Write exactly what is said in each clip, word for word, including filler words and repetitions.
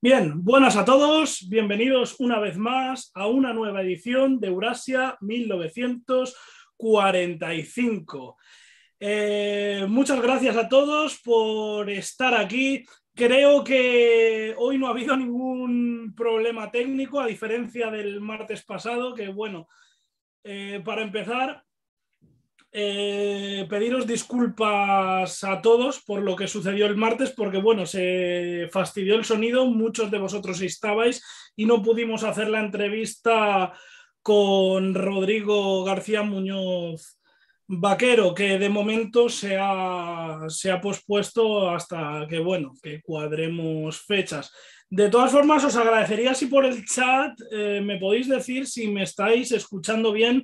Bien, buenas a todos, bienvenidos una vez más a una nueva edición de Eurasia mil novecientos cuarenta y cinco. Eh, muchas gracias a todos por estar aquí. Creo que hoy no ha habido ningún problema técnico, a diferencia del martes pasado, que bueno, eh, para empezar, eh, pediros disculpas a todos por lo que sucedió el martes, porque bueno, se fastidió el sonido, muchos de vosotros estabais y no pudimos hacer la entrevista con Rodrigo García Muñoz Vaquero, que de momento se ha, se ha pospuesto hasta que, bueno, que cuadremos fechas. De todas formas, os agradecería si por el chat eh, me podéis decir si me estáis escuchando bien,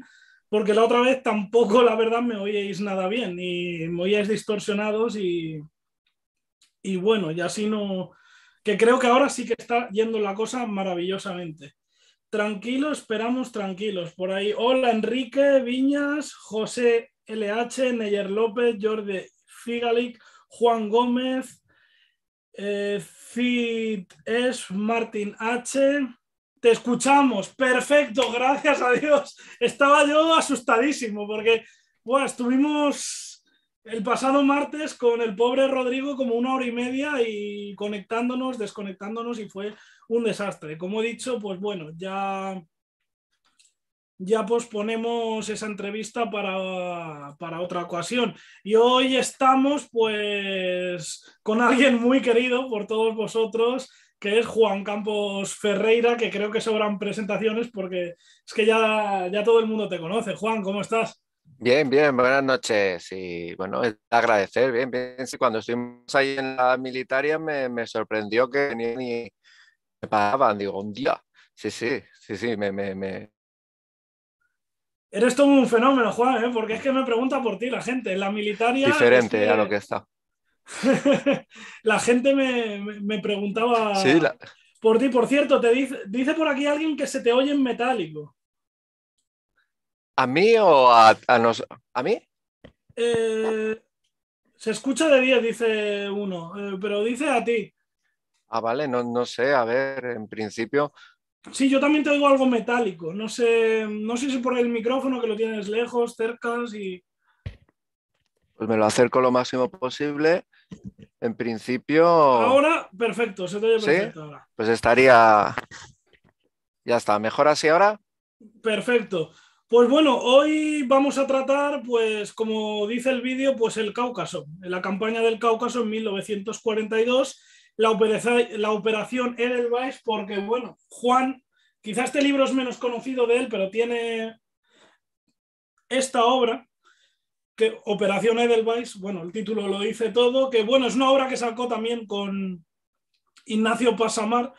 porque la otra vez tampoco, la verdad, me oíais nada bien y me oíais distorsionados y, y bueno, y así no... que creo que ahora sí que está yendo la cosa maravillosamente. Tranquilos, esperamos tranquilos. Por ahí, hola Enrique Viñas, José L H, Neyer López, Jordi Figalic, Juan Gómez, eh, Fit es Martín H. Te escuchamos, perfecto, gracias a Dios. Estaba yo asustadísimo porque bueno, estuvimos el pasado martes con el pobre Rodrigo como una hora y media y conectándonos, desconectándonos y fue un desastre. Como he dicho, pues bueno, ya, ya posponemos esa entrevista para, para otra ocasión. Y hoy estamos pues con alguien muy querido por todos vosotros, que es Juan Campos Ferreira, que creo que sobran presentaciones porque es que ya, ya todo el mundo te conoce. Juan, ¿cómo estás? Bien, bien, buenas noches y bueno, agradecer, bien, bien, sí, cuando estuvimos ahí en la militaria me, me sorprendió que venían y me pagaban, digo, un día, sí, sí, sí, sí, me... me, me... Eres todo un fenómeno, Juan, ¿eh? Porque es que me pregunta por ti la gente, en la militaria... Diferente es que... a lo que está. La gente me, me, me preguntaba sí, la... por ti, por cierto, te dice, dice por aquí alguien que se te oye en metálico. ¿A mí o a, a nos? ¿A mí? Eh, se escucha de diez, dice uno, eh, pero dice a ti. Ah, vale, no, no sé, a ver, en principio... Sí, yo también te oigo algo metálico, no sé, no sé si por el micrófono que lo tienes lejos, cerca, y... Pues me lo acerco lo máximo posible, en principio... Ahora, perfecto, se te oye perfecto. ¿Sí? Ahora. Pues estaría... Ya está, ¿mejor así ahora? Perfecto. Pues bueno, hoy vamos a tratar, pues como dice el vídeo, pues el Cáucaso, la campaña del Cáucaso en mil novecientos cuarenta y dos, la, operación, la operación Edelweiss, porque bueno, Juan, quizás este libro es menos conocido de él, pero tiene esta obra, que Operación Edelweiss, bueno, el título lo dice todo, que bueno, es una obra que sacó también con Ignacio Pasamar,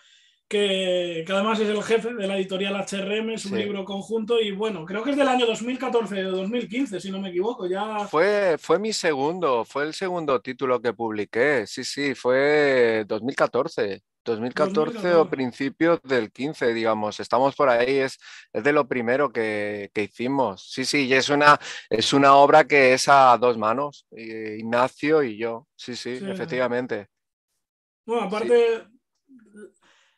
Que, que además es el jefe de la editorial H R M, es un sí. libro conjunto y bueno, creo que es del año dos mil catorce o dos mil quince, si no me equivoco. Ya... Fue, fue mi segundo, fue el segundo título que publiqué, sí, sí, fue dos mil catorce, dos mil catorce, dos mil catorce. O principios del quince, digamos, estamos por ahí, es, es de lo primero que, que hicimos, sí, sí, y es una, es una obra que es a dos manos, Ignacio y yo, sí, sí, sí. efectivamente. Bueno, aparte... Sí.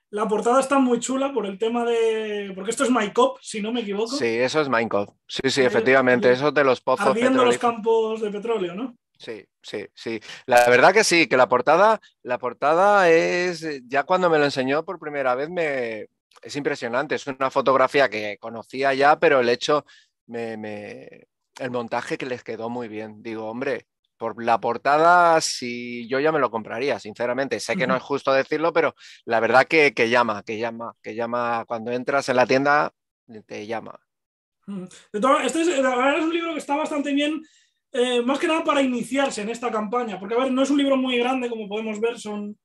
La portada está muy chula por el tema de... Porque esto es Maikop, si no me equivoco. Sí, eso es Maikop. Sí, sí, efectivamente. Eh, eso es de los pozos petrolíferos. Ardiendo los campos de petróleo, ¿no? Sí, sí, sí. La verdad que sí, que la portada, la portada es... Ya cuando me lo enseñó por primera vez me... Es impresionante. Es una fotografía que conocía ya, pero el hecho... Me, me... El montaje que les quedó muy bien. Digo, hombre... Por la portada, sí, yo ya me lo compraría, sinceramente. Sé que no es justo decirlo, pero la verdad que, que llama, que llama, que llama. Cuando entras en la tienda, te llama. Este es, la verdad es un libro que está bastante bien, eh, más que nada para iniciarse en esta campaña. Porque, a ver, no es un libro muy grande, como podemos ver, son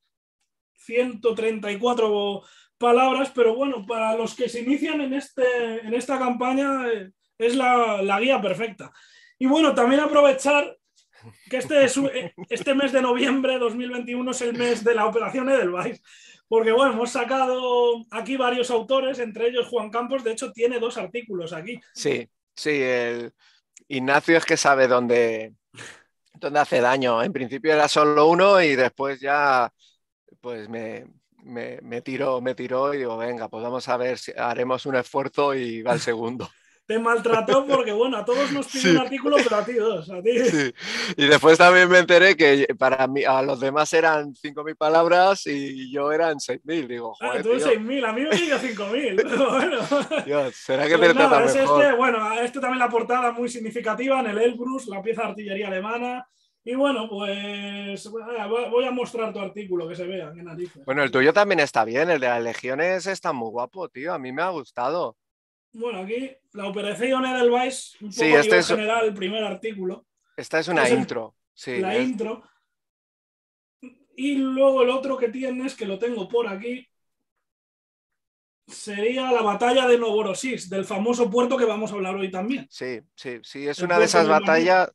ciento treinta y cuatro palabras, pero bueno, para los que se inician en, este, en esta campaña, eh, es la, la guía perfecta. Y bueno, también aprovechar... que este, es, este mes de noviembre de dos mil veintiuno es el mes de la Operación Edelweiss, porque bueno, hemos sacado aquí varios autores, entre ellos Juan Campos, de hecho tiene dos artículos aquí. Sí, sí, el Ignacio es que sabe dónde, dónde hace daño, en principio era solo uno y después ya pues me, me, me tiró, me tiró y digo, venga, pues vamos a ver si haremos un esfuerzo y va el segundo. Te maltrató porque, bueno, a todos nos pide sí. un artículo, pero a ti dos, a ti. Sí. Y después también me enteré que para mí, a los demás eran cinco mil palabras y yo eran seis mil. Digo, joder, ah, tú seis mil, a mí me pidió cinco mil. Pero bueno. Dios, ¿será que pues te trata es mejor? Este, bueno, este también la portada muy significativa en el Elbrus, la pieza de artillería alemana. Y bueno, pues voy a mostrar tu artículo, que se vea, qué narices. Bueno, el tuyo también está bien, el de las legiones está muy guapo, tío, a mí me ha gustado. Bueno, aquí la Operación Edelweiss, un poco sí, este es... general, el primer artículo. Esta es una es el... intro. Sí, la es... intro. Y luego el otro que tienes, que lo tengo por aquí, sería la batalla de Novorossiysk, del famoso puerto que vamos a hablar hoy también. Sí, sí, sí, es el una de esas batallas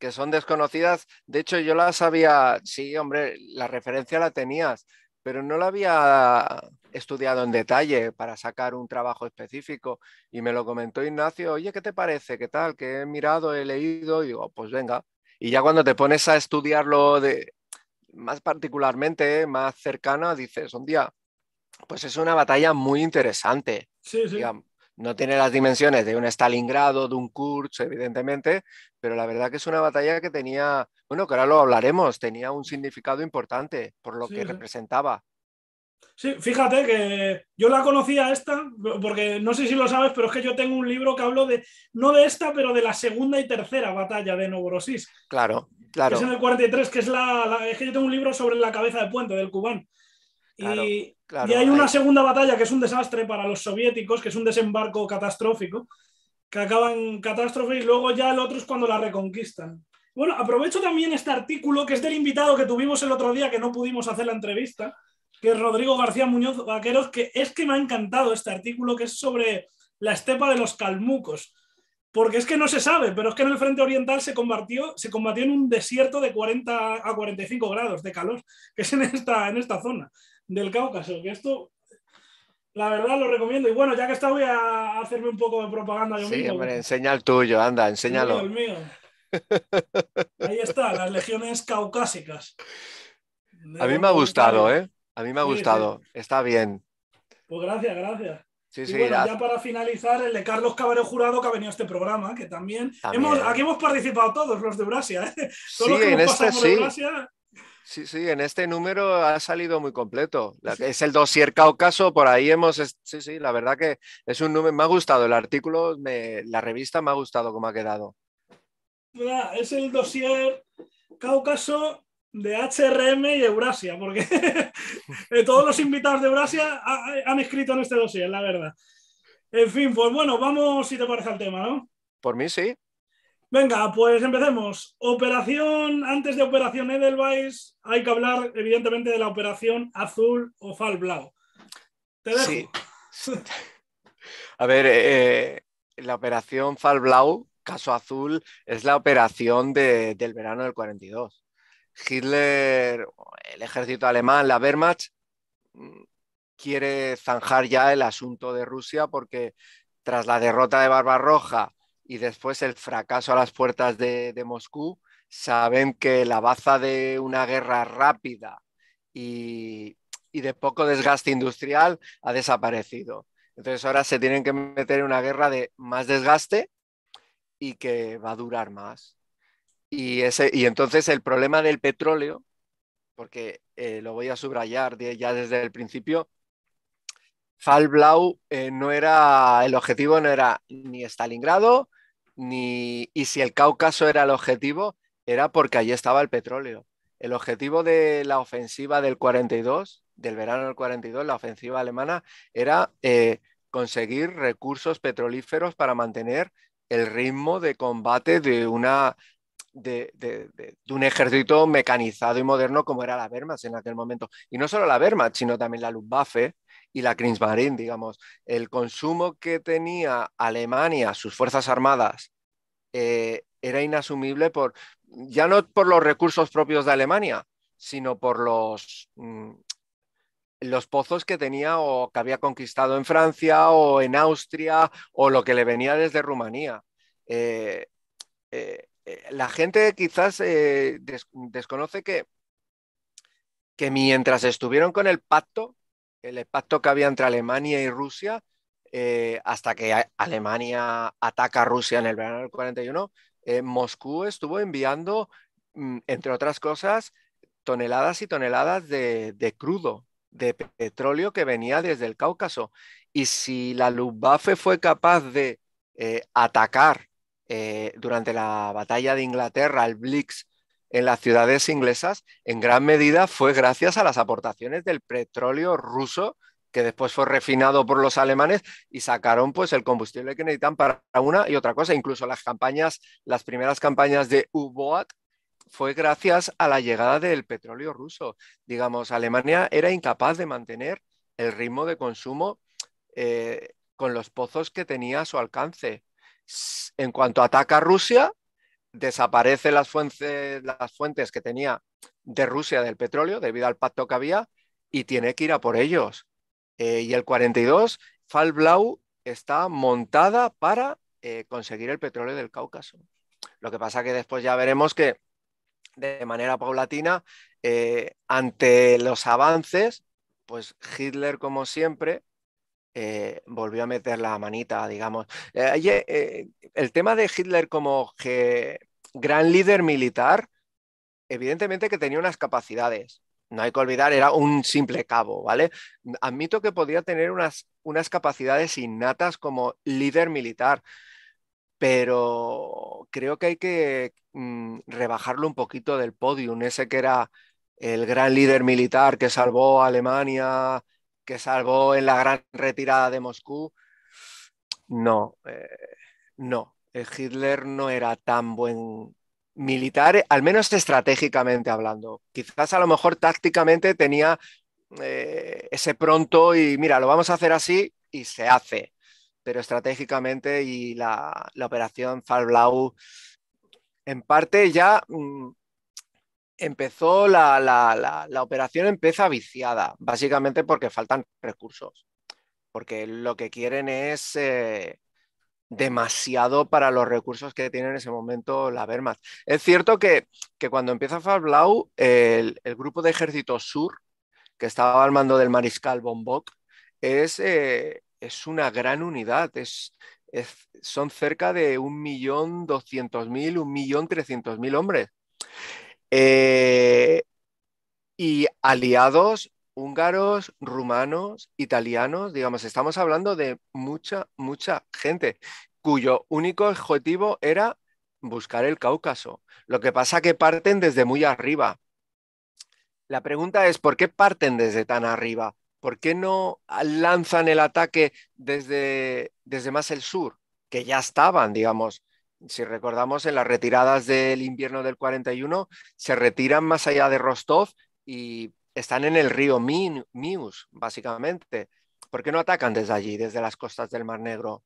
que son desconocidas. De hecho, yo las había... Sí, hombre, la referencia la tenías, pero no la había estudiado en detalle para sacar un trabajo específico y me lo comentó Ignacio, oye, ¿qué te parece? ¿Qué tal? Que he mirado, he leído y digo, pues venga. Y ya cuando te pones a estudiarlo de, más particularmente, ¿eh? más cercana, dices, un día, pues es una batalla muy interesante. Sí, sí. Digamos, no tiene las dimensiones de un Stalingrado, de un Kursk, evidentemente, pero la verdad que es una batalla que tenía... Bueno, que ahora lo hablaremos, tenía un significado importante por lo sí, que sí. representaba. Sí, fíjate que yo la conocía esta, porque no sé si lo sabes, pero es que yo tengo un libro que hablo de, no de esta, pero de la segunda y tercera batalla de Novorossiysk. Claro, claro. Que es en el cuarenta y tres, que es la, la... Es que yo tengo un libro sobre la cabeza de puente del Kubán. Claro, y, claro, y hay una hay... segunda batalla que es un desastre para los soviéticos, que es un desembarco catastrófico, que acaba en catástrofe, y luego ya el otro es cuando la reconquistan. Bueno, aprovecho también este artículo, que es del invitado que tuvimos el otro día, que no pudimos hacer la entrevista, que es Rodrigo García Muñoz Vaquero, que es que me ha encantado este artículo, que es sobre la estepa de los calmucos, porque es que no se sabe, pero es que en el frente oriental se combatió, se combatió en un desierto de cuarenta a cuarenta y cinco grados de calor, que es en esta, en esta zona del Cáucaso, que esto... La verdad lo recomiendo. Y bueno, ya que está, voy a hacerme un poco de propaganda yo sí, mismo. Sí, hombre, enseña el tuyo, anda, enséñalo. El mío, el mío. Ahí está, las legiones caucásicas. A mí me ha gustado, ¿eh? A mí me ha gustado, sí, sí. Está bien. Pues gracias, gracias. Sí, y sí, bueno, gracias. Ya para finalizar, el de Carlos Cabrero Jurado, que ha venido a este programa, que también... también. Hemos, aquí hemos participado todos los de Eurasia, ¿eh? Todos sí, los que en este sí. Eurasia... Sí, sí, en este número ha salido muy completo. La, sí. Es el dossier Cáucaso, por ahí hemos... Sí, sí, la verdad que es un número... Me ha gustado el artículo, me, la revista me ha gustado cómo ha quedado. Es el dossier Cáucaso de H R M y Eurasia, porque todos los invitados de Eurasia han escrito en este dossier, la verdad. En fin, pues bueno, vamos si te parece al tema, ¿no? Por mí sí. Venga, pues empecemos. Operación, antes de Operación Edelweiss, hay que hablar evidentemente de la Operación Azul o Fall Blau. Te dejo. Sí. A ver, eh, la Operación Fall Blau, caso azul, es la operación de, del verano del cuarenta y dos. Hitler, el ejército alemán, la Wehrmacht, quiere zanjar ya el asunto de Rusia porque tras la derrota de Barbarroja y después el fracaso a las puertas de, de Moscú, saben que la baza de una guerra rápida y, y de poco desgaste industrial ha desaparecido. Entonces ahora se tienen que meter en una guerra de más desgaste y que va a durar más. Y, ese, y entonces el problema del petróleo, porque eh, lo voy a subrayar de, ya desde el principio, Fall Blau eh, no era, el objetivo no era ni Stalingrado, ni, y si el Cáucaso era el objetivo, era porque allí estaba el petróleo. El objetivo de la ofensiva del cuarenta y dos, del verano del cuarenta y dos, la ofensiva alemana, era eh, conseguir recursos petrolíferos para mantener el ritmo de combate de, una, de, de, de, de un ejército mecanizado y moderno como era la Wehrmacht en aquel momento. Y no solo la Wehrmacht, sino también la Luftwaffe y la Kriegsmarine, digamos. El consumo que tenía Alemania, sus fuerzas armadas, eh, era inasumible por, ya no por los recursos propios de Alemania, sino por los... Mmm, los pozos que tenía o que había conquistado en Francia o en Austria o lo que le venía desde Rumanía. Eh, eh, eh, la gente quizás eh, des- desconoce que, que mientras estuvieron con el pacto el pacto que había entre Alemania y Rusia, eh, hasta que Alemania ataca a Rusia en el verano del cuarenta y uno, eh, Moscú estuvo enviando, entre otras cosas, toneladas y toneladas de, de crudo, de petróleo que venía desde el Cáucaso. Y si la Luftwaffe fue capaz de eh, atacar eh, durante la batalla de Inglaterra el Blitz en las ciudades inglesas, en gran medida fue gracias a las aportaciones del petróleo ruso, que después fue refinado por los alemanes y sacaron pues el combustible que necesitan para una y otra cosa. Incluso las campañas, las primeras campañas de U-Boat fue gracias a la llegada del petróleo ruso. Digamos, Alemania era incapaz de mantener el ritmo de consumo eh, con los pozos que tenía a su alcance. En cuanto ataca a Rusia, desaparecen las fuentes, las fuentes que tenía de Rusia del petróleo debido al pacto que había y tiene que ir a por ellos. Eh, y el cuarenta y dos, Fall Blau está montada para eh, conseguir el petróleo del Cáucaso. Lo que pasa que después ya veremos que de manera paulatina, eh, ante los avances, pues Hitler, como siempre, eh, volvió a meter la manita, digamos. Eh, eh, el tema de Hitler como que gran líder militar, evidentemente que tenía unas capacidades. No hay que olvidar, era un simple cabo, ¿vale? Admito que podía tener unas, unas capacidades innatas como líder militar, pero creo que hay que mm, rebajarlo un poquito del podium, ese que era el gran líder militar que salvó a Alemania, que salvó en la gran retirada de Moscú. No, eh, no, Hitler no era tan buen militar, al menos estratégicamente hablando. Quizás a lo mejor tácticamente tenía eh, ese pronto y mira, lo vamos a hacer así y se hace. Pero estratégicamente y la, la operación Fall Blau, en parte ya mm, empezó, la, la, la, la operación empieza viciada, básicamente porque faltan recursos, porque lo que quieren es eh, demasiado para los recursos que tiene en ese momento la Wehrmacht. Es cierto que, que cuando empieza Fall Blau, el, el grupo de ejército sur, que estaba al mando del mariscal von Bock, es... Eh, es una gran unidad, es, es, son cerca de un millón doscientos mil, un millón trescientos mil hombres. Eh, y aliados húngaros, rumanos, italianos, digamos, estamos hablando de mucha, mucha gente, cuyo único objetivo era buscar el Cáucaso. Lo que pasa es que parten desde muy arriba. La pregunta es, ¿por qué parten desde tan arriba? ¿Por qué no lanzan el ataque desde, desde más el sur? Que ya estaban, digamos, si recordamos en las retiradas del invierno del cuarenta y uno, se retiran más allá de Rostov y están en el río Mius, básicamente. ¿Por qué no atacan desde allí, desde las costas del Mar Negro?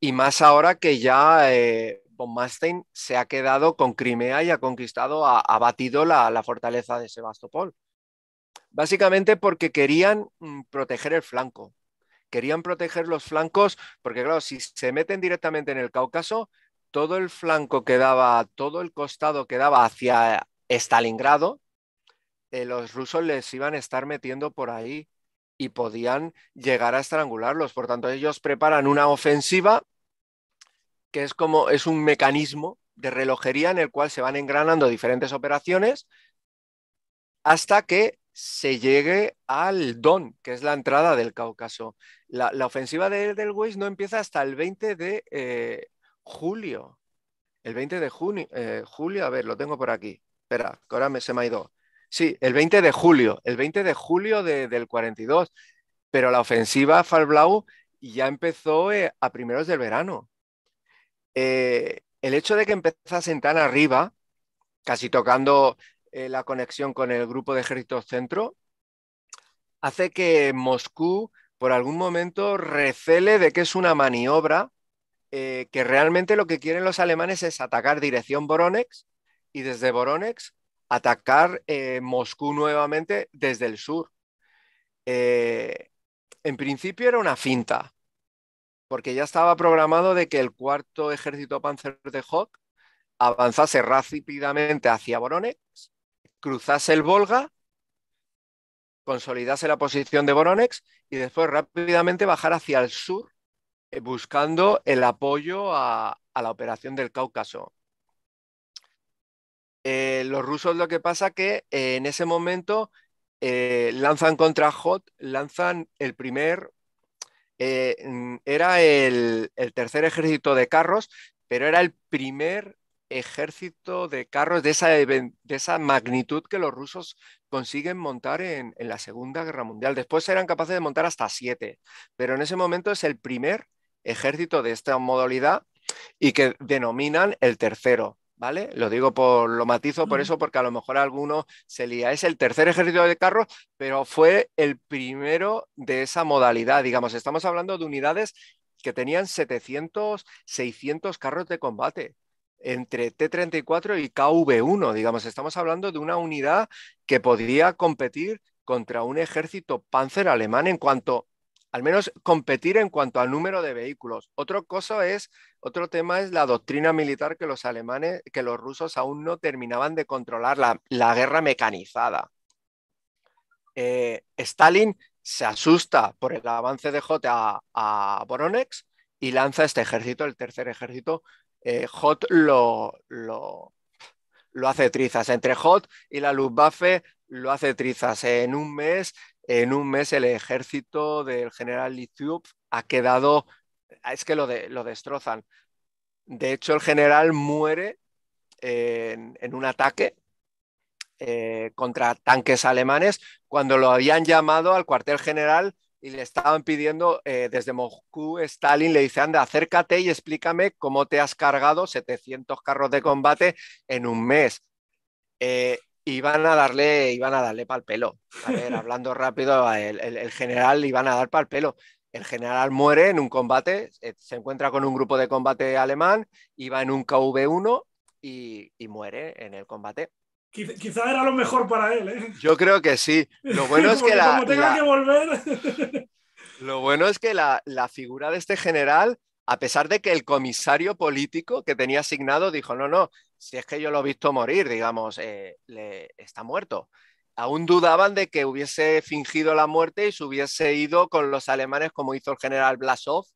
Y más ahora que ya eh, von Manstein se ha quedado con Crimea y ha conquistado, ha, ha batido la, la fortaleza de Sebastopol. Básicamente porque querían proteger el flanco, querían proteger los flancos, porque claro, si se meten directamente en el Cáucaso, todo el flanco que daba, todo el costado que daba hacia Stalingrado, eh, los rusos les iban a estar metiendo por ahí y podían llegar a estrangularlos. Por tanto, ellos preparan una ofensiva que es como es un mecanismo de relojería en el cual se van engranando diferentes operaciones hasta que se llegue al Don, que es la entrada del Cáucaso. La, la ofensiva de Edelweiss no empieza hasta el veinte de julio. El veinte de junio, eh, julio, a ver, lo tengo por aquí. Espera, que ahora me, se me ha ido. Sí, el veinte de julio, el veinte de julio de, del cuarenta y dos. Pero la ofensiva Fall Blau ya empezó eh, a primeros del verano. Eh, el hecho de que empezasen tan arriba, casi tocando la conexión con el grupo de ejército centro, hace que Moscú por algún momento recele de que es una maniobra, eh, que realmente lo que quieren los alemanes es atacar dirección Voronezh y desde Voronezh atacar eh, Moscú nuevamente desde el sur. Eh, en principio era una finta, porque ya estaba programado de que el cuarto ejército panzer de Hock avanzase rápidamente hacia Voronezh, cruzase el Volga consolidase la posición de Voronezh y después rápidamente bajar hacia el sur, eh, buscando el apoyo a, a la operación del Cáucaso. Eh, los rusos, lo que pasa que eh, en ese momento eh, lanzan contra Hot, lanzan el primer, eh, era el, el tercer ejército de carros, pero era el primer ejército de carros de esa, de esa magnitud que los rusos consiguen montar en, en la Segunda Guerra Mundial. Después eran capaces de montar hasta siete, pero en ese momento es el primer ejército de esta modalidad y que denominan el tercero. ¿Vale? Lo digo por, lo matizo por eso, porque a lo mejor a algunos se lía. Es el tercer ejército de carros, pero fue el primero de esa modalidad. Digamos, estamos hablando de unidades que tenían setecientos, seiscientos carros de combate, entre T treinta y cuatro y K V uno. Digamos, estamos hablando de una unidad que podría competir contra un ejército panzer alemán en cuanto, al menos competir en cuanto al número de vehículos. Otra cosa es, otro tema es la doctrina militar que los alemanes, que los rusos aún no terminaban de controlar, la, la guerra mecanizada. Eh, Stalin se asusta por el avance de Hot a, a Voronezh y lanza este ejército, el tercer ejército. Eh, Hot lo, lo, lo hace trizas. Entre Hot y la Luftwaffe lo hace trizas. En un mes... En un mes el ejército del general Litup ha quedado, es que lo, de, lo destrozan. De hecho, el general muere en, en un ataque eh, contra tanques alemanes cuando lo habían llamado al cuartel general y le estaban pidiendo eh, desde Moscú. Stalin le dice, anda, acércate y explícame cómo te has cargado setecientos carros de combate en un mes. Eh, Iban a darle, iban a darle pa'l pelo. A ver, hablando rápido, el, el, el general iban a dar pa'l pelo. El general muere en un combate, se encuentra con un grupo de combate alemán, iba en un K V uno y, y muere en el combate. Quizá era lo mejor para él, ¿eh? Yo creo que sí. Lo bueno es que la, como tenga la, que volver. Lo bueno es que la, la figura de este general, a pesar de que el comisario político que tenía asignado dijo, no, no, si es que yo lo he visto morir, digamos, eh, le, está muerto. Aún dudaban de que hubiese fingido la muerte y se hubiese ido con los alemanes como hizo el general Blasov,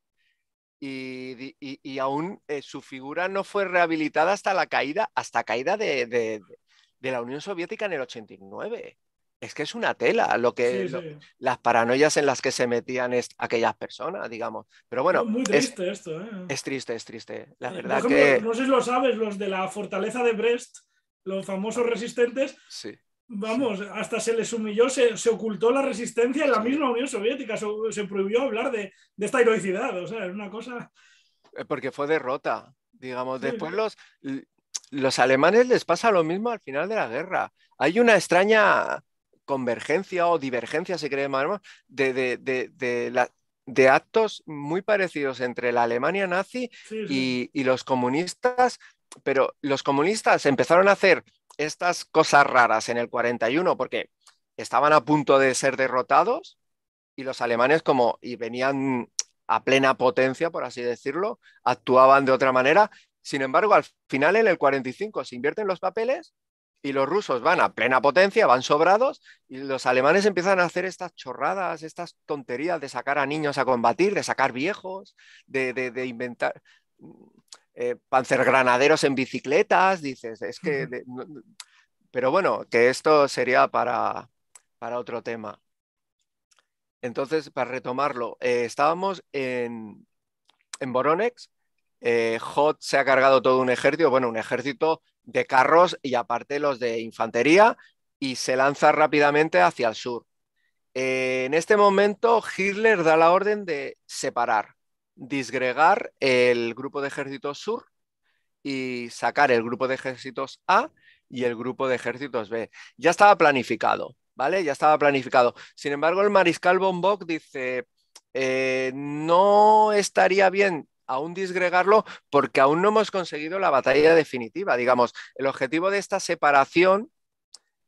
y, y, y aún eh, su figura no fue rehabilitada hasta la caída, hasta caída de, de, de la Unión Soviética en el ochenta y nueve. Es que es una tela lo que sí, lo, sí. Las paranoias en las que se metían es, aquellas personas, digamos. Pero bueno, muy triste es, esto, ¿eh? Es triste, es triste. La verdad ejemplo, que... No sé si lo sabes, los de la fortaleza de Brest, los famosos resistentes, sí. Vamos, sí. Hasta se les humilló, se, se ocultó la resistencia en la sí. misma Unión Soviética, se, se prohibió hablar de, de esta heroicidad, o sea, es una cosa... Porque fue derrota, digamos. Sí, después claro. los, los alemanes les pasa lo mismo al final de la guerra. Hay una extraña... convergencia o divergencia, si queréis más, de, de, de, de, la, de actos muy parecidos entre la Alemania nazi sí, sí. Y, y los comunistas, pero los comunistas empezaron a hacer estas cosas raras en el cuarenta y uno porque estaban a punto de ser derrotados y los alemanes como y venían a plena potencia, por así decirlo, actuaban de otra manera. Sin embargo, al final en el cuarenta y cinco se invierten los papeles y los rusos van a plena potencia, van sobrados, y los alemanes empiezan a hacer estas chorradas, estas tonterías de sacar a niños a combatir, de sacar viejos, de, de, de inventar eh, panzergranaderos en bicicletas, dices, es que... De, no, pero bueno, que esto sería para, para otro tema. Entonces, para retomarlo, eh, estábamos en, en Voronezh, eh, Hot se ha cargado todo un ejército, bueno, un ejército... de carros y aparte los de infantería y se lanza rápidamente hacia el sur. Eh, en este momento Hitler da la orden de separar, disgregar el grupo de ejércitos sur y sacar el grupo de ejércitos A y el grupo de ejércitos B. Ya estaba planificado, ¿vale? Ya estaba planificado. Sin embargo, el mariscal von Bock dice, eh, no estaría bien aún disgregarlo porque aún no hemos conseguido la batalla definitiva. Digamos, el objetivo de esta separación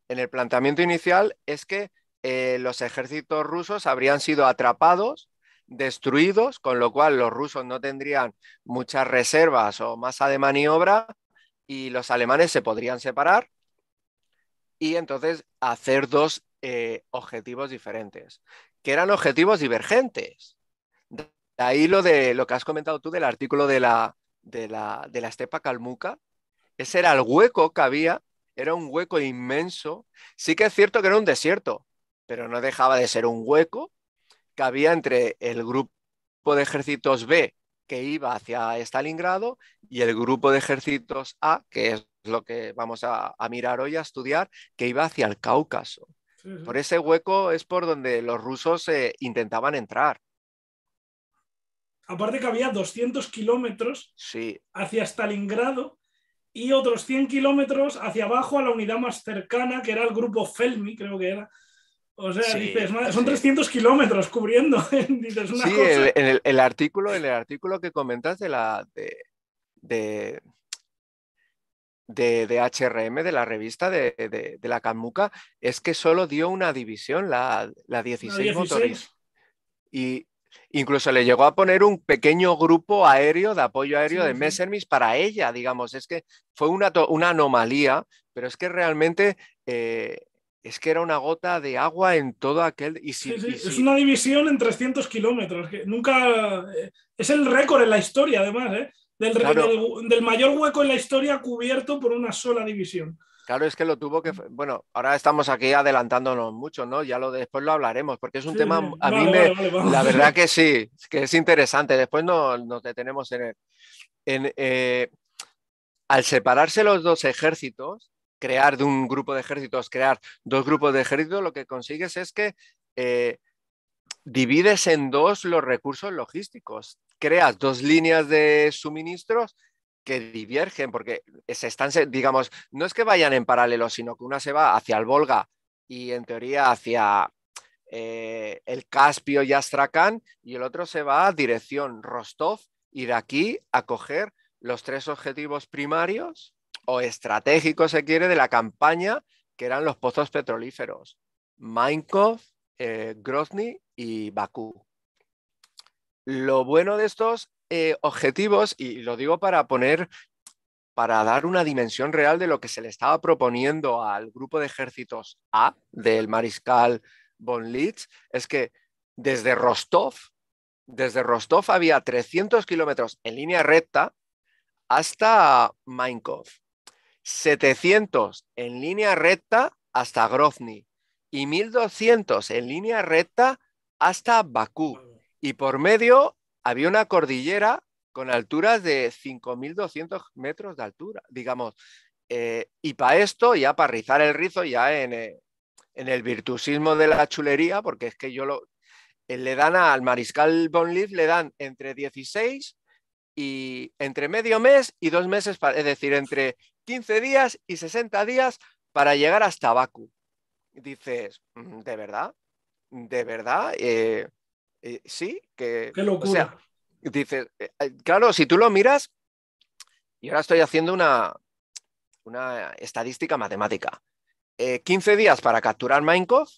en el planteamiento inicial es que eh, los ejércitos rusos habrían sido atrapados, destruidos, con lo cual los rusos no tendrían muchas reservas o masa de maniobra y los alemanes se podrían separar y entonces hacer dos eh, objetivos diferentes, que eran objetivos divergentes. De ahí lo de lo que has comentado tú del artículo de la, de la, de la estepa calmuca. Ese era el hueco que había, era un hueco inmenso. Sí que es cierto que era un desierto, pero no dejaba de ser un hueco que había entre el grupo de ejércitos B que iba hacia Stalingrado y el grupo de ejércitos A, que es lo que vamos a, a mirar hoy, a estudiar, que iba hacia el Cáucaso. Sí, sí. Por ese hueco es por donde los rusos eh, intentaban entrar. Aparte que había doscientos kilómetros sí. hacia Stalingrado y otros cien kilómetros hacia abajo a la unidad más cercana, que era el grupo Felmi, creo que era. O sea, sí, dices, son sí. trescientos kilómetros cubriendo. Dices una sí, cosa. El, el, el, artículo, el artículo que comentas de la de, de, de, de H R M, de la revista de, de, de la Calmuca, es que solo dio una división, la, la dieciséis, dieciséis. Motoristas. Y incluso le llegó a poner un pequeño grupo aéreo, de apoyo aéreo sí, de sí. Messerschmitt para ella, digamos. Es que fue una, una anomalía, pero es que realmente... Eh, Es que era una gota de agua en todo aquel... Y si, sí, sí. Y si... Es una división en trescientos kilómetros. Que nunca... Es el récord en la historia, además, ¿eh? Del, claro. del, del mayor hueco en la historia cubierto por una sola división. Claro, es que lo tuvo que... Bueno, ahora estamos aquí adelantándonos mucho, ¿no? Ya lo después lo hablaremos, porque es un sí, tema... A vale, mí me... Vale, vale, la verdad que sí, que es interesante. Después no, nos detenemos en... El... en eh... Al separarse los dos ejércitos, crear de un grupo de ejércitos, crear dos grupos de ejércitos, lo que consigues es que eh, divides en dos los recursos logísticos. Creas dos líneas de suministros que divergen, porque se están, digamos, no es que vayan en paralelo, sino que una se va hacia el Volga y en teoría hacia eh, el Caspio y Astrakán, y el otro se va a dirección Rostov, y de aquí a coger los tres objetivos primarios o estratégico, se quiere, de la campaña, que eran los pozos petrolíferos. Maikop, eh, Grozny y Bakú. Lo bueno de estos eh, objetivos, y lo digo para poner, para dar una dimensión real de lo que se le estaba proponiendo al grupo de ejércitos A, del mariscal von Litz, es que desde Rostov, desde Rostov había trescientos kilómetros en línea recta hasta Maikop, setecientos en línea recta hasta Grozny y mil doscientos en línea recta hasta Bakú, y por medio había una cordillera con alturas de cinco mil doscientos metros de altura, digamos, eh, y para esto, ya para rizar el rizo, ya en, eh, en el virtuosismo de la chulería, porque es que yo lo eh, le dan al mariscal von Litz, le dan entre dieciséis y entre medio mes y dos meses, para, es decir, entre quince días y sesenta días para llegar hasta Bakú. Dices, ¿de verdad? ¿De verdad? Eh, eh, sí, que... Qué locura. O sea, dices, eh, claro, si tú lo miras, y ahora estoy haciendo una, una estadística matemática, eh, quince días para capturar Maikop,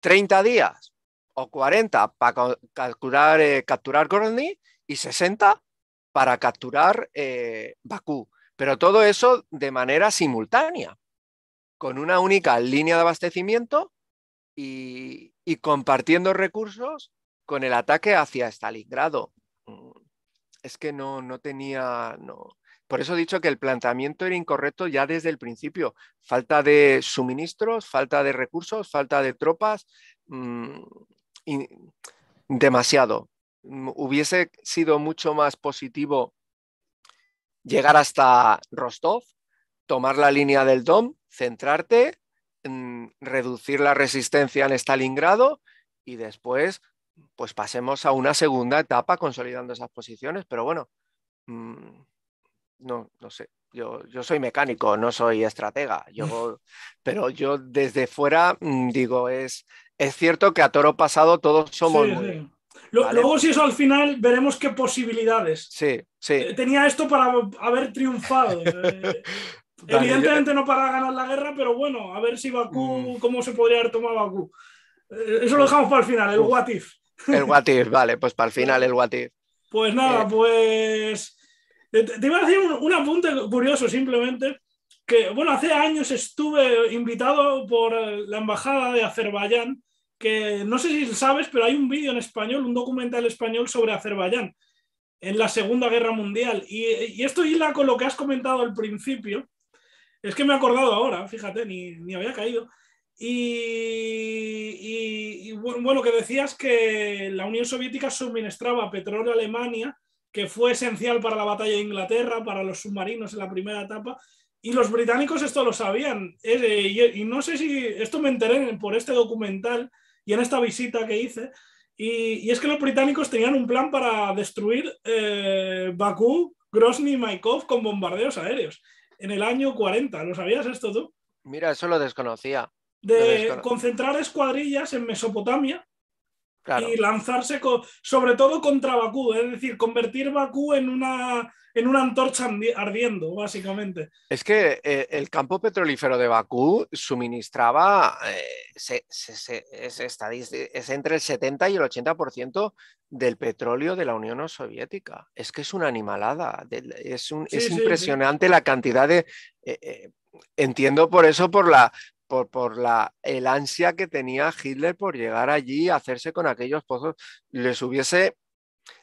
treinta días o cuarenta para capturar, eh, capturar Grozny y sesenta para capturar eh, Bakú. Pero todo eso de manera simultánea, con una única línea de abastecimiento y, y compartiendo recursos con el ataque hacia Stalingrado. Es que no, no tenía... No. Por eso he dicho que el planteamiento era incorrecto ya desde el principio. Falta de suministros, falta de recursos, falta de tropas, mmm, y demasiado. Hubiese sido mucho más positivo llegar hasta Rostov, tomar la línea del Don, centrarte, reducir la resistencia en Stalingrado y después pues pasemos a una segunda etapa consolidando esas posiciones. Pero bueno, no, no sé, yo, yo soy mecánico, no soy estratega, yo, pero yo desde fuera digo, es, es cierto que a toro pasado todos somos sí, muy... Sí. Vale. Luego, si eso al final, veremos qué posibilidades. Sí, sí. Tenía esto para haber triunfado. eh, vale, evidentemente yo... no para ganar la guerra, pero bueno, a ver si Bakú, mm. cómo se podría haber tomado Bakú. Eh, eso lo dejamos para el final, el what if. El what if, vale, pues para el final el what if. Pues nada, eh... pues... Te, te iba a decir un, un apunte curioso, simplemente, que, bueno, hace años estuve invitado por la embajada de Azerbaiyán, que no sé si sabes, pero hay un vídeo en español, un documental español sobre Azerbaiyán en la Segunda Guerra Mundial. Y, y esto hila con lo que has comentado al principio. Es que me he acordado ahora, fíjate, ni, ni había caído. Y, y, y bueno, que decías que la Unión Soviética suministraba petróleo a Alemania, que fue esencial para la batalla de Inglaterra, para los submarinos en la primera etapa, y los británicos esto lo sabían. Y no sé si esto me enteré por este documental y en esta visita que hice, y, y es que los británicos tenían un plan para destruir eh, Bakú, Grozny y Maikop con bombardeos aéreos en el año cuarenta. ¿Lo sabías esto tú? Mira, eso lo desconocía. De lo descono... concentrar escuadrillas en Mesopotamia. Claro. Y lanzarse con, sobre todo contra Bakú, es decir, convertir Bakú en una, en una antorcha ardiendo, básicamente. Es que eh, el campo petrolífero de Bakú suministraba, eh, se, se, se, es, es entre el setenta y el ochenta por ciento del petróleo de la Unión Soviética. Es que es una animalada, es, un, sí, es sí, impresionante sí. La cantidad de... Eh, eh, entiendo por eso, por la... por, por la, el ansia que tenía Hitler por llegar allí, hacerse con aquellos pozos, les hubiese...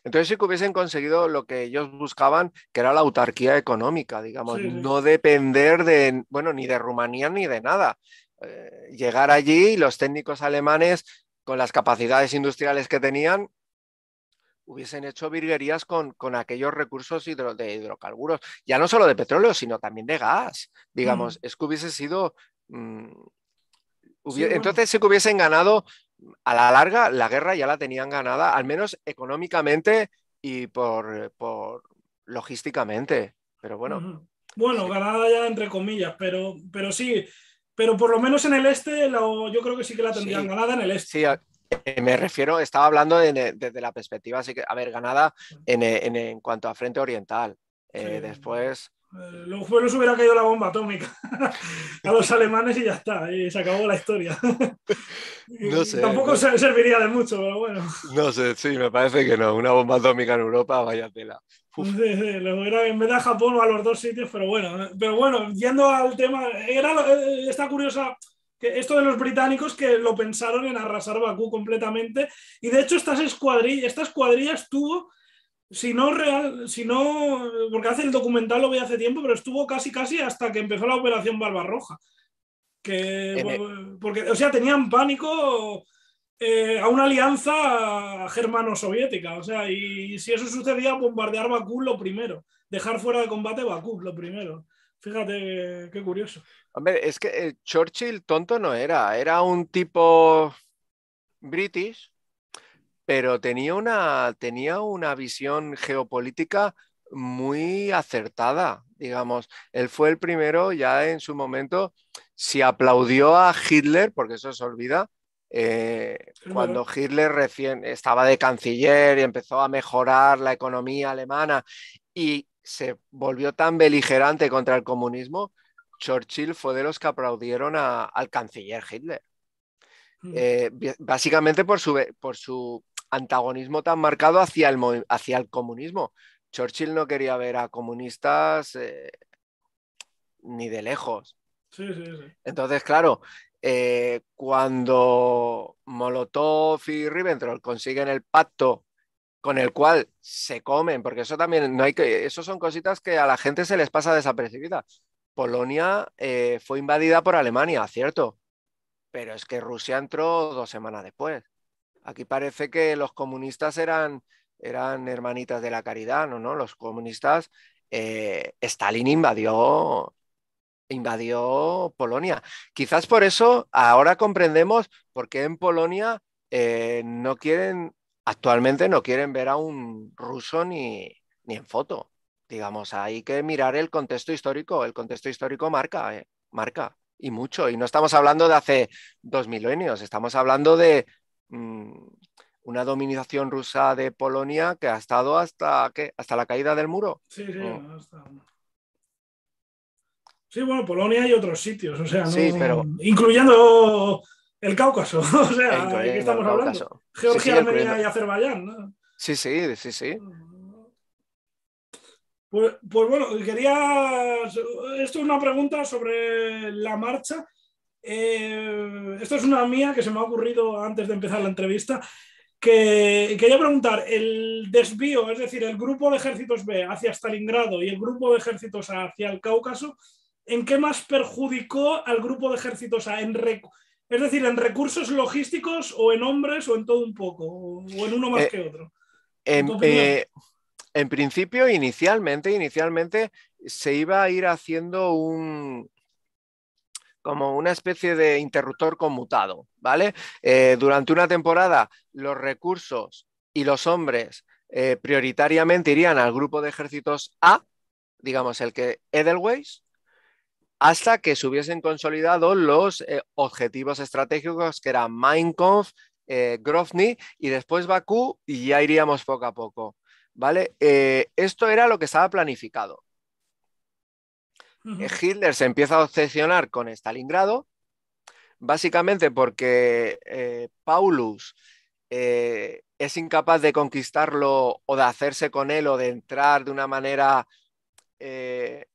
Entonces sí que hubiesen conseguido lo que ellos buscaban, que era la autarquía económica, digamos, sí, sí. No depender de, bueno, ni de Rumanía ni de nada. Eh, llegar allí y los técnicos alemanes, con las capacidades industriales que tenían, hubiesen hecho virguerías con, con aquellos recursos hidro, de hidrocarburos, ya no solo de petróleo, sino también de gas, digamos. Mm. Es que hubiese sido... Mm, sí, bueno. Entonces sí que hubiesen ganado a la larga, la guerra ya la tenían ganada, al menos económicamente y por, por logísticamente, pero bueno. Uh-huh. Bueno, sí. Ganada ya entre comillas, pero, pero sí, pero por lo menos en el este lo, yo creo que sí que la tendrían sí. ganada en el este. Sí, a... Me refiero, estaba hablando desde de, de la perspectiva, así que, a ver, ganada en, en, en cuanto a frente oriental, eh, sí. Después... Los pueblos hubiera caído la bomba atómica a los alemanes y ya está, y se acabó la historia. No sé, tampoco no... serviría de mucho, pero bueno. No sé, sí, me parece que no. Una bomba atómica en Europa, vaya tela. Sí, sí, lo hubiera, en vez de a Japón o a los dos sitios, pero bueno, pero bueno, yendo al tema, era, está curiosa que esto de los británicos que lo pensaron en arrasar Bakú completamente, y de hecho estas escuadrillas, esta escuadrilla estuvo... Si no, real, si no, porque hace el documental, lo vi hace tiempo, pero estuvo casi casi hasta que empezó la Operación Barbarroja. Que, el... porque, o sea, tenían pánico eh, a una alianza germano-soviética. O sea, y, y si eso sucedía, bombardear Bakú lo primero, dejar fuera de combate Bakú lo primero. Fíjate qué curioso. Hombre, es que el Churchill tonto no era, era un tipo british. Pero tenía una, tenía una visión geopolítica muy acertada, digamos. Él fue el primero ya en su momento, si aplaudió a Hitler, porque eso se olvida, eh, sí, cuando bueno. Hitler recién estaba de canciller y empezó a mejorar la economía alemana y se volvió tan beligerante contra el comunismo, Churchill fue de los que aplaudieron a, al canciller Hitler. Eh, básicamente por su, por su antagonismo tan marcado hacia el, hacia el comunismo. Churchill no quería ver a comunistas eh, ni de lejos. Sí, sí, sí. Entonces, claro, eh, cuando Molotov y Ribbentrop consiguen el pacto con el cual se comen, porque eso también no hay que, eso son cositas que a la gente se les pasa desapercibida. Polonia eh, fue invadida por Alemania, cierto. Pero es que Rusia entró dos semanas después. Aquí parece que los comunistas eran, eran hermanitas de la caridad, ¿no? ¿No? Los comunistas, eh, Stalin invadió, invadió Polonia. Quizás por eso ahora comprendemos por qué en Polonia eh, no quieren, actualmente no quieren ver a un ruso ni, ni en foto. Digamos, hay que mirar el contexto histórico. El contexto histórico marca, eh, marca. Y mucho, y no estamos hablando de hace dos milenios, estamos hablando de mmm, una dominación rusa de Polonia que ha estado hasta, ¿qué? Hasta la caída del muro. Sí, sí, oh. hasta... sí, bueno, Polonia y otros sitios, o sea, ¿no? Sí, pero... incluyendo el Cáucaso, o sea, ¿de qué estamos hablando? Georgia, sí, sí, Armenia y Azerbaiyán, ¿no? Sí, sí, sí, sí. Pues, pues bueno, quería... Esto es una pregunta sobre la marcha. Eh, esto es una mía que se me ha ocurrido antes de empezar la entrevista. Que quería preguntar, el desvío, es decir, el grupo de ejércitos B hacia Stalingrado y el grupo de ejércitos A hacia el Cáucaso, ¿en qué más perjudicó al grupo de ejércitos A? En recu es decir, ¿en recursos logísticos o en hombres o en todo un poco? ¿O en uno más eh, que otro? En, eh, en principio, inicialmente, inicialmente se iba a ir haciendo un... como una especie de interruptor conmutado, ¿vale? Eh, durante una temporada los recursos y los hombres eh, prioritariamente irían al grupo de ejércitos A, digamos el que Edelweiss, hasta que se hubiesen consolidado los eh, objetivos estratégicos que eran Maikop, eh, Grozny y después Bakú, y ya iríamos poco a poco, ¿vale? Eh, esto era lo que estaba planificado. Hitler se empieza a obsesionar con Stalingrado, básicamente porque eh, Paulus eh, es incapaz de conquistarlo o de hacerse con él o de entrar de una manera eh,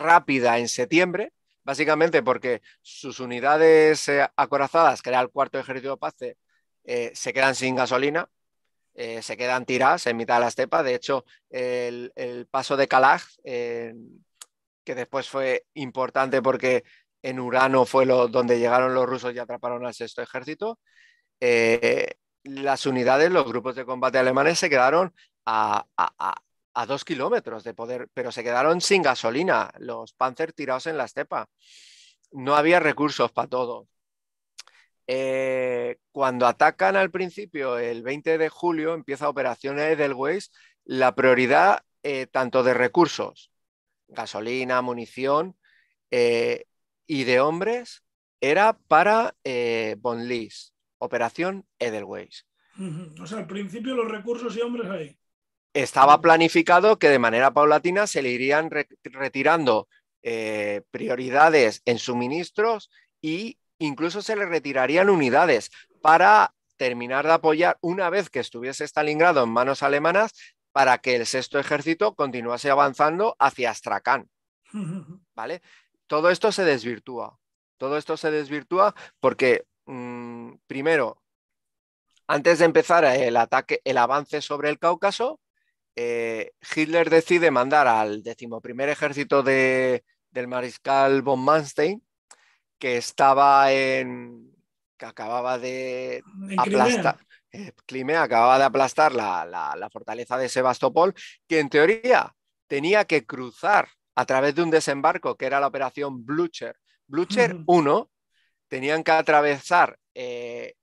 rápida en septiembre, básicamente porque sus unidades eh, acorazadas, que era el cuarto ejército Pace, eh, se quedan sin gasolina. Eh, se quedan tiradas en mitad de la estepa. De hecho, el, el paso de Kalaj, eh, que después fue importante porque en Urano fue lo, donde llegaron los rusos y atraparon al sexto ejército, eh, las unidades, los grupos de combate alemanes se quedaron a, a, a, a dos kilómetros de poder, pero se quedaron sin gasolina, los Panzer tirados en la estepa. No había recursos para todo. Eh, cuando atacan al principio, el veinte de julio, empieza Operación Edelweiss, la prioridad eh, tanto de recursos, gasolina, munición eh, y de hombres era para eh, Von Lys, Operación Edelweiss. O sea, al principio los recursos y hombres ahí. Estaba planificado que de manera paulatina se le irían re retirando eh, prioridades en suministros e incluso se le retirarían unidades para terminar de apoyar una vez que estuviese Stalingrado en manos alemanas, para que el sexto ejército continuase avanzando hacia Astrakán, ¿vale? Todo esto se desvirtúa, todo esto se desvirtúa porque, mmm, primero, antes de empezar el ataque, el avance sobre el Cáucaso, eh, Hitler decide mandar al decimoprimer ejército de, del mariscal von Manstein, que estaba en... que acababa de aplastar... Crimea acababa de aplastar la, la, la fortaleza de Sebastopol, que en teoría tenía que cruzar a través de un desembarco que era la operación Blücher. Blücher uh-huh. uno, tenían que atravesar eh,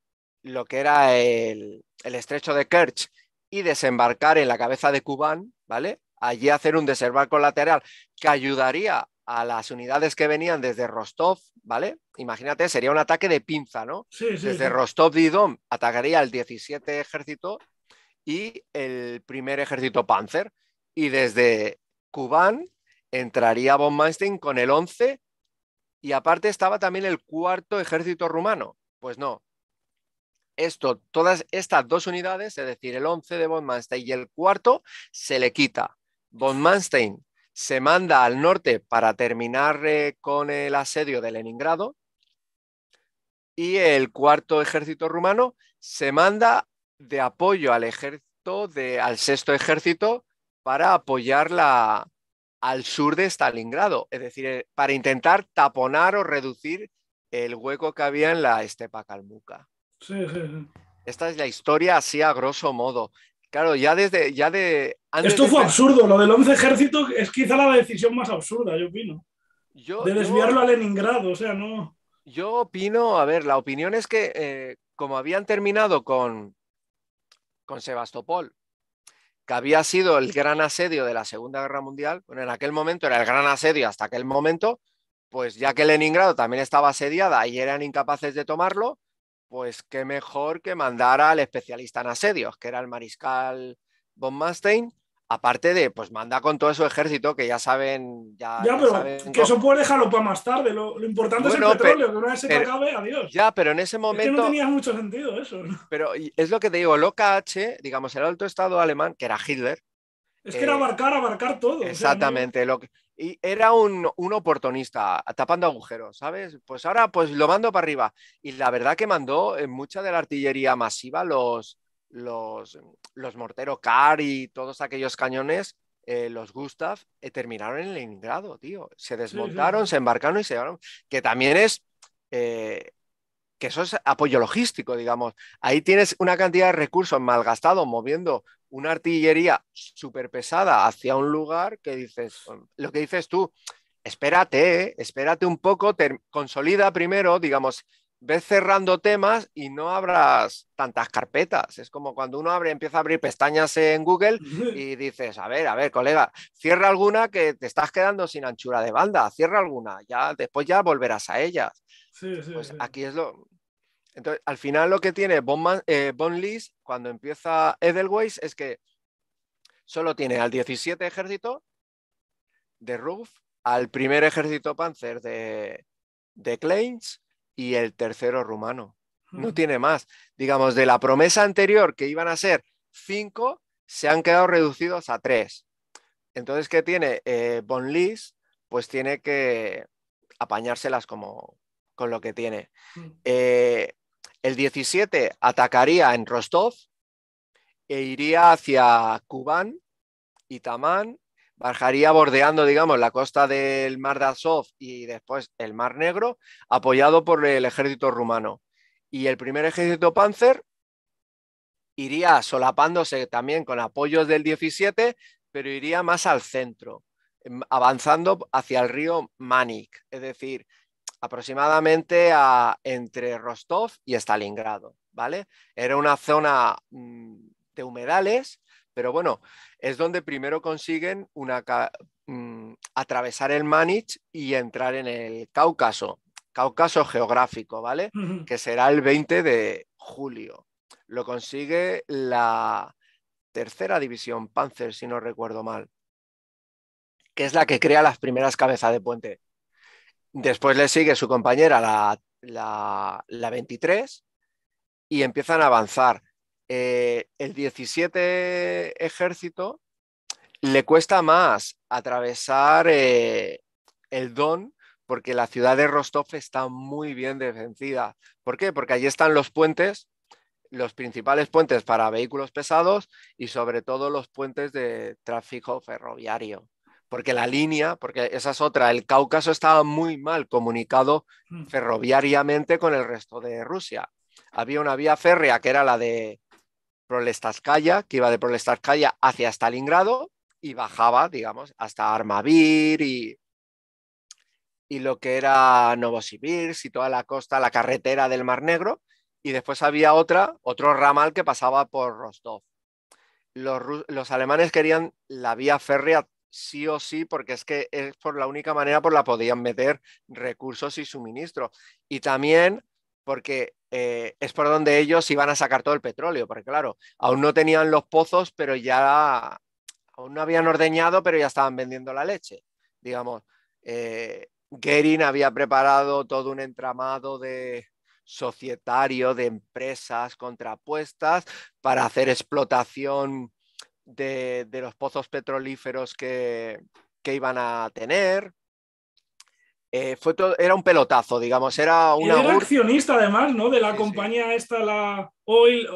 lo que era el, el estrecho de Kerch y desembarcar en la cabeza de Kubán, ¿vale? Allí hacer un desembarco lateral que ayudaría a las unidades que venían desde Rostov, ¿vale? Imagínate, sería un ataque de pinza, ¿no? Sí, sí, desde sí. Rostov y Don atacaría el diecisiete ejército y el primer ejército Panzer, y desde Kubán entraría von Manstein con el once, y aparte estaba también el cuarto ejército rumano. Pues no. Esto, todas estas dos unidades, es decir, el once de von Manstein y el cuarto, se le quita. Von Manstein se manda al norte para terminar eh, con el asedio de Leningrado, y el cuarto ejército rumano se manda de apoyo al ejército de, al sexto ejército para apoyarla al sur de Stalingrado, es decir, eh, para intentar taponar o reducir el hueco que había en la estepa calmuca. Sí, sí, sí. Esta es la historia así a grosso modo. Claro, ya desde... Ya de, antes Esto fue de... absurdo, lo del once ejército es quizá la decisión más absurda, yo opino. Yo, de desviarlo yo, a Leningrado, o sea, no... Yo opino, a ver, la opinión es que eh, como habían terminado con, con Sebastopol, que había sido el gran asedio de la Segunda Guerra Mundial, bueno, en aquel momento era el gran asedio hasta aquel momento, pues ya que Leningrado también estaba asediada y eran incapaces de tomarlo, pues qué mejor que mandar al especialista en asedios, que era el mariscal von Manstein, aparte de, pues manda con todo su ejército, que ya saben... Ya, ya, ya pero saben que cómo. Eso puede dejarlo para más tarde, lo, lo importante bueno, es el petróleo, pero, que una vez se te acabe, adiós. Ya, pero en ese momento... Es que no tenía mucho sentido eso. ¿No? Pero es lo que te digo, el O K H, digamos, el alto estado alemán, que era Hitler, Es que eh, era abarcar, abarcar todo. Exactamente. O sea, ¿no? lo que, y era un, un oportunista, tapando agujeros, ¿sabes? Pues ahora pues lo mando para arriba. Y la verdad que mandó en mucha de la artillería masiva los, los, los morteros K A R y todos aquellos cañones, eh, los Gustav, eh, terminaron en Leningrado, tío. Se desmontaron, sí, sí. se embarcaron y se llevaron. Que también es... Eh, que eso es apoyo logístico, digamos. Ahí tienes una cantidad de recursos malgastados moviendo una artillería súper pesada hacia un lugar que dices, lo que dices tú, espérate, espérate un poco, te consolida primero, digamos, ves cerrando temas y no abras tantas carpetas. Es como cuando uno abre, empieza a abrir pestañas en Google y dices, a ver, a ver, colega, cierra alguna que te estás quedando sin anchura de banda, cierra alguna, ya después ya volverás a ellas. Sí, sí, pues sí. Aquí es lo... Entonces, al final lo que tiene Von, Man, eh, Von List cuando empieza Edelweiss es que solo tiene al diecisiete ejército de Ruff, al primer ejército Panzer de, de Kleins y el tercero rumano. No tiene más. Digamos, de la promesa anterior que iban a ser cinco, se han quedado reducidos a tres. Entonces, ¿qué tiene eh, Von List? Pues tiene que apañárselas como... con lo que tiene. Eh, el diecisiete atacaría en Rostov e iría hacia Kubán y Tamán, bajaría bordeando, digamos, la costa del mar de Azov y después el mar Negro, apoyado por el ejército rumano. Y el primer ejército Panzer iría solapándose también con apoyos del diecisiete, pero iría más al centro, avanzando hacia el río Manich, es decir, aproximadamente a, entre Rostov y Stalingrado, ¿vale? Era una zona mmm, de humedales, pero bueno, es donde primero consiguen una, mmm, atravesar el Manich y entrar en el Cáucaso, Cáucaso geográfico, ¿vale? Uh-huh. Que será el veinte de julio. Lo consigue la tercera división Panzer, si no recuerdo mal, que es la que crea las primeras cabezas de puente. Después le sigue su compañera, la, la, la veintitrés, y empiezan a avanzar. Eh, el diecisiete ejército le cuesta más atravesar eh, el Don, porque la ciudad de Rostov está muy bien defendida. ¿Por qué? Porque allí están los puentes, los principales puentes para vehículos pesados y sobre todo los puentes de tráfico ferroviario. Porque la línea, porque esa es otra, el Cáucaso estaba muy mal comunicado ferroviariamente con el resto de Rusia. Había una vía férrea que era la de Prolestashkaya, que iba de Prolestashkaya hacia Stalingrado y bajaba, digamos, hasta Armavir y, y lo que era Novorossiysk y toda la costa, la carretera del Mar Negro. Y después había otra, otro ramal que pasaba por Rostov. Los, los alemanes querían la vía férrea sí o sí, porque es que es por la única manera por la podían meter recursos y suministros. Y también porque eh, es por donde ellos iban a sacar todo el petróleo, porque claro, aún no tenían los pozos, pero ya aún no habían ordeñado, pero ya estaban vendiendo la leche. Digamos, eh, Goering había preparado todo un entramado de societario, de empresas contrapuestas para hacer explotación De, de los pozos petrolíferos que, que iban a tener. Eh, fue todo, era un pelotazo, digamos. Era una era accionista, además, ¿no? De la sí, compañía sí. esta, la Oil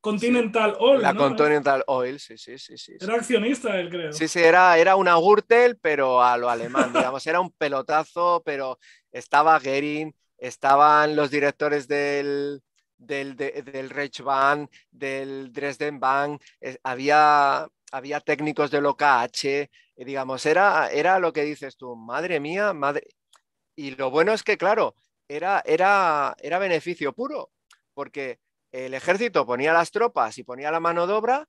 Continental sí. Oil. La ¿no? Continental Oil, sí, sí, sí, sí. Era sí. accionista, él creo. Sí, sí, era, era una Gürtel, pero a lo alemán, digamos. Era un pelotazo, pero estaba Goering, estaban los directores del... del, de, del Reichsbahn, del Dresden Bank, eh, había, había técnicos del O K H, eh, digamos, era, era lo que dices tú, madre mía, madre... Y lo bueno es que, claro, era, era, era beneficio puro, porque el ejército ponía las tropas y ponía la mano de obra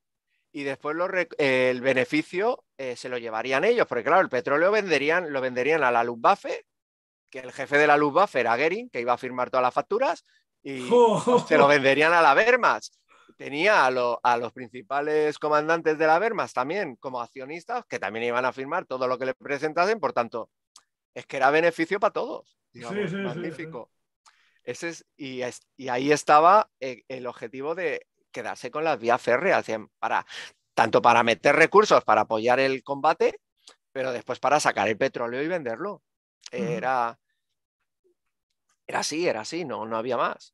y después lo, eh, el beneficio eh, se lo llevarían ellos, porque claro, el petróleo venderían, lo venderían a la Luftwaffe, que el jefe de la Luftwaffe era Goering, que iba a firmar todas las facturas, y se lo venderían a la Wehrmacht. Tenía a, lo, a los principales comandantes de la Wehrmacht también como accionistas que también iban a firmar todo lo que le presentasen, por tanto, es que era beneficio para todos, digamos, sí, sí, magnífico. Sí, sí. Ese es, y, es, y ahí estaba el, el objetivo de quedarse con las vías férreas para tanto para meter recursos, para apoyar el combate, pero después para sacar el petróleo y venderlo. Era, era así, era así, no, no había más.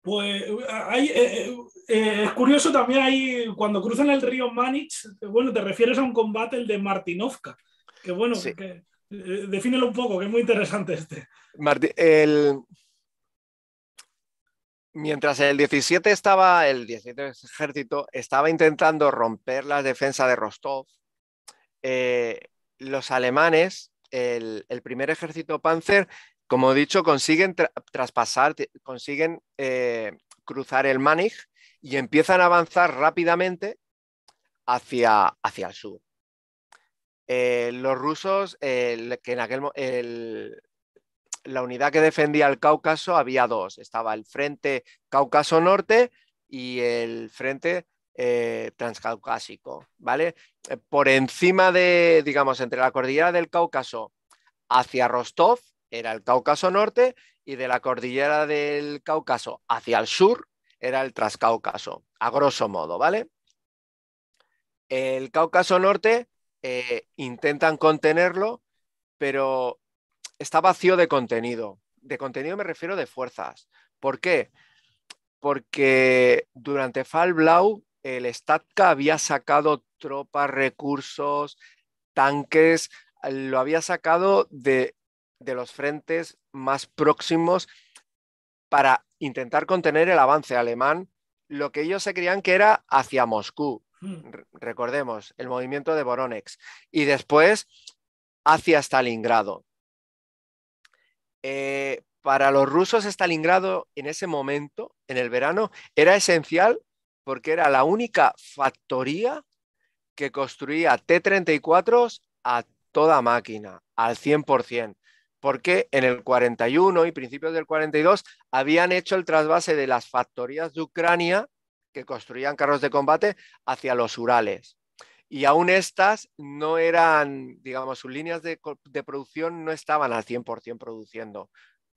Pues hay, eh, eh, es curioso también ahí, cuando cruzan el río Manich, bueno, te refieres a un combate, el de Martinovka, que bueno, sí. que, eh, defínelo un poco, que es muy interesante este. Marti, el... Mientras el diecisiete estaba, el diecisiete ejército estaba intentando romper la defensa de Rostov, eh, los alemanes, el, el primer ejército panzer, como he dicho, consiguen tra traspasar, consiguen eh, cruzar el Manich y empiezan a avanzar rápidamente hacia, hacia el sur. Eh, los rusos, eh, que en aquel el, la unidad que defendía el Cáucaso había dos, estaba el frente Cáucaso Norte y el frente eh, Transcaucásico, ¿vale? Por encima de, digamos, entre la cordillera del Cáucaso hacia Rostov, era el Cáucaso Norte, y de la cordillera del Cáucaso hacia el sur era el Transcaucaso, a grosso modo, ¿vale? El Cáucaso Norte eh, intentan contenerlo, pero está vacío de contenido. De contenido me refiero de fuerzas. ¿Por qué? Porque durante Fall Blau el Statka había sacado tropas, recursos, tanques, lo había sacado de... de los frentes más próximos para intentar contener el avance alemán, lo que ellos se creían que era hacia Moscú, Re- recordemos, el movimiento de Voronezh, y después hacia Stalingrado. Eh, para los rusos Stalingrado en ese momento, en el verano, era esencial porque era la única factoría que construía T treinta y cuatro a toda máquina, al cien por cien. Porque en el cuarenta y uno y principios del cuarenta y dos habían hecho el trasvase de las factorías de Ucrania que construían carros de combate hacia los Urales. Y aún estas no eran, digamos, sus líneas de, de producción no estaban al cien por cien produciendo.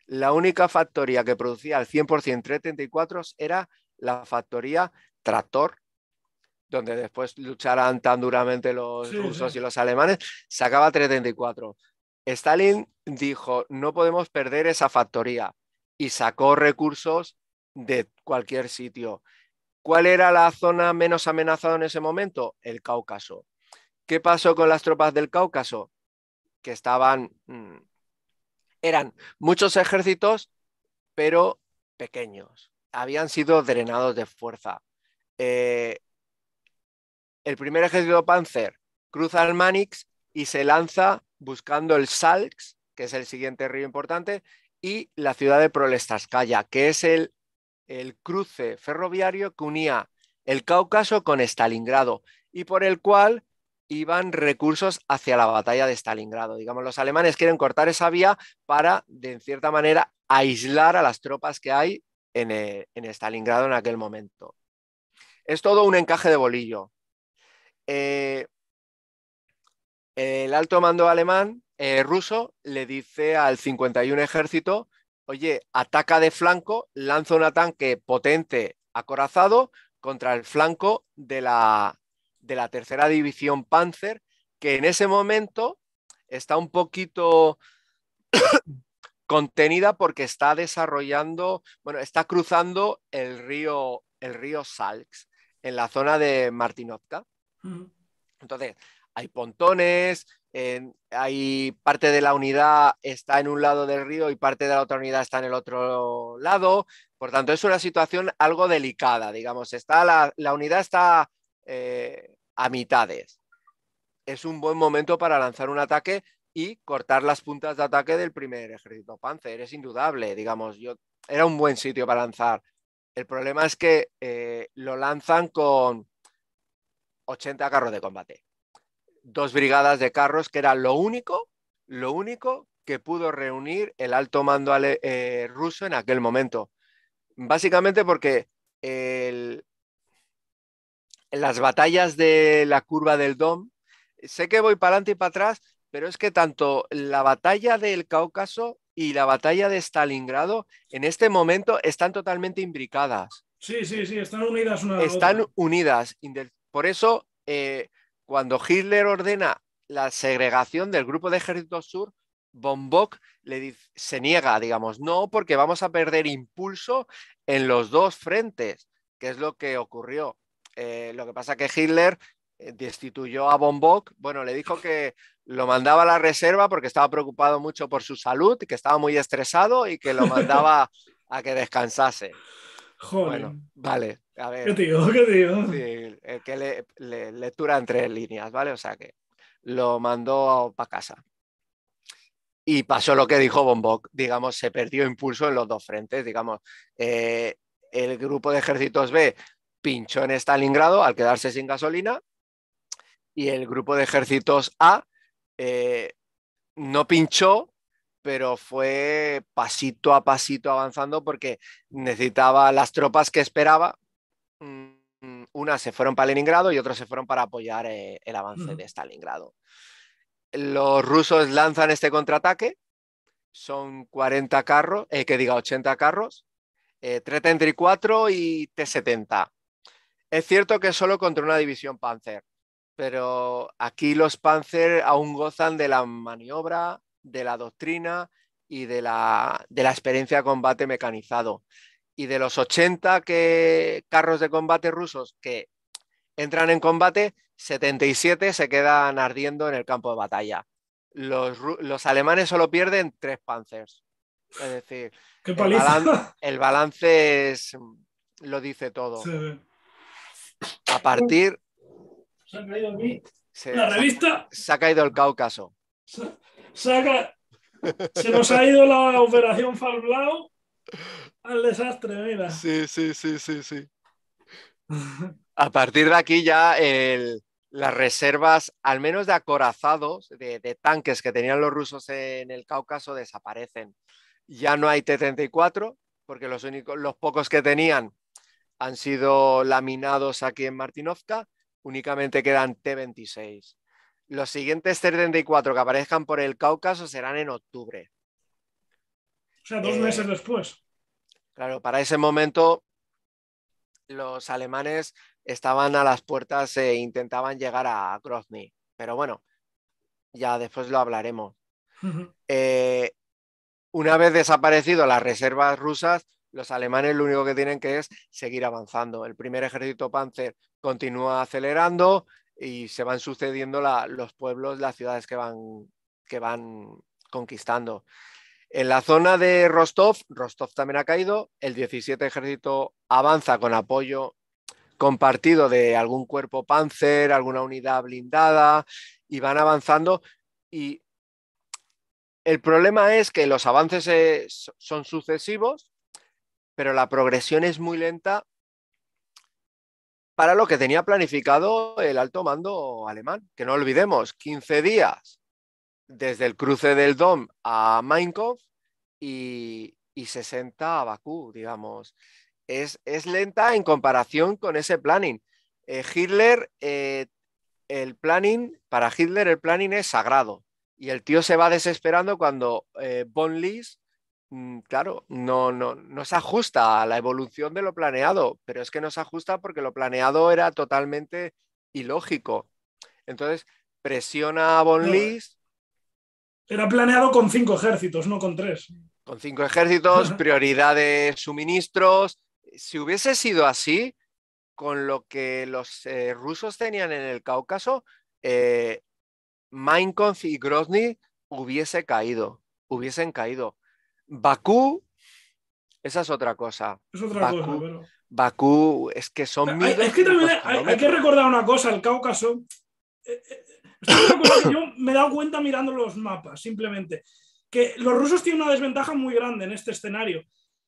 La única factoría que producía al cien por cien T treinta y cuatro era la factoría Tractor, donde después lucharán tan duramente los sí, rusos sí. y los alemanes, sacaba T treinta y cuatro. Stalin dijo, no podemos perder esa factoría, y sacó recursos de cualquier sitio. ¿Cuál era la zona menos amenazada en ese momento? El Cáucaso. ¿Qué pasó con las tropas del Cáucaso? Que estaban... eran muchos ejércitos, pero pequeños. Habían sido drenados de fuerza. Eh, el primer ejército panzer cruza el Manich y se lanza buscando el Salx, que es el siguiente río importante, y la ciudad de Prolestaskaya, que es el, el cruce ferroviario que unía el Cáucaso con Stalingrado y por el cual iban recursos hacia la batalla de Stalingrado. Digamos, los alemanes quieren cortar esa vía para, de cierta manera, aislar a las tropas que hay en, en Stalingrado en aquel momento. Es todo un encaje de bolillo. Eh, El alto mando alemán, eh, ruso, le dice al cincuenta y uno ejército, oye, ataca de flanco, lanza un ataque potente acorazado contra el flanco de la, de la tercera división Panzer, que en ese momento está un poquito contenida porque está desarrollando, bueno, está cruzando el río, el río Salx en la zona de Martinovka. Entonces... hay pontones, eh, hay parte de la unidad está en un lado del río y parte de la otra unidad está en el otro lado. Por tanto, es una situación algo delicada, digamos. Está la, la unidad está eh, a mitades. Es un buen momento para lanzar un ataque y cortar las puntas de ataque del primer ejército panzer. Es indudable, digamos. Yo, era un buen sitio para lanzar. El problema es que eh, lo lanzan con ochenta carros de combate. Dos brigadas de carros, que era lo único, lo único que pudo reunir el alto mando ale, eh, ruso en aquel momento. Básicamente porque el, las batallas de la curva del Don, sé que voy para adelante y para atrás, pero es que tanto la batalla del Cáucaso y la batalla de Stalingrado en este momento están totalmente imbricadas. Sí, sí, sí, están unidas una a la Están otra. unidas. Por eso, eh, cuando Hitler ordena la segregación del grupo de ejército sur, von Bock le dice, se niega, digamos, no, porque vamos a perder impulso en los dos frentes, que es lo que ocurrió. Eh, lo que pasa que Hitler destituyó a von Bock, bueno, le dijo que lo mandaba a la reserva porque estaba preocupado mucho por su salud, que estaba muy estresado y que lo mandaba a que descansase. Joder. Bueno, vale, a ver. ¿Qué tío? ¿Qué tío? Sí, eh, que le, le, lectura en tres líneas, ¿vale? O sea que lo mandó para casa. Y pasó lo que dijo von Bock, digamos, se perdió impulso en los dos frentes, digamos. Eh, el grupo de ejércitos B pinchó en Stalingrado al quedarse sin gasolina, y el grupo de ejércitos A eh, no pinchó, pero fue pasito a pasito avanzando porque necesitaba las tropas que esperaba. Unas se fueron para Leningrado y otras se fueron para apoyar eh, el avance de Stalingrado. Los rusos lanzan este contraataque, son cuarenta carros, eh, que diga ochenta carros, eh, T treinta y cuatro y T setenta. Es cierto que solo contra una división Panzer, pero aquí los Panzer aún gozan de la maniobra, de la doctrina y de la, de la experiencia de combate mecanizado. Y de los ochenta que, carros de combate rusos que entran en combate, setenta y siete se quedan ardiendo en el campo de batalla. Los, los alemanes solo pierden tres panzers. Es decir, el balance, el balance es, lo dice todo. Sí. A partir... Se ha caído aquí. Se, ¿La revista? Se, se ha caído el Cáucaso. Se, se, ha, se nos ha ido la operación Fall Blau al desastre, mira. Sí, sí, sí, sí, sí. A partir de aquí ya el, las reservas, al menos de acorazados, de, de tanques que tenían los rusos en el Cáucaso, desaparecen. Ya no hay T treinta y cuatro, porque los, únicos, los pocos que tenían han sido laminados aquí en Martinovka, únicamente quedan T veintiséis. Los siguientes T treinta y cuatro que aparezcan por el Cáucaso serán en octubre. O sea, dos eh, meses después. Claro, para ese momento los alemanes estaban a las puertas e intentaban llegar a Grozny. Pero bueno, ya después lo hablaremos. Uh-huh. eh, una vez desaparecido las reservas rusas, los alemanes lo único que tienen que es seguir avanzando. El primer ejército Panzer continúa acelerando y se van sucediendo la, los pueblos, las ciudades que van, que van conquistando. En la zona de Rostov, Rostov también ha caído, el diecisiete ejército avanza con apoyo compartido de algún cuerpo Panzer, alguna unidad blindada, y van avanzando. Y el problema es que los avances es, son sucesivos, pero la progresión es muy lenta para lo que tenía planificado el alto mando alemán. Que no olvidemos, quince días desde el cruce del Don a Maikop y, y sesenta a Bakú, digamos. Es, es lenta en comparación con ese planning. Eh, Hitler, eh, el planning, para Hitler el planning es sagrado. Y el tío se va desesperando cuando eh, von List, claro, no, no, no se ajusta a la evolución de lo planeado, pero es que no se ajusta porque lo planeado era totalmente ilógico. Entonces, presiona a von List. Era planeado con cinco ejércitos, no con tres. Con cinco ejércitos, prioridad de suministros. Si hubiese sido así, con lo que los eh, rusos tenían en el Cáucaso, eh, Maikop y Grozny hubiese caído, hubiesen caído. Bakú, esa es otra cosa. Es otra Bakú, cosa, pero... Bakú, es que son... Hay, es que también hay, hay que recordar una cosa, el Cáucaso... Eh, eh, yo me he dado cuenta mirando los mapas, simplemente, que los rusos tienen una desventaja muy grande en este escenario,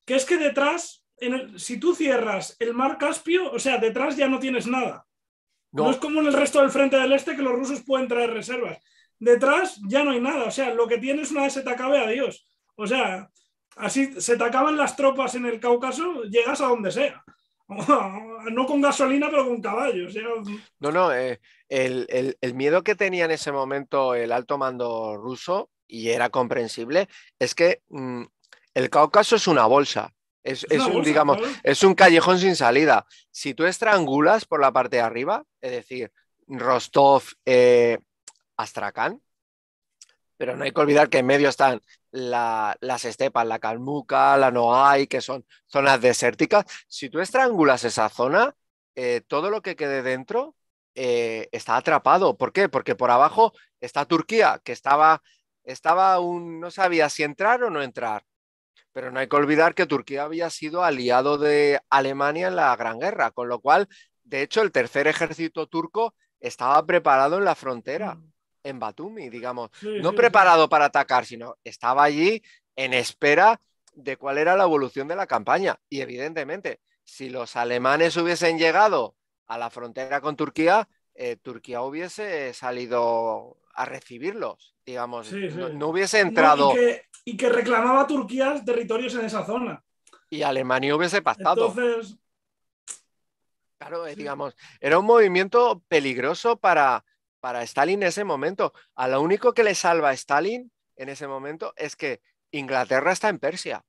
que es que detrás, en el, si tú cierras el mar Caspio, o sea, detrás ya no tienes nada. No. No es como en el resto del frente del este, que los rusos pueden traer reservas. Detrás ya no hay nada, o sea, lo que tienes es una vez se te acabe, adiós. O sea, así se te acaban las tropas en el Cáucaso, llegas a donde sea. No con gasolina, pero con caballos. ¿Sí? No, no, eh, el, el, el miedo que tenía en ese momento el alto mando ruso, y era comprensible, es que mmm, el Cáucaso es una bolsa. Es, es, es, un, bolsa, digamos, es un callejón sin salida. Si tú estrangulas por la parte de arriba, es decir, Rostov, eh, Astrakán, pero no hay que olvidar que en medio están la, las estepas, la Kalmuka, la Nogai, que son zonas desérticas. Si tú estrangulas esa zona, eh, todo lo que quede dentro eh, está atrapado. ¿Por qué? Porque por abajo está Turquía, que estaba, estaba un, no sabía si entrar o no entrar. Pero no hay que olvidar que Turquía había sido aliado de Alemania en la Gran Guerra, con lo cual, de hecho, el tercer ejército turco estaba preparado en la frontera, en Batumi, digamos. Sí, no sí, preparado sí. para atacar, sino estaba allí en espera de cuál era la evolución de la campaña. Y evidentemente, si los alemanes hubiesen llegado a la frontera con Turquía, eh, Turquía hubiese salido a recibirlos, digamos, sí, sí. No, no hubiese entrado... No, y, que, y que reclamaba Turquía territorios en esa zona. Y Alemania hubiese pactado. Entonces... Claro, sí. digamos, era un movimiento peligroso para, para Stalin en ese momento. A lo único que le salva a Stalin en ese momento es que Inglaterra está en Persia.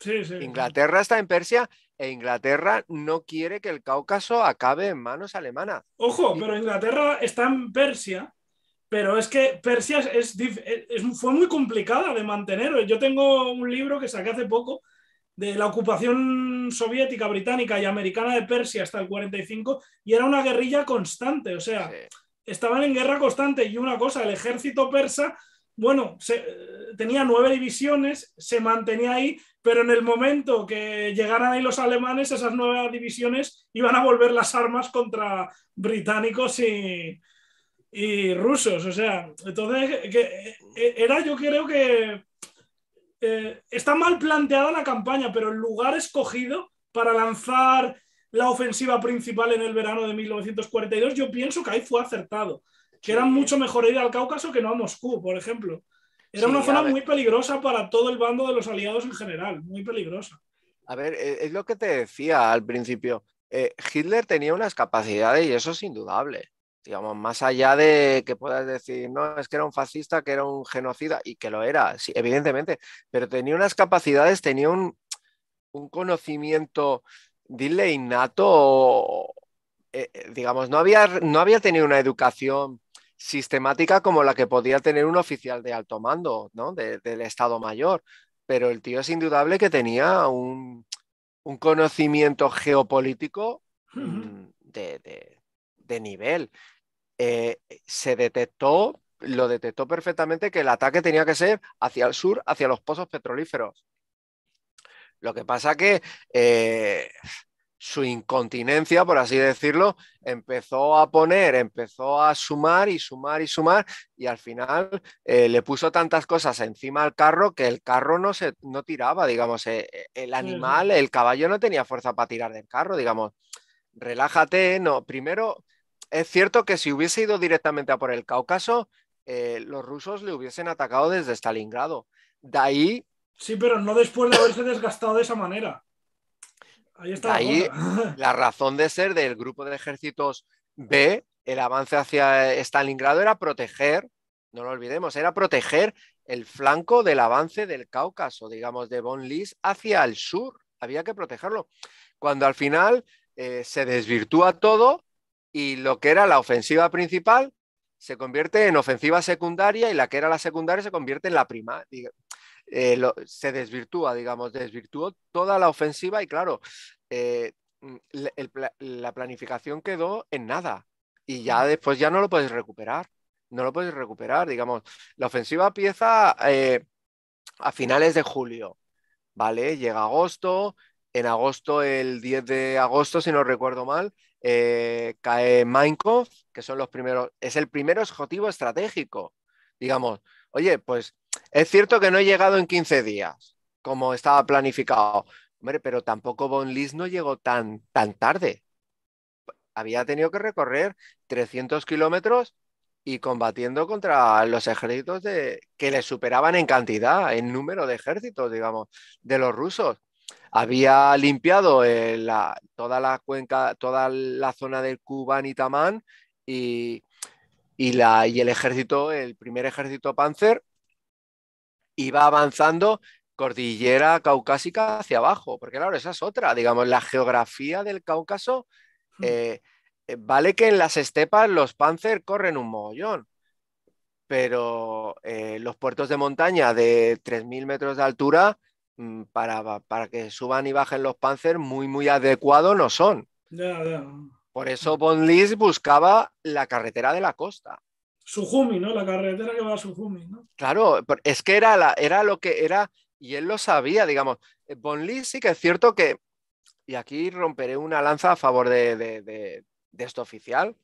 Sí, sí, Inglaterra sí. está en Persia e Inglaterra no quiere que el Cáucaso acabe en manos alemanas. Ojo, y... pero Inglaterra está en Persia... Pero es que Persia es, es, fue muy complicada de mantener. Yo tengo un libro que saqué hace poco de la ocupación soviética, británica y americana de Persia hasta el cuarenta y cinco y era una guerrilla constante. O sea, sí. estaban en guerra constante. Y una cosa, el ejército persa, bueno, se, tenía nueve divisiones, se mantenía ahí, pero en el momento que llegaran ahí los alemanes, esas nueve divisiones iban a volver las armas contra británicos y... y rusos, o sea, entonces que, era yo creo que eh, está mal planteada la campaña, pero el lugar escogido para lanzar la ofensiva principal en el verano de mil novecientos cuarenta y dos, yo pienso que ahí fue acertado, que era mucho mejor ir al Cáucaso que no a Moscú, por ejemplo. Era sí, una zona muy peligrosa para todo el bando de los aliados en general, muy peligrosa. A ver, es lo que te decía al principio, eh, Hitler tenía unas capacidades y eso es indudable. Digamos, más allá de que puedas decir, no, es que era un fascista, que era un genocida, y que lo era, sí, evidentemente, pero tenía unas capacidades, tenía un, un conocimiento, dile, innato, eh, digamos, no había, no había tenido una educación sistemática como la que podía tener un oficial de alto mando, ¿no? de, del Estado Mayor, pero el tío es indudable que tenía un, un conocimiento geopolítico mm, de, de, de nivel. Eh, se detectó, lo detectó perfectamente que el ataque tenía que ser hacia el sur, hacia los pozos petrolíferos. Lo que pasa que eh, su incontinencia, por así decirlo, empezó a poner, empezó a sumar y sumar y sumar y al final eh, le puso tantas cosas encima al carro que el carro no, se, no tiraba, digamos, eh, el animal, el caballo no tenía fuerza para tirar del carro, digamos. Relájate, no, primero... Es cierto que si hubiese ido directamente a por el Cáucaso, eh, los rusos le hubiesen atacado desde Stalingrado. De ahí... Sí, pero no después de haberse desgastado de esa manera. Ahí está. De ahí la razón de ser del grupo de ejércitos B, el avance hacia Stalingrado era proteger, no lo olvidemos, era proteger el flanco del avance del Cáucaso, digamos, de von List hacia el sur. Había que protegerlo. Cuando al final eh, se desvirtúa todo, y lo que era la ofensiva principal se convierte en ofensiva secundaria y la que era la secundaria se convierte en la prima. Eh, lo, se desvirtúa, digamos, desvirtuó toda la ofensiva y claro, eh, el, el, la planificación quedó en nada y ya después ya no lo puedes recuperar, no lo puedes recuperar, digamos. La ofensiva empieza eh, a finales de julio, ¿vale? Llega agosto, en agosto, el diez de agosto, si no recuerdo mal, Eh, cae Maikop, que son los primeros, es el primer objetivo estratégico, digamos. Oye, pues es cierto que no he llegado en quince días, como estaba planificado, hombre, pero tampoco von List no llegó tan, tan tarde. Había tenido que recorrer trescientos kilómetros y combatiendo contra los ejércitos de, que le superaban en cantidad, en número de ejércitos, digamos, de los rusos. Había limpiado eh, la, toda la cuenca, toda la zona del Kubán y Tamán y, y, la, y el ejército, el primer ejército Panzer iba avanzando cordillera caucásica hacia abajo, porque claro, esa es otra, digamos, la geografía del Cáucaso, eh, vale que en las estepas los panzer corren un mogollón, pero eh, los puertos de montaña de tres mil metros de altura, para, para que suban y bajen los panzer, muy, muy adecuados no son. Yeah, yeah. Por eso von List buscaba la carretera de la costa. Sujumi, ¿no? La carretera que va a Sujumi, ¿no? Claro, es que era, la, era lo que era, y él lo sabía, digamos. Von List sí que es cierto que, y aquí romperé una lanza a favor de, de, de, de esto oficial,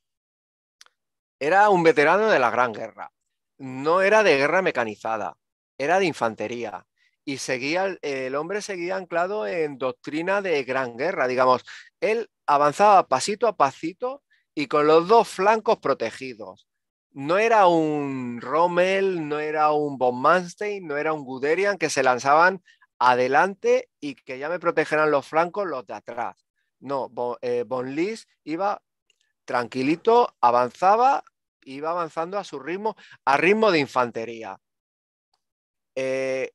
era un veterano de la Gran Guerra. No era de guerra mecanizada, era de infantería. Y seguía, el hombre seguía anclado en doctrina de Gran Guerra, digamos. Él avanzaba pasito a pasito y con los dos flancos protegidos. No era un Rommel, no era un von Manstein, no era un Guderian, que se lanzaban adelante y que ya me protegerán los flancos los de atrás. No, von, eh, von List iba tranquilito, avanzaba, iba avanzando a su ritmo, a ritmo de infantería. Eh,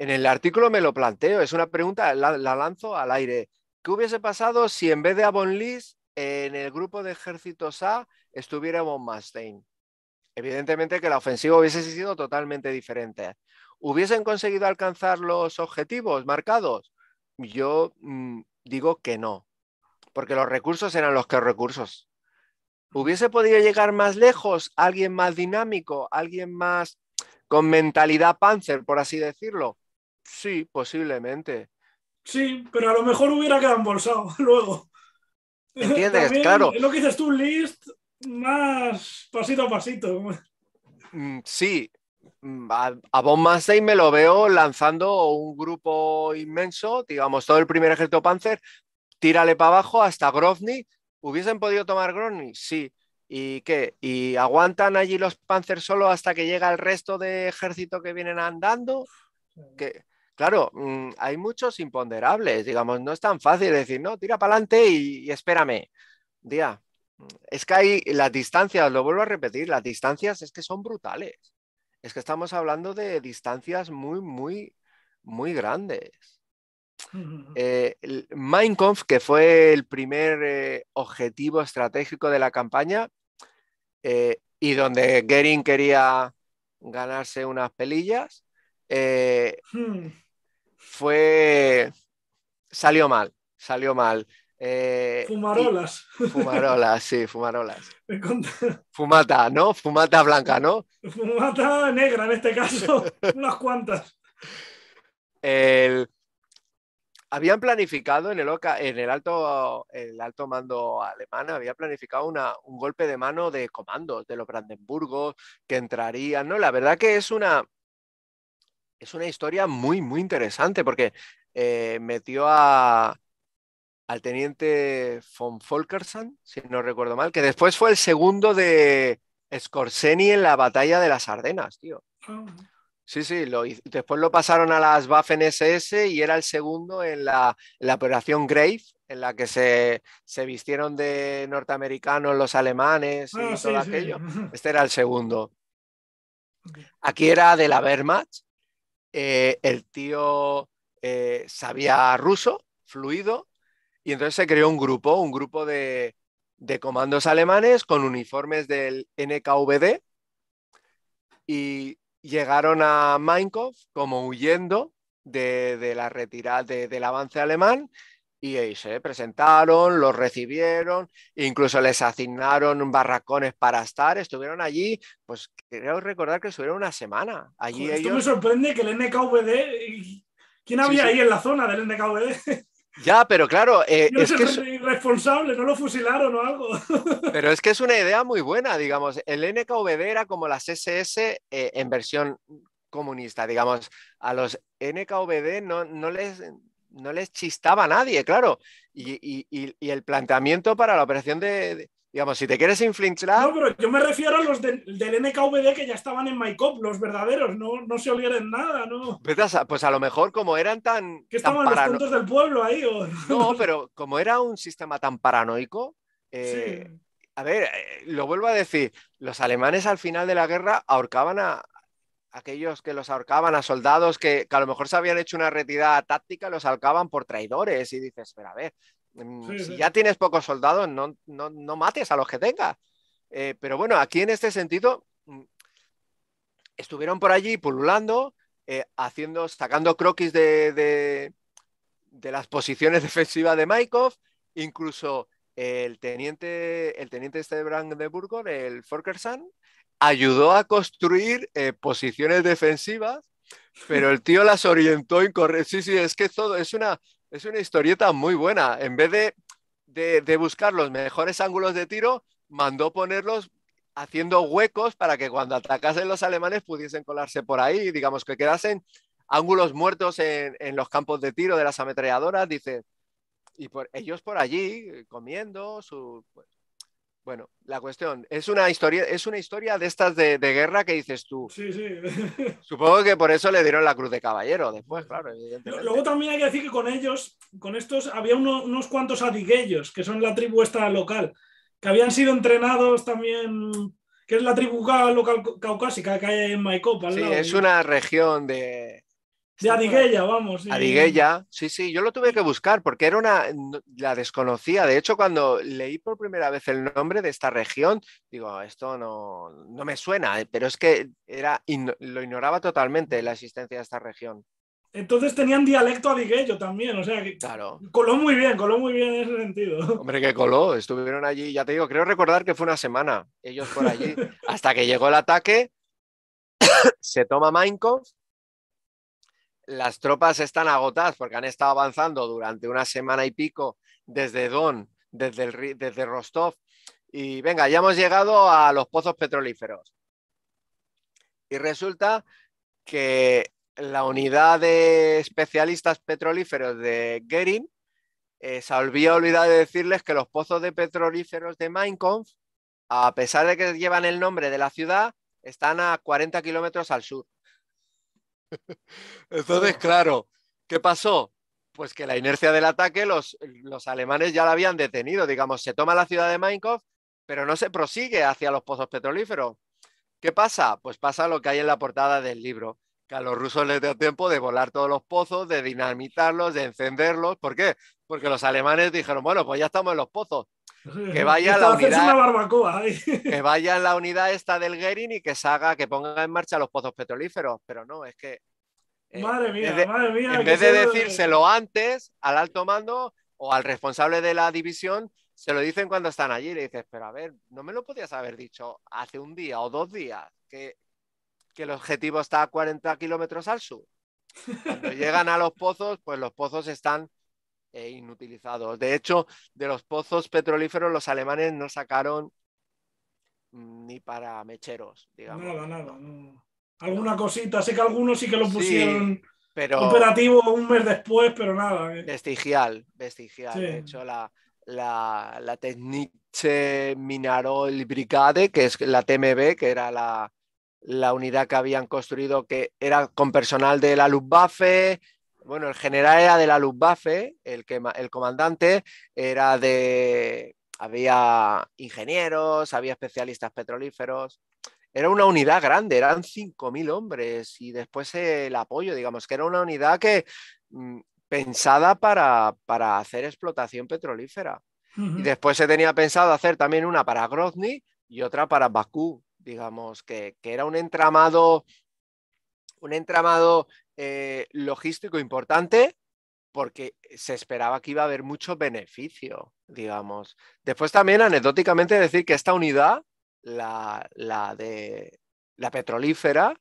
en el artículo me lo planteo, es una pregunta, la, la lanzo al aire. ¿Qué hubiese pasado si en vez de a von List en el grupo de ejércitos A estuviera von Manstein? Evidentemente que la ofensiva hubiese sido totalmente diferente. ¿Hubiesen conseguido alcanzar los objetivos marcados? Yo mmm, digo que no, porque los recursos eran los que recursos. ¿Hubiese podido llegar más lejos alguien más dinámico, alguien más con mentalidad panzer, por así decirlo? Sí, posiblemente. Sí, pero a lo mejor hubiera quedado embolsado luego. ¿Entiendes? También, claro. Es lo que dices tú, List, más pasito a pasito. Sí, a, a von Manstein me lo veo lanzando un grupo inmenso, digamos, todo el primer ejército panzer, tírale para abajo hasta Grozny. ¿Hubiesen podido tomar Grozny? Sí. ¿Y qué? ¿Y aguantan allí los panzers solo hasta que llega el resto de ejército que vienen andando? Que, claro, hay muchos imponderables, digamos, no es tan fácil decir, no, tira para adelante y, y espérame. Día, es que hay las distancias, lo vuelvo a repetir, las distancias es que son brutales. Es que estamos hablando de distancias muy, muy, muy grandes. Eh, el Mein Kampf, que fue el primer eh, objetivo estratégico de la campaña, eh, y donde Goering quería ganarse unas pelillas, eh, hmm. fue salió mal, salió mal. Eh, fumarolas. Y... Fumarolas, sí, fumarolas. Fumata, ¿no? Fumata blanca, ¿no? Fumata negra en este caso, unas cuantas. El... Habían planificado en el, Oca, en el, alto, el alto mando alemán, había planificado una, un golpe de mano de comandos de los Brandenburgos que entrarían, ¿no? La verdad que es una, es una historia muy, muy interesante porque eh, metió a, al teniente von Volkerson, si no recuerdo mal, que después fue el segundo de Scorseni en la batalla de las Ardenas, tío. Oh. Sí, sí, lo, después lo pasaron a las Waffen-ese ese y era el segundo en la, en la operación Grave, en la que se, se vistieron de norteamericanos los alemanes y ah, todo sí, aquello. Sí. Este era el segundo. Aquí era de la Wehrmacht. Eh, el tío eh, sabía ruso, fluido, y entonces se creó un grupo, un grupo de, de comandos alemanes con uniformes del ene ka uve de y llegaron a Maikop como huyendo de, de la retirada, de, del avance alemán, y ahí se presentaron, los recibieron, incluso les asignaron barracones para estar, estuvieron allí, pues creo recordar que estuvieron una semana. Allí Joder, ellos... Esto me sorprende que el ene ka uve de... ¿Quién había sí, sí. ahí en la zona del ene ka uve de? Ya, pero claro... Eh, es que es... irresponsable, no lo fusilaron o algo. Pero es que es una idea muy buena, digamos. El ene ka uve de era como las ese ese eh, en versión comunista, digamos. A los ene ka uve de no, no, les, no les chistaba a nadie, claro. Y, y, y, y el planteamiento para la operación de... de digamos, si te quieres inflinchar... No, pero yo me refiero a los de, del ene ka uve de que ya estaban en Maikop, los verdaderos, no, no se olviden nada, ¿no? Pues a, pues a lo mejor como eran tan... ¿Qué estaban tan parano... los tontos del pueblo ahí? ¿O? No, pero como era un sistema tan paranoico... Eh, sí. A ver, eh, lo vuelvo a decir, los alemanes al final de la guerra ahorcaban a... aquellos que los ahorcaban a soldados que, que a lo mejor se habían hecho una retirada táctica, los ahorcaban por traidores y dices, pero a ver, sí, si sí. ya tienes pocos soldados, no, no, no mates a los que tengas. Eh, pero bueno, aquí en este sentido estuvieron por allí pululando, eh, haciendo, sacando croquis de, de, de las posiciones defensivas de Maikop, incluso el teniente, el teniente este de Brandenburgo, el Forkersan, ayudó a construir eh, posiciones defensivas, pero el tío las orientó incorrectamente. Sí, sí, es que todo es una, es una historieta muy buena. En vez de, de, de buscar los mejores ángulos de tiro, mandó ponerlos haciendo huecos para que cuando atacasen los alemanes pudiesen colarse por ahí, digamos que quedasen ángulos muertos en, en los campos de tiro de las ametralladoras, dice, y por, ellos por allí comiendo su... Pues, bueno, la cuestión, es una historia, es una historia de estas de, de guerra que dices tú. Sí, sí. Supongo que por eso le dieron la cruz de caballero después, claro, evidentemente. Luego también hay que decir que con ellos, con estos, había uno, unos cuantos adiguellos, que son la tribu esta local, que habían sido entrenados también, que es la tribu local caucásica que hay en Maikop. Sí, lado, es ¿no? una región de... De Adigueya, vamos. Sí. Adigueya, sí, sí, yo lo tuve que buscar porque era una, la desconocía. De hecho, cuando leí por primera vez el nombre de esta región, digo, esto no, no me suena, pero es que era, lo ignoraba totalmente la existencia de esta región. Entonces tenían dialecto adigueyo también, o sea que claro. coló muy bien, coló muy bien en ese sentido. Hombre, que coló, estuvieron allí, ya te digo, creo recordar que fue una semana, ellos por allí, hasta que llegó el ataque, se toma Maikop. Las tropas están agotadas porque han estado avanzando durante una semana y pico desde Don, desde, el, desde Rostov, y venga, ya hemos llegado a los pozos petrolíferos. Y resulta que la unidad de especialistas petrolíferos de Göring eh, se había olvidado de decirles que los pozos de petrolíferos de Maikop, a pesar de que llevan el nombre de la ciudad, están a cuarenta kilómetros al sur. Entonces, claro, ¿qué pasó? Pues que la inercia del ataque los, los alemanes ya la habían detenido, digamos, se toma la ciudad de Maikop, pero no se prosigue hacia los pozos petrolíferos. ¿Qué pasa? Pues pasa lo que hay en la portada del libro, que a los rusos les dio tiempo de volar todos los pozos, de dinamitarlos, de encenderlos. ¿Por qué? Porque los alemanes dijeron, bueno, pues ya estamos en los pozos, que vaya la unidad, una barbacoa, ¿eh? que vaya en la unidad esta del Göring y que se haga, que ponga en marcha los pozos petrolíferos, pero no, es que eh, madre mía, de, madre mía, en vez de sea... decírselo antes al alto mando o al responsable de la división, se lo dicen cuando están allí, le dices, pero a ver, no me lo podías haber dicho hace un día o dos días que, que el objetivo está a cuarenta kilómetros al sur. Cuando llegan a los pozos, pues los pozos están E inutilizados. De hecho, de los pozos petrolíferos los alemanes no sacaron ni para mecheros, digamos. Nada, nada. No. Alguna cosita, sé que algunos sí que lo pusieron sí, pero... operativo un mes después, pero nada. Eh. Vestigial, vestigial. Sí. De hecho, la, la, la Technische Mineral Brigade, que es la T M B, que era la, la unidad que habían construido, que era con personal de la Luftwaffe. Bueno, el general era de la Luftwaffe, el, que, el comandante era de... Había ingenieros, había especialistas petrolíferos. Era una unidad grande, eran cinco mil hombres y después el apoyo, digamos, que era una unidad que mmm, pensada para, para hacer explotación petrolífera. Uh-huh. Y después se tenía pensado hacer también una para Grozny y otra para Bakú, digamos, que, que era un entramado... Un entramado... Eh, logístico importante porque se esperaba que iba a haber mucho beneficio, digamos. Después también anecdóticamente decir que esta unidad, la, la de la petrolífera,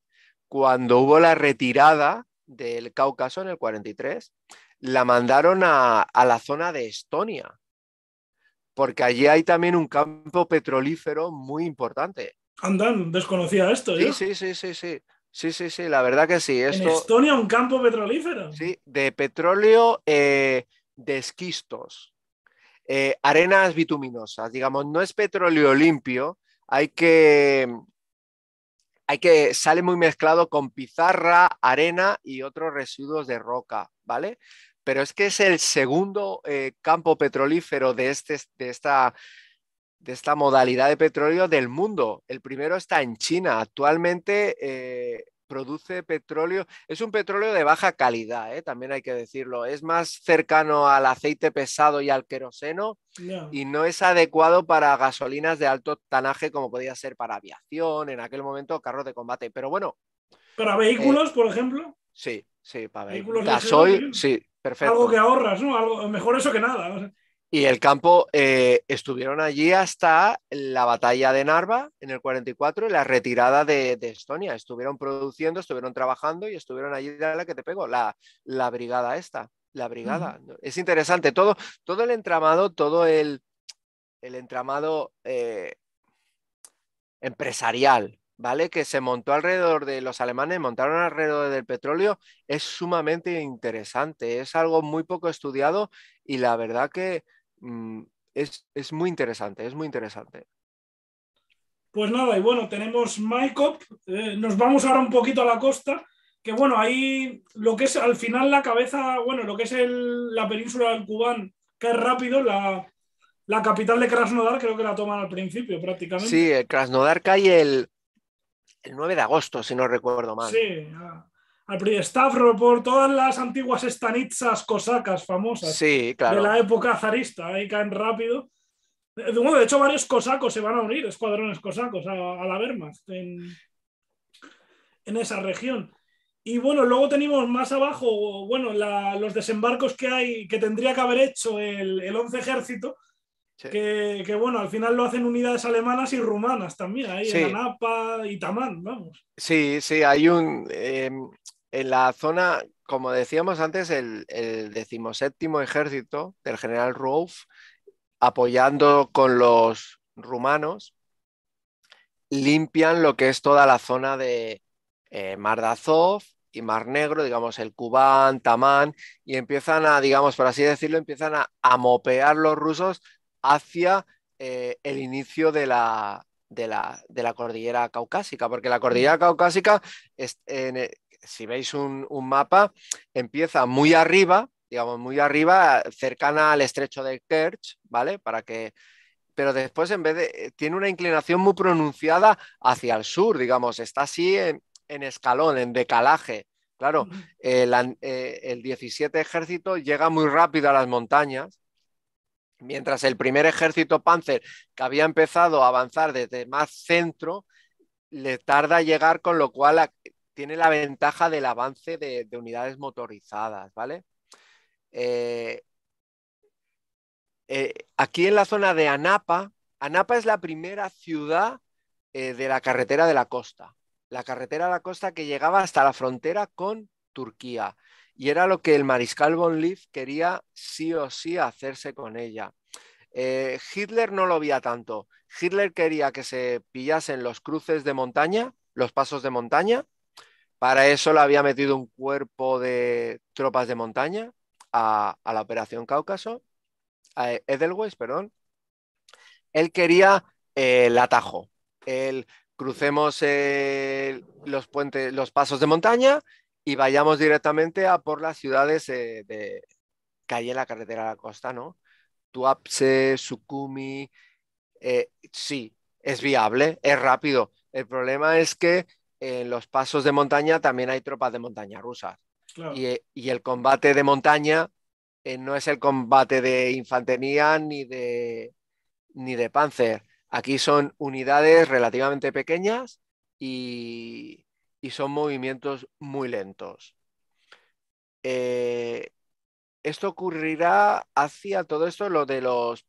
cuando hubo la retirada del Cáucaso en el cuarenta y tres, la mandaron a, a la zona de Estonia, porque allí hay también un campo petrolífero muy importante. Andan, desconocía esto, ¿eh? Sí, sí, sí, sí, sí. Sí, sí, sí, la verdad que sí. Esto, en Estonia, un campo petrolífero. Sí, de petróleo eh, de esquistos, eh, arenas bituminosas, digamos, no es petróleo limpio, hay que, hay que, sale muy mezclado con pizarra, arena y otros residuos de roca, ¿vale? Pero es que es el segundo eh, campo petrolífero de, este, de esta... de esta modalidad de petróleo del mundo. El primero está en China. Actualmente eh, produce petróleo, es un petróleo de baja calidad, ¿eh? También hay que decirlo, es más cercano al aceite pesado y al queroseno, no. Y no es adecuado para gasolinas de alto octanaje como podía ser para aviación, en aquel momento carros de combate, pero bueno. ¿Para vehículos, eh, por ejemplo? Sí, sí, para vehículos. Gasoil, sí, perfecto. Algo que ahorras, ¿no? Algo, mejor eso que nada. O sea. Y el campo, eh, estuvieron allí hasta la batalla de Narva en el cuarenta y cuatro y la retirada de, de Estonia. Estuvieron produciendo, estuvieron trabajando y estuvieron allí de la que te pego, la, la brigada esta, la brigada. Uh-huh. Es interesante, todo, todo el entramado, todo el, el entramado eh, empresarial, ¿vale? Que se montó alrededor de los alemanes, montaron alrededor del petróleo, es sumamente interesante, es algo muy poco estudiado y la verdad que... Es, es muy interesante, es muy interesante. Pues nada, y bueno, tenemos Maikop, eh, nos vamos ahora un poquito a la costa, que bueno, ahí lo que es al final la cabeza, bueno, lo que es el, la península del Kubán, que es rápido, la, la capital de Krasnodar creo que la toman al principio prácticamente. Sí, el Krasnodar cae el, el nueve de agosto, si no recuerdo mal. Sí, ah. Stavropol, todas las antiguas stanitsas cosacas famosas, sí, claro, de la época zarista, ahí caen rápido. Bueno, de hecho, varios cosacos se van a unir, escuadrones cosacos, a, a la Wehrmacht en, en esa región. Y bueno, luego tenemos más abajo, bueno, la, los desembarcos que hay, que tendría que haber hecho el, el once ejército, sí, que, que bueno, al final lo hacen unidades alemanas y rumanas también, ahí sí, en Anapa y Tamán, vamos. Sí, sí, hay un... Eh... En la zona, como decíamos antes, el, el decimoséptimo ejército del general Rouf, apoyando con los rumanos, limpian lo que es toda la zona de eh, Mar de Azov y Mar Negro, digamos el Kubán, Tamán, y empiezan a, digamos, por así decirlo, empiezan a, a mopear los rusos hacia eh, el inicio de la, de, la, de la cordillera caucásica, porque la cordillera caucásica es, en, si veis un, un mapa, empieza muy arriba, digamos muy arriba, cercana al estrecho de Kerch, ¿vale? Para que... Pero después, en vez de... tiene una inclinación muy pronunciada hacia el sur, digamos, está así en, en escalón, en decalaje. Claro, el, el diecisiete ejército llega muy rápido a las montañas, mientras el primer ejército Panzer, que había empezado a avanzar desde más centro, le tarda a llegar, con lo cual... A, tiene la ventaja del avance de, de unidades motorizadas, ¿vale? Eh, eh, aquí en la zona de Anapa, Anapa es la primera ciudad eh, de la carretera de la costa, la carretera de la costa que llegaba hasta la frontera con Turquía, y era lo que el mariscal von Lief quería sí o sí hacerse con ella. Eh, Hitler no lo veía tanto, Hitler quería que se pillasen los cruces de montaña, los pasos de montaña. Para eso le había metido un cuerpo de tropas de montaña a, a la Operación Cáucaso, a Edelweiss, perdón. Él quería eh, el atajo. El, crucemos eh, los puentes, los pasos de montaña y vayamos directamente a por las ciudades eh, de, que hay en la carretera de la costa, ¿no? Tuapse, Sujumi, eh, sí, es viable, es rápido. El problema es que en los pasos de montaña también hay tropas de montaña rusas, claro, y, y el combate de montaña eh, no es el combate de infantería ni de, ni de panzer. Aquí son unidades relativamente pequeñas y, y son movimientos muy lentos. Eh, esto ocurrirá hacia todo esto, lo de los...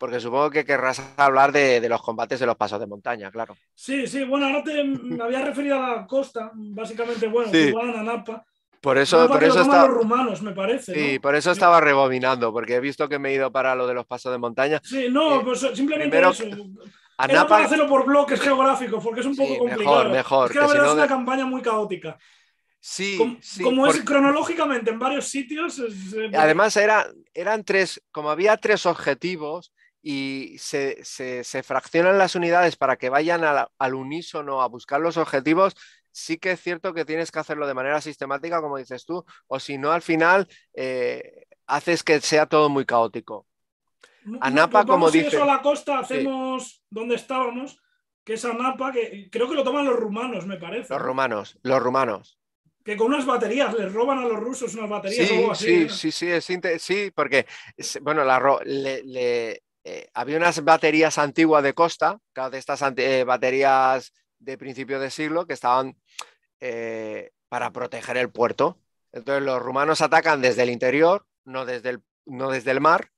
Porque supongo que querrás hablar de, de los combates de los pasos de montaña, claro. Sí, sí, bueno, ahora te, me había referido a la costa, básicamente, bueno, sí. Kubán, Anapa. Por eso, Anapa por eso está... los rumanos, me parece. Sí, ¿no? Por eso estaba rebobinando, porque he visto que me he ido para lo de los pasos de montaña. Sí, no, eh, pues simplemente primero, eso. Anapa... Era para hacerlo por bloques geográficos, porque es un poco sí, complicado. Mejor, mejor. Es que la verdad que si no... es una campaña muy caótica. Sí, como, sí, como es porque... cronológicamente en varios sitios. Es, eh, además, era, eran tres, como había tres objetivos. Y se, se, se fraccionan las unidades para que vayan la, al unísono a buscar los objetivos. Sí que es cierto que tienes que hacerlo de manera sistemática, como dices tú, o si no, al final eh, haces que sea todo muy caótico. No, Anapa, no, pues como dice... Vamos a eso a la costa, hacemos sí. Donde estábamos, que es Anapa, que creo que lo toman los rumanos, me parece. Los rumanos, los rumanos. Que con unas baterías, les roban a los rusos unas baterías. Sí, o algo así, sí, ¿no? sí, sí, es inter... sí, porque bueno, la ro... le, le... Eh, había unas baterías antiguas de costa, claro, de estas eh, baterías de principio de siglo que estaban eh, para proteger el puerto. Entonces los rumanos atacan desde el interior, no desde el, no desde el mar,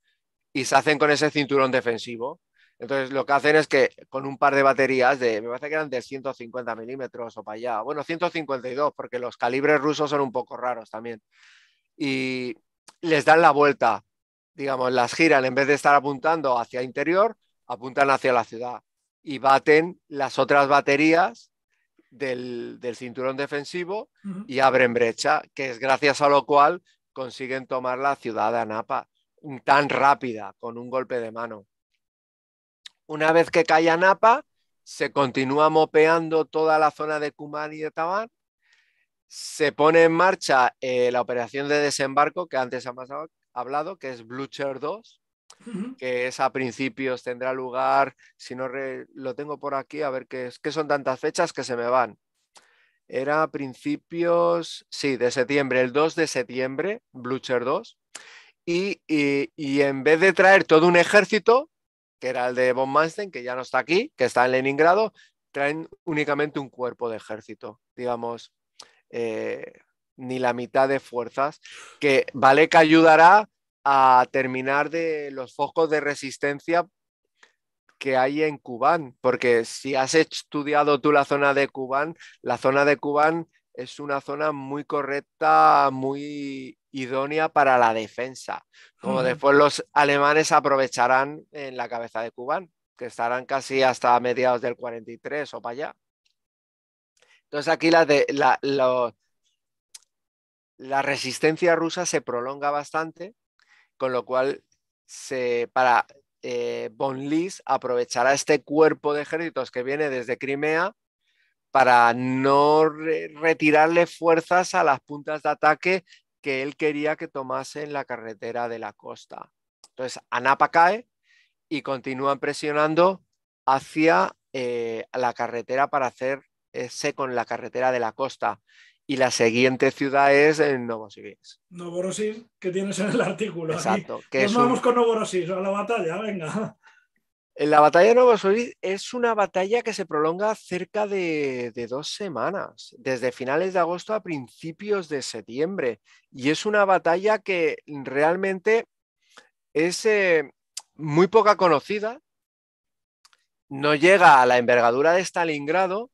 y se hacen con ese cinturón defensivo. Entonces lo que hacen es que con un par de baterías, de, me parece que eran de ciento cincuenta milímetros o para allá, bueno, ciento cincuenta y dos, porque los calibres rusos son un poco raros también, y les dan la vuelta, digamos, las giran, en vez de estar apuntando hacia interior, apuntan hacia la ciudad y baten las otras baterías del, del cinturón defensivo uh-huh. y abren brecha, que es gracias a lo cual consiguen tomar la ciudad de Anapa tan rápida, con un golpe de mano. Una vez que cae Anapa, se continúa mopeando toda la zona de Kubán y de Tamán. Se pone en marcha eh, la operación de desembarco que antes hemos hablado, que es Blucher dos, uh-huh. que es a principios, tendrá lugar, si no re, lo tengo por aquí, a ver qué es, que son tantas fechas que se me van. Era a principios, sí, de septiembre, el dos de septiembre, Blucher dos, y, y, y en vez de traer todo un ejército, que era el de von Manstein, que ya no está aquí, que está en Leningrado, traen únicamente un cuerpo de ejército, digamos, eh, ni la mitad de fuerzas, que vale que ayudará a terminar de los focos de resistencia que hay en Kubán, porque si has estudiado tú la zona de Kubán, la zona de Kubán es una zona muy correcta, muy idónea para la defensa, como uh-huh. después los alemanes aprovecharán en la cabeza de Kubán, que estarán casi hasta mediados del cuarenta y tres o para allá. Entonces aquí la, de, la, la, la resistencia rusa se prolonga bastante, con lo cual se, para eh, von List aprovechará este cuerpo de ejércitos que viene desde Crimea para no re retirarle fuerzas a las puntas de ataque que él quería que tomase en la carretera de la costa. Entonces Anapa cae y continúan presionando hacia eh, la carretera para hacer ese con la carretera de la costa. Y la siguiente ciudad es en Novorossiysk. Novorossiysk, que tienes en el artículo. Exacto. Aquí. Que Nos vamos un... con Novorossiysk, a la batalla, venga. La batalla de Novorossiysk es una batalla que se prolonga cerca de, de dos semanas, desde finales de agosto a principios de septiembre. Y es una batalla que realmente es eh, muy poca conocida, no llega a la envergadura de Stalingrado,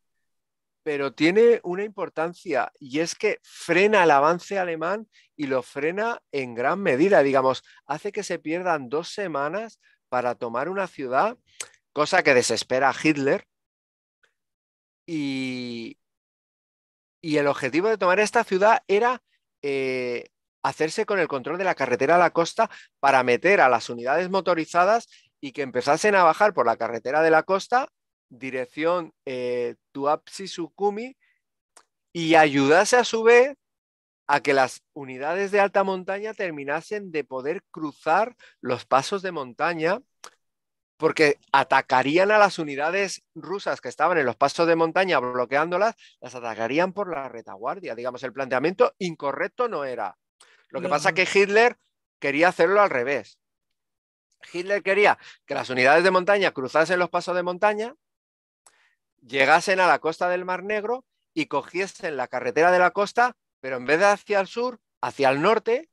pero tiene una importancia y es que frena el avance alemán y lo frena en gran medida. Digamos, hace que se pierdan dos semanas para tomar una ciudad, cosa que desespera a Hitler, y, y el objetivo de tomar esta ciudad era eh, hacerse con el control de la carretera a la costa para meter a las unidades motorizadas y que empezasen a bajar por la carretera de la costa, dirección eh, Tuapse, Sujumi, y ayudase a su vez a que las unidades de alta montaña terminasen de poder cruzar los pasos de montaña, porque atacarían a las unidades rusas que estaban en los pasos de montaña bloqueándolas, las atacarían por la retaguardia. Digamos, el planteamiento incorrecto no era. Lo que pasa es que Hitler quería hacerlo al revés. Hitler quería que las unidades de montaña cruzasen los pasos de montaña, llegasen a la costa del Mar Negro y cogiesen la carretera de la costa, pero en vez de hacia el sur, hacia el norte,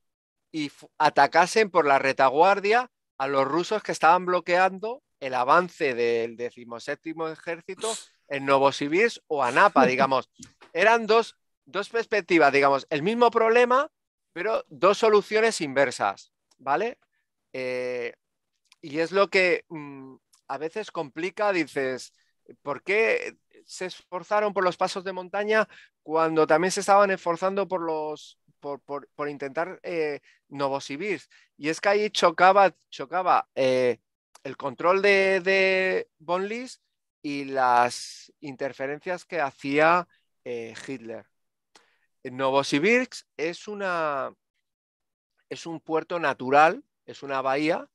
y atacasen por la retaguardia a los rusos que estaban bloqueando el avance del decimoséptimo ejército en Novorossiysk o Anapa, digamos. Eran dos, dos perspectivas, digamos, el mismo problema, pero dos soluciones inversas, ¿vale? Eh, y es lo que mm, a veces complica, dices, ¿por qué se esforzaron por los pasos de montaña cuando también se estaban esforzando por, los, por, por, por intentar eh, Novorossiysk? Y es que ahí chocaba, chocaba eh, el control de, de von List y las interferencias que hacía eh, Hitler. Novorossiysk es, una, es un puerto natural, es una bahía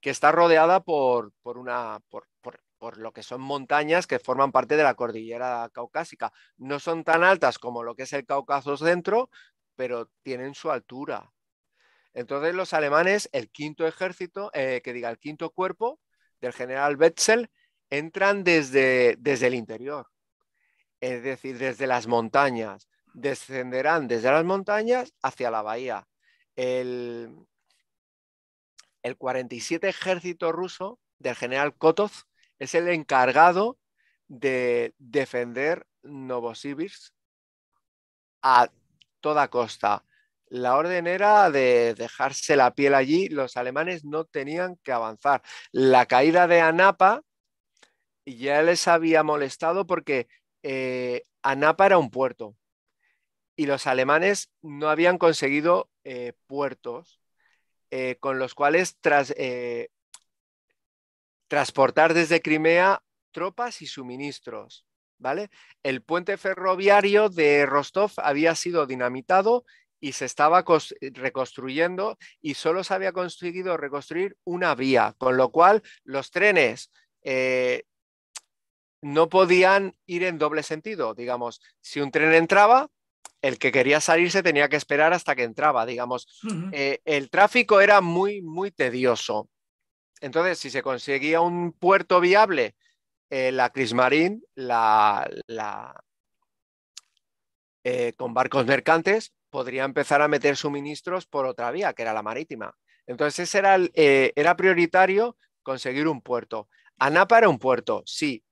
que está rodeada por, por, una, por, por, por lo que son montañas que forman parte de la cordillera caucásica. No son tan altas como lo que es el Cáucaso dentro, pero tienen su altura. Entonces los alemanes, el quinto ejército, eh, que diga el quinto cuerpo del general Wetzel, entran desde, desde el interior, es decir, desde las montañas. Descenderán desde las montañas hacia la bahía. El, el cuarenta y siete ejército ruso del general Kotov es el encargado de defender Novorossiysk a toda costa. La orden era de dejarse la piel allí, los alemanes no tenían que avanzar. La caída de Anapa ya les había molestado porque eh, Anapa era un puerto y los alemanes no habían conseguido eh, puertos eh, con los cuales tras, eh, transportar desde Crimea tropas y suministros, ¿vale? El puente ferroviario de Rostov había sido dinamitado y se estaba reconstruyendo y solo se había conseguido reconstruir una vía, con lo cual los trenes eh, no podían ir en doble sentido, digamos, si un tren entraba, el que quería salir se tenía que esperar hasta que entraba, digamos. Uh-huh. eh, el tráfico era muy, muy tedioso. Entonces, si se conseguía un puerto viable, eh, la Kriegsmarine, la, la, eh, con barcos mercantes, podría empezar a meter suministros por otra vía, que era la marítima. Entonces era, el, eh, era prioritario conseguir un puerto. Anapa era un puerto, sí,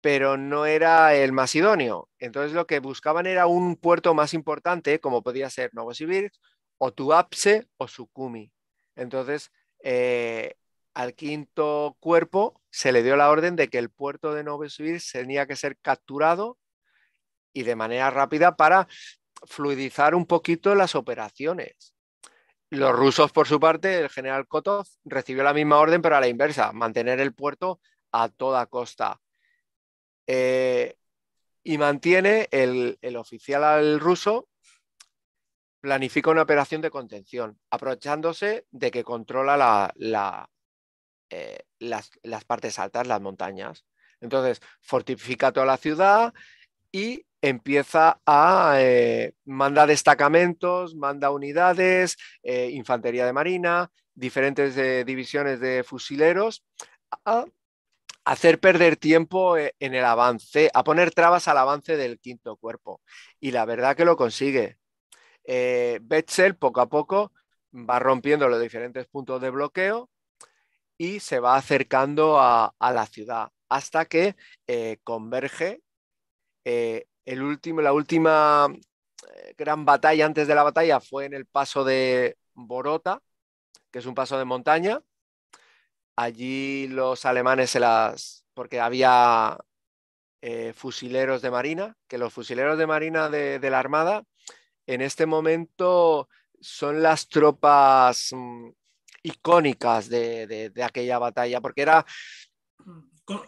pero no era el más idóneo. Entonces lo que buscaban era un puerto más importante, como podía ser Novorossiysk, o Tuapse, o Sujumi. Entonces eh, al quinto cuerpo se le dio la orden de que el puerto de Novorossiysk tenía que ser capturado y de manera rápida para fluidizar un poquito las operaciones. Los rusos, por su parte, el general Kotov recibió la misma orden, pero a la inversa, mantener el puerto a toda costa. Eh, y mantiene el, el oficial al ruso, planifica una operación de contención, aprovechándose de que controla la, la, eh, las, las partes altas, las montañas. Entonces, fortifica toda la ciudad y empieza a eh, mandar destacamentos, manda unidades, eh, infantería de marina, diferentes eh, divisiones de fusileros, a hacer perder tiempo eh, en el avance, a poner trabas al avance del quinto cuerpo. Y la verdad que lo consigue. Eh, Wetzel poco a poco va rompiendo los diferentes puntos de bloqueo y se va acercando a, a la ciudad hasta que eh, converge. Eh, El último, la última gran batalla antes de la batalla fue en el paso de Borota, que es un paso de montaña. Allí los alemanes se las... porque había eh, fusileros de marina, que los fusileros de marina de, de la Armada en este momento son las tropas mmm, icónicas de, de, de aquella batalla, porque era...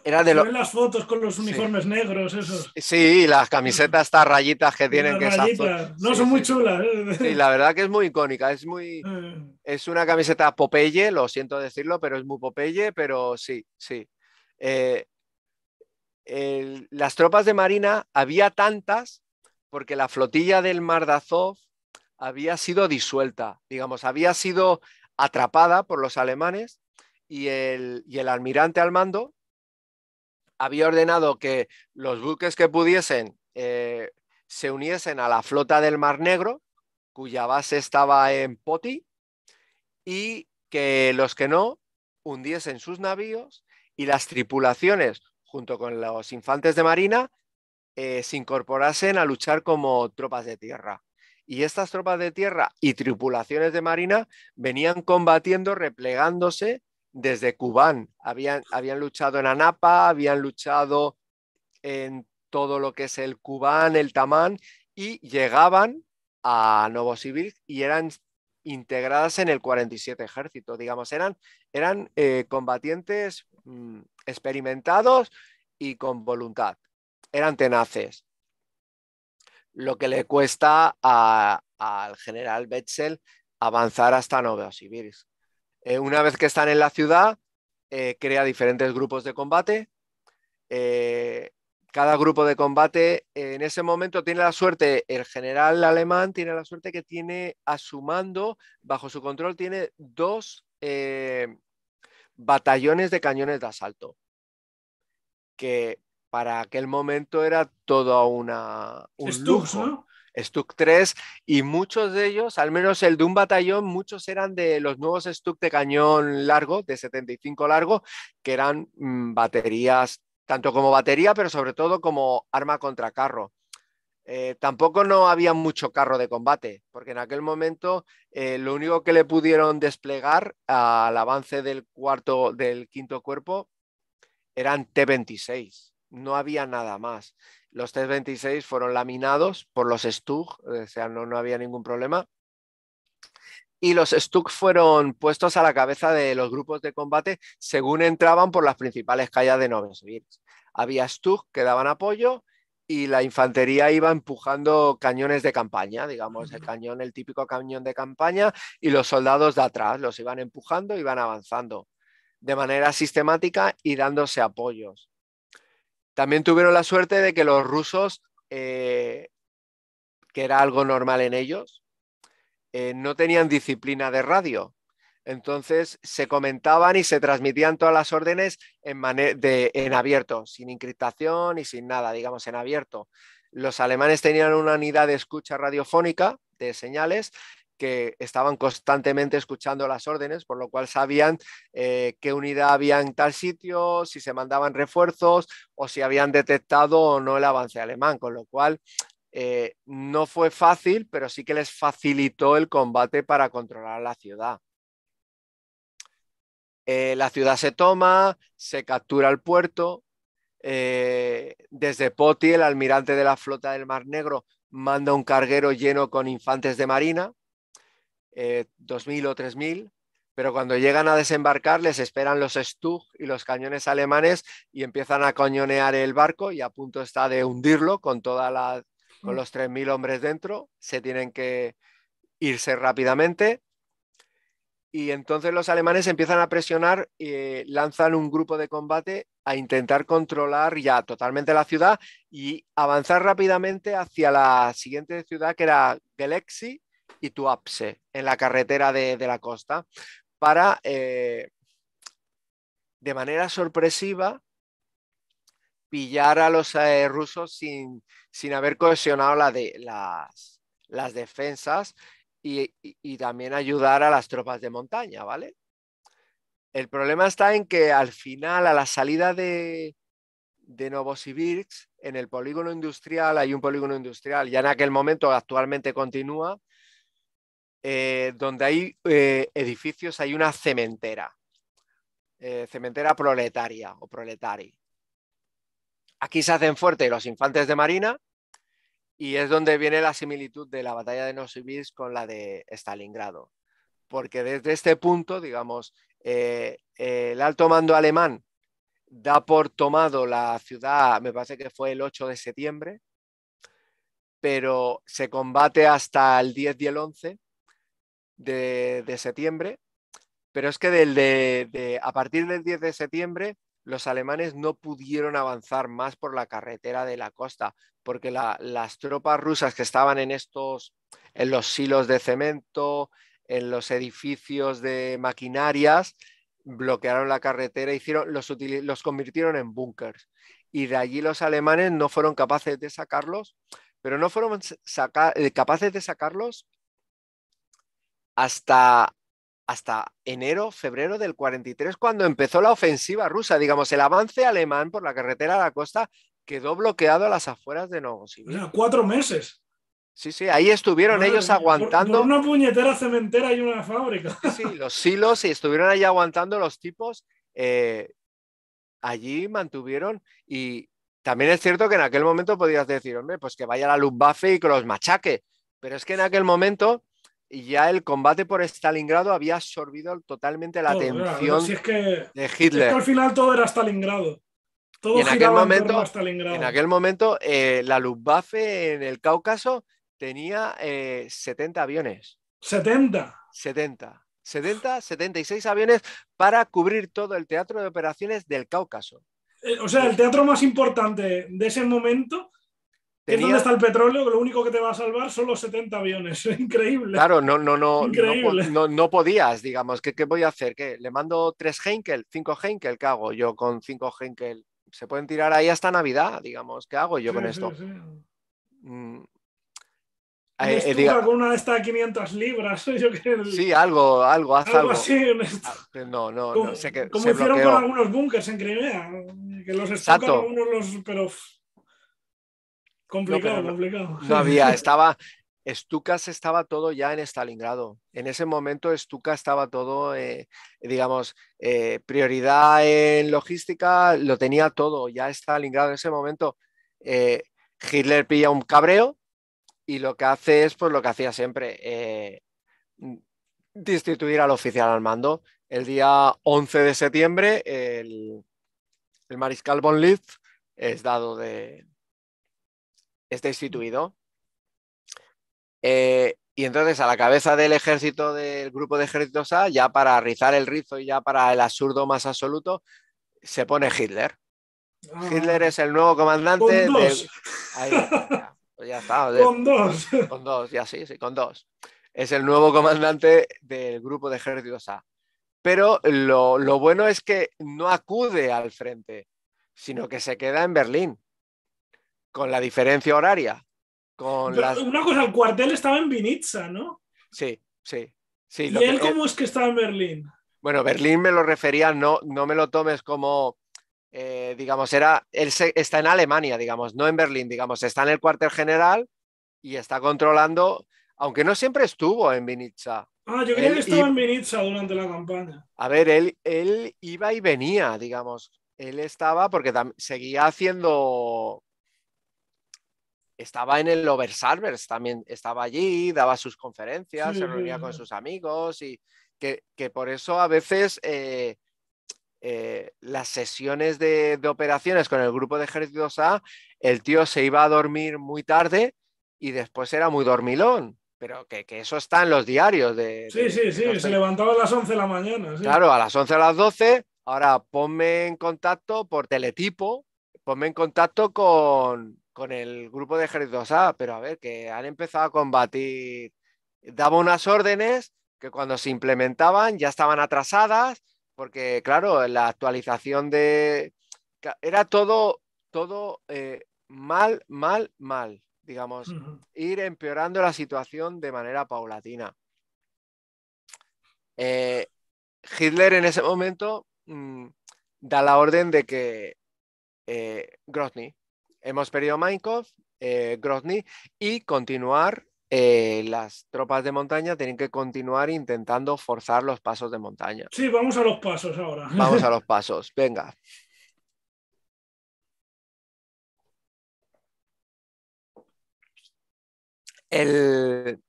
Era de lo... las fotos con los uniformes, sí, negros, esos. Sí, las camisetas, estas rayitas que tienen. Que rayita. No, sí, son muy chulas. Sí, la verdad que es muy icónica. Es muy eh. es una camiseta Popeye, lo siento decirlo, pero es muy Popeye, pero sí, sí. Eh, el, las tropas de marina había tantas porque la flotilla del Mar de Azov había sido disuelta, digamos, había sido atrapada por los alemanes y el, y el almirante al mando había ordenado que los buques que pudiesen eh, se uniesen a la flota del Mar Negro, cuya base estaba en Poti, y que los que no hundiesen sus navíos y las tripulaciones, junto con los infantes de marina, eh, se incorporasen a luchar como tropas de tierra. Y estas tropas de tierra y tripulaciones de marina venían combatiendo, replegándose desde Kubán. Habían, habían luchado en Anapa, habían luchado en todo lo que es el Kubán, el Tamán, y llegaban a Novorossiysk y eran integradas en el cuarenta y siete ejército, digamos, eran, eran eh, combatientes mmm, experimentados y con voluntad, eran tenaces. Lo que le cuesta al general Wetzel avanzar hasta Novorossiysk. Eh, una vez que están en la ciudad, eh, crea diferentes grupos de combate. Eh, cada grupo de combate eh, en ese momento tiene la suerte, el general alemán tiene la suerte que tiene a su mando, bajo su control, tiene dos eh, batallones de cañones de asalto, que para aquel momento era todo una, un Stuks, lujo. ¿No? Stuks tres, y muchos de ellos, al menos el de un batallón, muchos eran de los nuevos Stuks de cañón largo, de setenta y cinco largo, que eran mmm, baterías, tanto como batería, pero sobre todo como arma contra carro. Eh, tampoco no había mucho carro de combate, porque en aquel momento eh, lo único que le pudieron desplegar al avance del, cuarto, del quinto cuerpo eran T veintiséis. No había nada más. Los T veintiséis fueron laminados por los Stug, o sea, no, no había ningún problema. Y los Stug fueron puestos a la cabeza de los grupos de combate según entraban por las principales calles de Novorossiysk. Había Stug que daban apoyo y la infantería iba empujando cañones de campaña, digamos, el cañón, el típico cañón de campaña, y los soldados de atrás los iban empujando, iban avanzando de manera sistemática y dándose apoyos. También tuvieron la suerte de que los rusos, eh, que era algo normal en ellos, eh, no tenían disciplina de radio. Entonces se comentaban y se transmitían todas las órdenes en, de, en abierto, sin encriptación y sin nada, digamos, en abierto. Los alemanes tenían una unidad de escucha radiofónica de señales que estaban constantemente escuchando las órdenes, por lo cual sabían eh, qué unidad había en tal sitio, si se mandaban refuerzos o si habían detectado o no el avance alemán, con lo cual eh, no fue fácil, pero sí que les facilitó el combate para controlar la ciudad. Eh, la ciudad se toma, se captura el puerto, eh, desde Poti el almirante de la flota del Mar Negro manda un carguero lleno con infantes de marina, Eh, dos mil o tres mil, pero cuando llegan a desembarcar les esperan los Stug y los cañones alemanes y empiezan a cañonear el barco y a punto está de hundirlo con, toda la, con los tres mil hombres dentro. Se tienen que irse rápidamente y entonces los alemanes empiezan a presionar y eh, lanzan un grupo de combate a intentar controlar ya totalmente la ciudad y avanzar rápidamente hacia la siguiente ciudad, que era Galaxy y Tuapse, en la carretera de, de la costa, para, eh, de manera sorpresiva, pillar a los eh, rusos sin, sin haber cohesionado la de, las, las defensas y, y, y también ayudar a las tropas de montaña, ¿vale? El problema está en que al final, a la salida de, de Novorossiysk, en el polígono industrial, hay un polígono industrial, ya en aquel momento, actualmente continúa, Eh, donde hay eh, edificios, hay una cementera, eh, cementera proletaria o proletari. Aquí se hacen fuertes los infantes de marina y es donde viene la similitud de la batalla de Novorossiysk con la de Stalingrado, porque desde este punto, digamos, eh, eh, el alto mando alemán da por tomado la ciudad, me parece que fue el ocho de septiembre, pero se combate hasta el diez y el once. De, de septiembre, pero es que del, de, de, a partir del diez de septiembre los alemanes no pudieron avanzar más por la carretera de la costa porque la, las tropas rusas que estaban en estos, en los silos de cemento, en los edificios de maquinarias, bloquearon la carretera, hicieron, los, util, los convirtieron en búnkers y de allí los alemanes no fueron capaces de sacarlos, pero no fueron saca, capaces de sacarlos Hasta, hasta enero, febrero del cuarenta y tres, cuando empezó la ofensiva rusa. Digamos, el avance alemán por la carretera a la costa quedó bloqueado a las afueras de Novorossiysk. O sea, cuatro meses. Sí, sí, ahí estuvieron no, ellos aguantando. Por, por una puñetera cementera y una fábrica. Sí, sí, los silos, y estuvieron ahí aguantando los tipos. Eh, allí mantuvieron y también es cierto que en aquel momento podías decir, hombre, pues que vaya la Luftwaffe y que los machaque. Pero es que en aquel momento ya el combate por Stalingrado había absorbido totalmente la todo, atención si es que, de Hitler. Es que al final todo era Stalingrado. Todo en aquel, momento, Stalingrado. en aquel momento, eh, la Luftwaffe en el Cáucaso tenía eh, setenta aviones. ¿setenta? setenta. setenta, setenta y seis aviones para cubrir todo el teatro de operaciones del Cáucaso. Eh, o sea, el teatro más importante de ese momento... Tenía... ¿Dónde está el petróleo? Lo único que te va a salvar son los setenta aviones. Increíble. Claro, no, no, no, no, no, no podías, digamos. ¿Qué, qué voy a hacer? ¿Qué? ¿Le mando tres Heinkel? ¿Cinco Heinkel? ¿Qué hago yo con cinco Heinkel? Se pueden tirar ahí hasta Navidad, digamos. ¿Qué hago yo sí, con sí, esto? Sí. Mm. Eh, eh, diga... con una de estas quinientas libras. Yo que... Sí, algo, algo, haz algo. Algo así. Esto... No, no, como, no. Sé que como se hicieron bloqueó. Con algunos búnkers en Crimea. Que los estucan algunos los... Pero... Complicado, no, complicado. No había, estaba, Stukas estaba todo ya en Stalingrado. En ese momento Stukas estaba todo, eh, digamos, eh, prioridad en logística, lo tenía todo, ya Stalingrado en ese momento. Eh, Hitler pilla un cabreo y lo que hace es, pues lo que hacía siempre, eh, destituir al oficial al mando. El día once de septiembre, el, el mariscal von List es dado de... es destituido, eh, y entonces a la cabeza del ejército, del grupo de ejércitos A, ya para rizar el rizo y ya para el absurdo más absoluto, se pone Hitler. Ah, Hitler es el nuevo comandante. Con dos. Del... Ahí, ya, ya está, de... Con dos. Con dos, ya sí, sí, con dos. Es el nuevo comandante del grupo de ejércitos A. Pero lo, lo bueno es que no acude al frente, sino que se queda en Berlín. Con la diferencia horaria. Con las... Una cosa, el cuartel estaba en Vinitsa, ¿no? Sí, sí. sí ¿Y lo él que... cómo es que estaba en Berlín? Bueno, Berlín me lo refería, no, no me lo tomes como, eh, digamos, era, él se, está en Alemania, digamos, no en Berlín, digamos, está en el cuartel general y está controlando, aunque no siempre estuvo en Vinitsa. Ah, yo creía que estaba y... en Vinitsa durante la campaña. A ver, él, él iba y venía, digamos, él estaba porque seguía haciendo... Estaba en el Obersalvers, también estaba allí, daba sus conferencias, sí, se reunía con sus amigos y que, que por eso a veces eh, eh, las sesiones de, de operaciones con el grupo de ejércitos A, el tío se iba a dormir muy tarde y después era muy dormilón, pero que, que eso está en los diarios. De, sí, de, sí, de, sí, no sé. Se levantaba a las once de la mañana. Sí. Claro, a las once, a las doce, ahora ponme en contacto por teletipo, ponme en contacto con... con el grupo de ejércitos A, pero a ver, que han empezado a combatir, daba unas órdenes que cuando se implementaban ya estaban atrasadas, porque claro, la actualización de... Era todo, todo eh, mal, mal, mal, digamos, uh-huh. Ir empeorando la situación de manera paulatina. Eh, Hitler en ese momento mmm, da la orden de que eh, Grozny, hemos perdido Maikop, eh, Grozny, y continuar, eh, las tropas de montaña tienen que continuar intentando forzar los pasos de montaña. Sí, vamos a los pasos ahora. Vamos a los pasos, venga. El,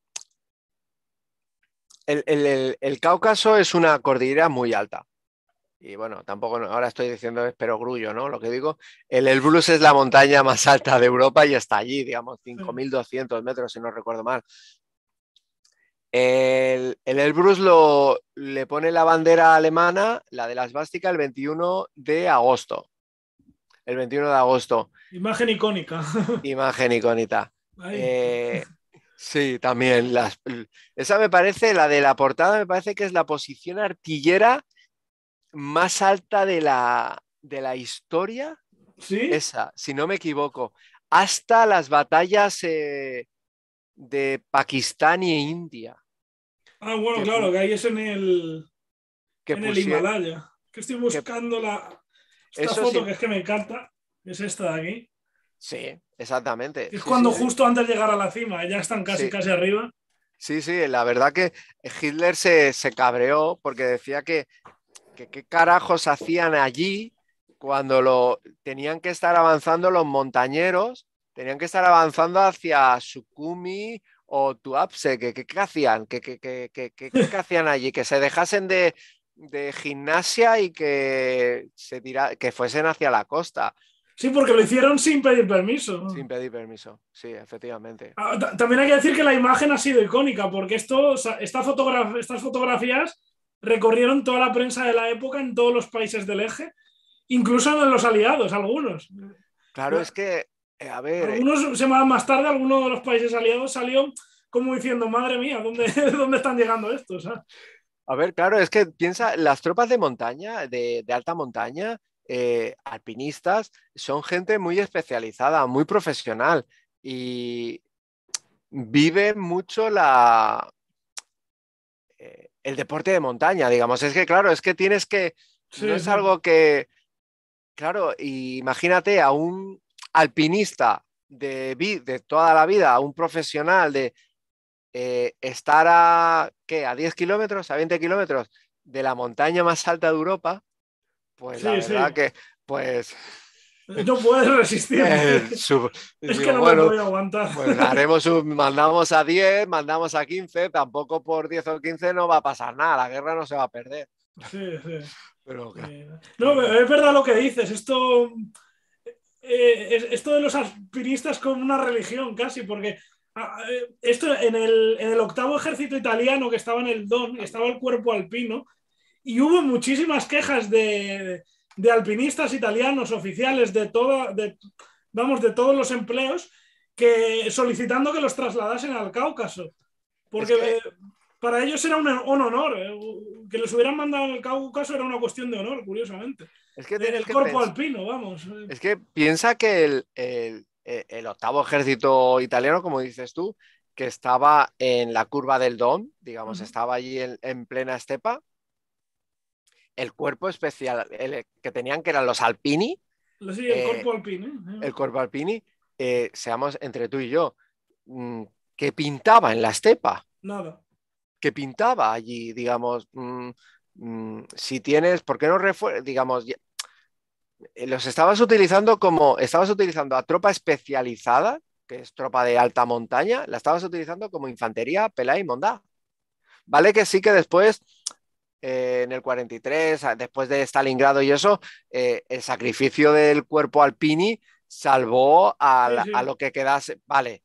el, el, el, el Cáucaso es una cordillera muy alta. Y bueno, tampoco, ahora estoy diciendo pero grullo, ¿no? Lo que digo, el Elbrus es la montaña más alta de Europa y está allí, digamos, cinco mil doscientos metros, si no recuerdo mal. El, el Elbrus lo, le pone la bandera alemana, la de la esvástica, el veintiuno de agosto. El veintiuno de agosto. Imagen icónica. Imagen icónica. Eh, sí, también. Las, esa me parece, la de la portada, me parece que es la posición artillera más alta de la, de la historia. ¿Sí? Esa, si no me equivoco, hasta las batallas eh, de Pakistán e India. Ah, bueno, que, claro, que ahí es en el, que en pusieron, el Himalaya. Que estoy buscando que, la esta foto sí, que es que me encanta, es esta de aquí. Sí, exactamente. Es sí, cuando sí, justo sí. Antes de llegar a la cima, ya están casi, sí. casi arriba. Sí, sí, la verdad que Hitler se, se cabreó porque decía que ¿Qué, ¿Qué carajos hacían allí cuando lo, tenían que estar avanzando los montañeros? Tenían que estar avanzando hacia Sujumi o Tuapse. ¿Qué, qué, qué hacían? ¿Qué, qué, qué, qué, qué, qué hacían allí? Que se dejasen de, de gimnasia y que, se tira, que fuesen hacia la costa. Sí, porque lo hicieron sin pedir permiso. Sin pedir permiso, sí, efectivamente. Ah, también hay que decir que la imagen ha sido icónica, porque esto, o sea, esta fotograf estas fotografías recorrieron toda la prensa de la época en todos los países del eje, incluso en los aliados, algunos. Claro, bueno, es que, a ver... Algunos semanas más tarde, algunos de los países aliados salió como diciendo, madre mía, ¿dónde, dónde están llegando estos? ¿Ah? A ver, claro, es que piensa, las tropas de montaña, de, de alta montaña... Eh, alpinistas son gente muy especializada, muy profesional y vive mucho la, eh, el deporte de montaña, digamos. Es que claro, es que tienes que, sí, no es algo que, claro, imagínate a un alpinista de, de toda la vida, a un profesional de eh, estar a, ¿qué? A diez kilómetros, a veinte kilómetros de la montaña más alta de Europa. Pues sí, la verdad sí. que, pues... No puedes resistir. Eh, su, es digo, que no bueno, me voy a aguantar. Pues haremos un, mandamos a diez, mandamos a quince, tampoco por diez o quince no va a pasar nada, la guerra no se va a perder. Sí, sí. Pero, claro. sí. No, es verdad lo que dices, esto, eh, esto de los alpinistas como una religión casi, porque esto en el, en el octavo ejército italiano que estaba en el Don, estaba el cuerpo alpino, y hubo muchísimas quejas de, de alpinistas italianos, oficiales de, todo, de, vamos, de todos los empleos, que, solicitando que los trasladasen al Cáucaso. Porque es que... para ellos era un, un honor. Eh, que los hubieran mandado al Cáucaso era una cuestión de honor, curiosamente. Es que el cuerpo que alpino, vamos. Es que piensa que el, el, el octavo ejército italiano, como dices tú, que estaba en la curva del Don, digamos, uh-huh. estaba allí en, en plena estepa, el cuerpo especial el que tenían, que eran los alpini. Sí, el, eh, cuerpo alpini. el cuerpo alpini. Eh, seamos entre tú y yo, mmm, que pintaba en la estepa. Nada. Que pintaba allí, digamos, mmm, mmm, si tienes, ¿por qué no refuerzas? Digamos, los estabas utilizando como, estabas utilizando a tropa especializada, que es tropa de alta montaña, la estabas utilizando como infantería, pelá y mondá. Vale que sí que después... Eh, en el cuarenta y tres, después de Stalingrado y eso, eh, el sacrificio del cuerpo alpini salvó a, la, sí, sí. a lo que quedase. Vale,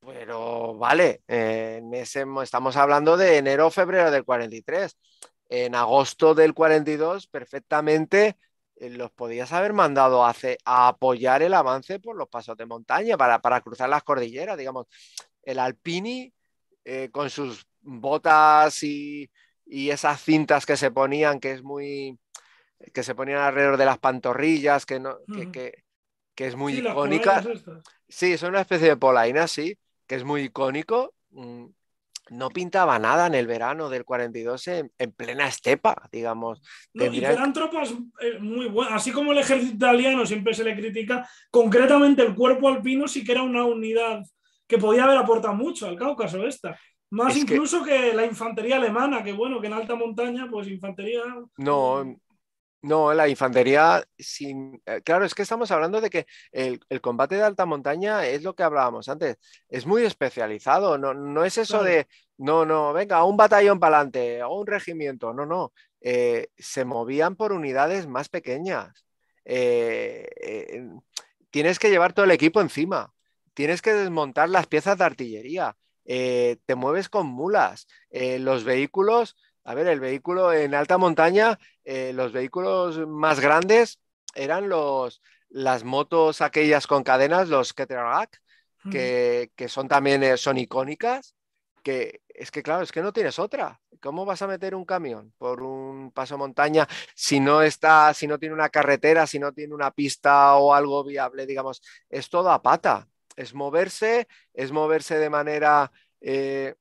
pero vale, eh, en ese, estamos hablando de enero o febrero del cuarenta y tres. En agosto del cuarenta y dos, perfectamente eh, los podías haber mandado a, a apoyar el avance por los pasos de montaña para, para cruzar las cordilleras, digamos. El alpini eh, con sus botas y... y esas cintas que se ponían, que es muy que se ponían alrededor de las pantorrillas, que no que, que, que es muy sí, icónica. Sí, son una especie de polainas, sí, que es muy icónico. No pintaba nada en el verano del cuarenta y dos en, en plena estepa, digamos. No, y eran tropas muy buenas, así como el ejército italiano siempre se le critica, concretamente el cuerpo alpino sí que era una unidad que podía haber aportado mucho al Cáucaso esta. Más es incluso que... que la infantería alemana, que bueno, que en alta montaña, pues infantería... No, no, la infantería... Sin... Claro, es que estamos hablando de que el, el combate de alta montaña es lo que hablábamos antes. Es muy especializado, no, no es eso claro. de... No, no, venga, un batallón para adelante, o un regimiento, no, no. Eh, se movían por unidades más pequeñas. Eh, eh, tienes que llevar todo el equipo encima. Tienes que desmontar las piezas de artillería. Eh, te mueves con mulas, eh, los vehículos, a ver, el vehículo en alta montaña, eh, los vehículos más grandes eran los, las motos aquellas con cadenas, los Keterrak, mm. que, que son también eh, son icónicas, que es que claro, es que no tienes otra. ¿Cómo vas a meter un camión por un paso montaña si no está, si no tiene una carretera, si no tiene una pista o algo viable, digamos? Es todo a pata. Es moverse, es moverse de manera eh,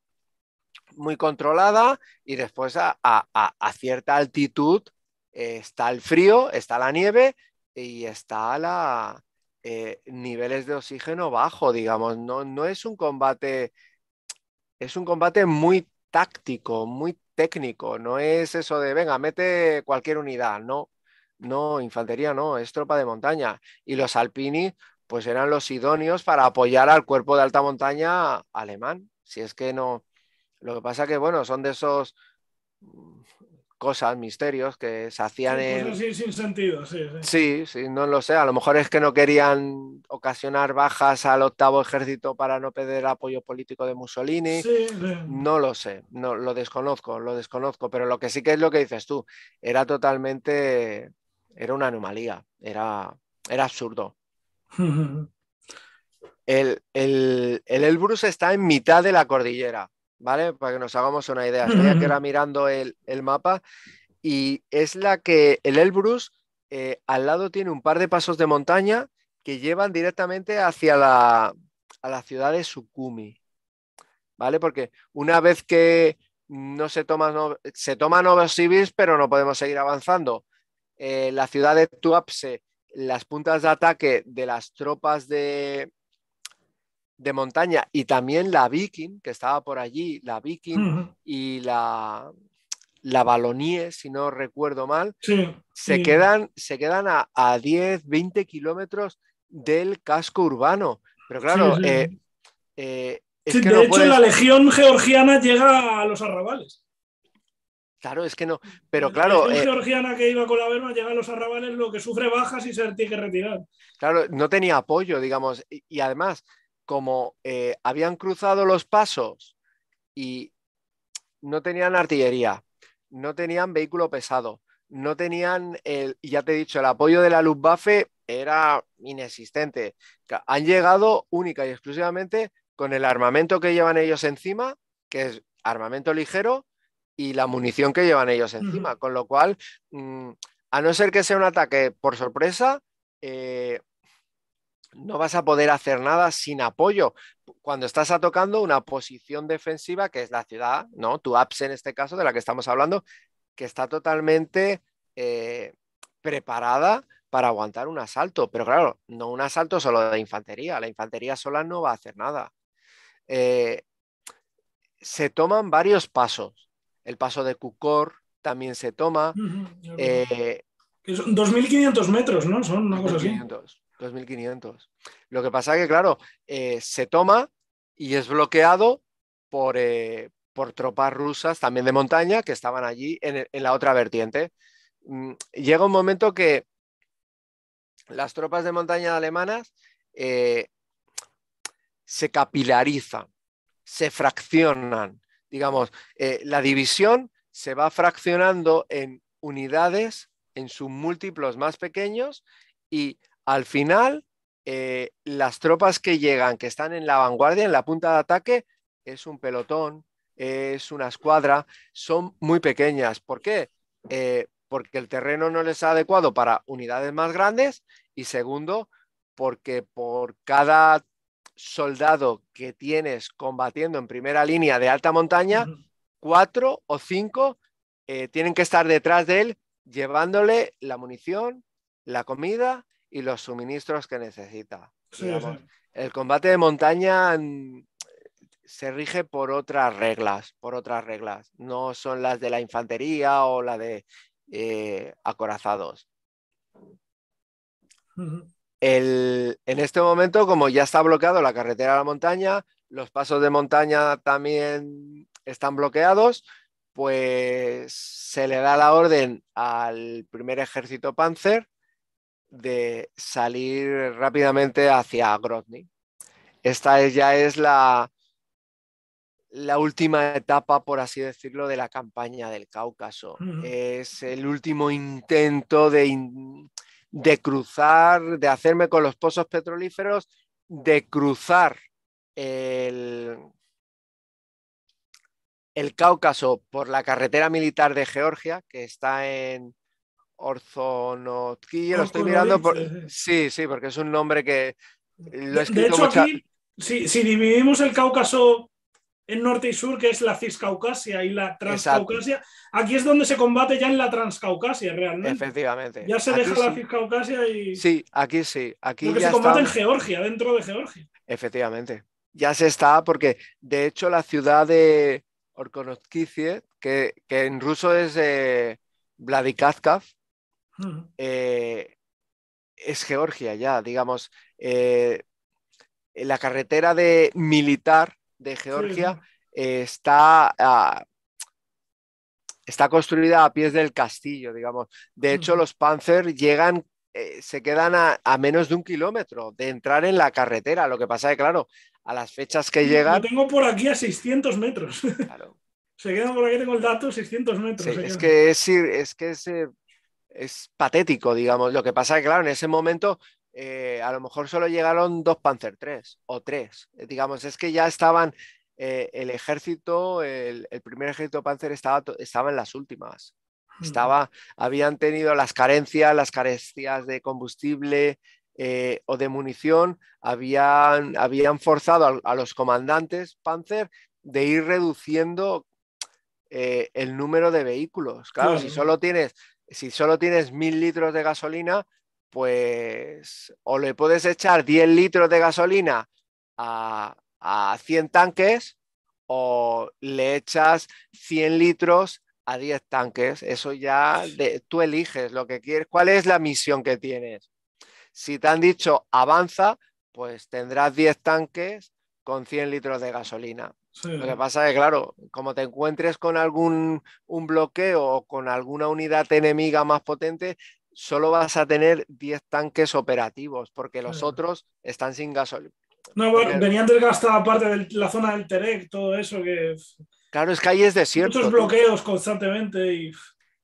muy controlada y después a, a, a cierta altitud eh, está el frío, está la nieve y está la eh, niveles de oxígeno bajo, digamos. No, no es un combate, es un combate muy táctico, muy técnico. No es eso de, venga, mete cualquier unidad. No, no, infantería no, es tropa de montaña. Y los alpini... pues eran los idóneos para apoyar al cuerpo de alta montaña alemán. Si es que no... Lo que pasa que, bueno, son de esos cosas, misterios que se hacían sí, en... Cosas sin sentido, sí, sí. Sí, sí, no lo sé. A lo mejor es que no querían ocasionar bajas al octavo ejército para no perder apoyo político de Mussolini. Sí, sí. No lo sé, no, lo desconozco, lo desconozco. Pero lo que sí que es lo que dices tú, era totalmente... Era una anomalía, era, era absurdo. El, el, el Elbrus está en mitad de la cordillera, ¿vale? Para que nos hagamos una idea. Estoy que era mirando el, el mapa y es la que el Elbrus eh, al lado tiene un par de pasos de montaña que llevan directamente hacia la, a la ciudad de Sujumi, ¿vale? Porque una vez que no se toma, no, se toma Novorossiysk, pero no podemos seguir avanzando. Eh, la ciudad de Tuapse, las puntas de ataque de las tropas de, de montaña y también la Viking, que estaba por allí, la Viking uh-huh. y la, la Valonie, si no recuerdo mal, sí, se, sí. Quedan, se quedan a, a diez, veinte kilómetros del casco urbano. Pero claro, sí, sí. Eh, eh, es sí, que de no hecho puedes... la legión georgiana llega a los arrabales. Claro, es que no, pero claro... La eh, georgiana que iba con la Wehrmacht llega a los arrabales, lo que sufre bajas y se tiene que retirar. Claro, no tenía apoyo, digamos, y, y además, como eh, habían cruzado los pasos y no tenían artillería, no tenían vehículo pesado, no tenían, el, ya te he dicho, el apoyo de la Luftwaffe era inexistente. Han llegado única y exclusivamente con el armamento que llevan ellos encima, que es armamento ligero, y la munición que llevan ellos encima, uh-huh. con lo cual, mmm, a no ser que sea un ataque por sorpresa, eh, no vas a poder hacer nada sin apoyo. Cuando estás atacando una posición defensiva, que es la ciudad, ¿no? Tuapse en este caso, de la que estamos hablando, que está totalmente eh, preparada para aguantar un asalto, pero claro, no un asalto solo de infantería, la infantería sola no va a hacer nada. Eh, se toman varios pasos. El paso de Kukor también se toma. Uh-huh. eh, son dos mil quinientos metros, ¿no? Son una cosa así. dos mil quinientos. Lo que pasa es que, claro, eh, se toma y es bloqueado por, eh, por tropas rusas, también de montaña, que estaban allí en, en la otra vertiente. Llega un momento que las tropas de montaña alemanas eh, se capilarizan, se fraccionan. Digamos, eh, la división se va fraccionando en unidades, en sus múltiplos más pequeños, y al final eh, las tropas que llegan, que están en la vanguardia, en la punta de ataque, es un pelotón, es una escuadra, son muy pequeñas. ¿Por qué? Eh, porque el terreno no les es adecuado para unidades más grandes, y segundo, porque por cada soldado que tienes combatiendo en primera línea de alta montaña, uh-huh. cuatro o cinco eh, tienen que estar detrás de él llevándole la munición, la comida y los suministros que necesita. Sí, sí. El combate de montaña se rige por otras reglas, por otras reglas. No son las de la infantería o la de eh, acorazados. Uh-huh. El, en este momento, como ya está bloqueado la carretera a la montaña, los pasos de montaña también están bloqueados, pues se le da la orden al primer ejército Panzer de salir rápidamente hacia Grozny. Esta es, ya es la, la última etapa, por así decirlo, de la campaña del Cáucaso. Uh-huh. Es el último intento de... In, de cruzar, de hacerme con los pozos petrolíferos, de cruzar el, el Cáucaso por la carretera militar de Georgia, que está en Ordzhonikidze, lo estoy mirando por... Sí, sí, porque es un nombre que lo he escrito. De hecho, mucha... aquí, si, si dividimos el Cáucaso en norte y sur, que es la Ciscaucasia y la Transcaucasia, exacto. Aquí es donde se combate ya en la Transcaucasia realmente. Efectivamente. Ya se aquí deja sí. La Ciscaucasia y... Sí, aquí sí. Aquí lo que ya se combate está... en Georgia, dentro de Georgia. Efectivamente. Ya se está, porque de hecho la ciudad de Ordzhonikidze, que, que en ruso es eh, Vladikavkaz, uh-huh. eh, es Georgia ya, digamos. Eh, la carretera de militar de Georgia sí. eh, está a, Está construida a pies del castillo, digamos. De hecho, los Panzer llegan, eh, se quedan a, a menos de un kilómetro de entrar en la carretera. Lo que pasa es que, claro, a las fechas que llegan... Lo tengo por aquí a seiscientos metros. Claro. Se quedan por aquí, tengo el dato, seiscientos metros. Sí, es, que es, es que es, es patético, digamos. Lo que pasa es que, claro, en ese momento... Eh, a lo mejor solo llegaron dos Panzer tres o tres, eh, digamos, es que ya estaban, eh, el ejército, el, el primer ejército Panzer estaba, estaba en las últimas, estaba, habían tenido las carencias, las carencias de combustible eh, o de munición, habían, habían forzado a, a los comandantes Panzer de ir reduciendo eh, el número de vehículos, claro, sí. si solo tienes, si solo tienes mil litros de gasolina, pues o le puedes echar diez litros de gasolina a, a cien tanques o le echas cien litros a diez tanques. Eso ya de, tú eliges lo que quieres. ¿Cuál es la misión que tienes? Si te han dicho avanza, pues tendrás diez tanques con cien litros de gasolina. Sí. Lo que pasa es que, claro, como te encuentres con algún un bloqueo o con alguna unidad enemiga más potente, solo vas a tener diez tanques operativos, porque los claro. otros están sin gasolina. No, bueno, venían desgastada parte de la zona del Terek, todo eso que... Claro, es que ahí es desierto. Muchos bloqueos tú. constantemente. Y,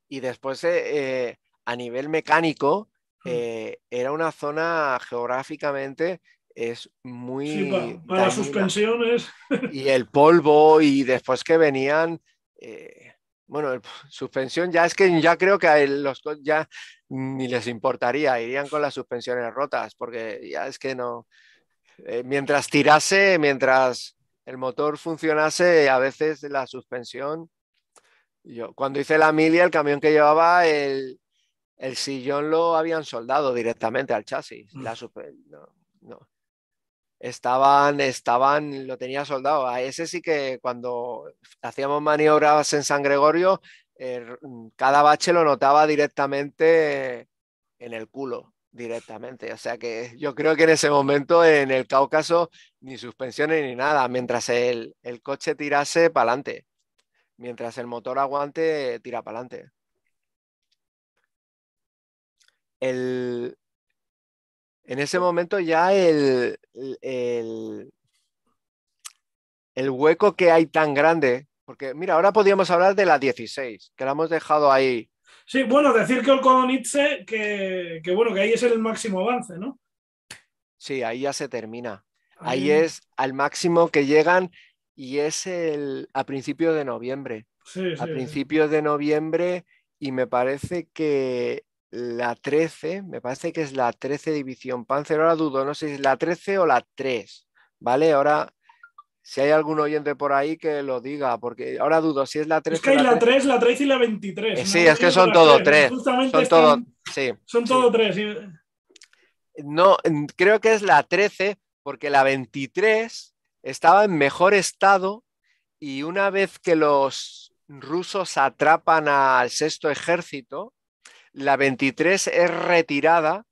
y después, eh, eh, a nivel mecánico, eh, hmm. era una zona geográficamente es muy... Sí, para, para las suspensiones. Y el polvo, y después que venían... Eh, Bueno, el, suspensión ya es que ya creo que a los ya ni les importaría, irían con las suspensiones rotas, porque ya es que no. Eh, mientras tirase, mientras el motor funcionase, a veces la suspensión. Yo cuando hice la milia, el camión que llevaba, el, el sillón lo habían soldado directamente al chasis. La super, no, no. Estaban, estaban, lo tenía soldado. A ese sí que cuando hacíamos maniobras en San Gregorio, eh, cada bache lo notaba directamente en el culo, directamente. O sea que yo creo que en ese momento en el Cáucaso ni suspensiones ni nada. Mientras el, el coche tirase para adelante, mientras el motor aguante, tira para adelante. El... En ese momento ya el, el, el hueco que hay tan grande, porque mira, ahora podríamos hablar de la dieciséis, que la hemos dejado ahí. Sí, bueno, decir que Ordzhonikidze, que, que bueno, que ahí es el máximo avance, ¿no? Sí, ahí ya se termina. Ahí, ahí es al máximo que llegan y es el, a principios de noviembre. Sí, a sí, principios sí. de noviembre y me parece que... La trece, me parece que es la trece División Panzer, ahora dudo, no sé si es la trece o la tres, ¿vale? Ahora, si hay algún oyente por ahí que lo diga, porque ahora dudo si es la trece. Es que hay la tres, la tres y la veintitrés. Eh, sí, es que son todo tres. Justamente son todo, sí, son todo sí. tres. Y... No, creo que es la trece, porque la veintitrés estaba en mejor estado y una vez que los rusos atrapan al sexto ejército, la veintitrés es retirada,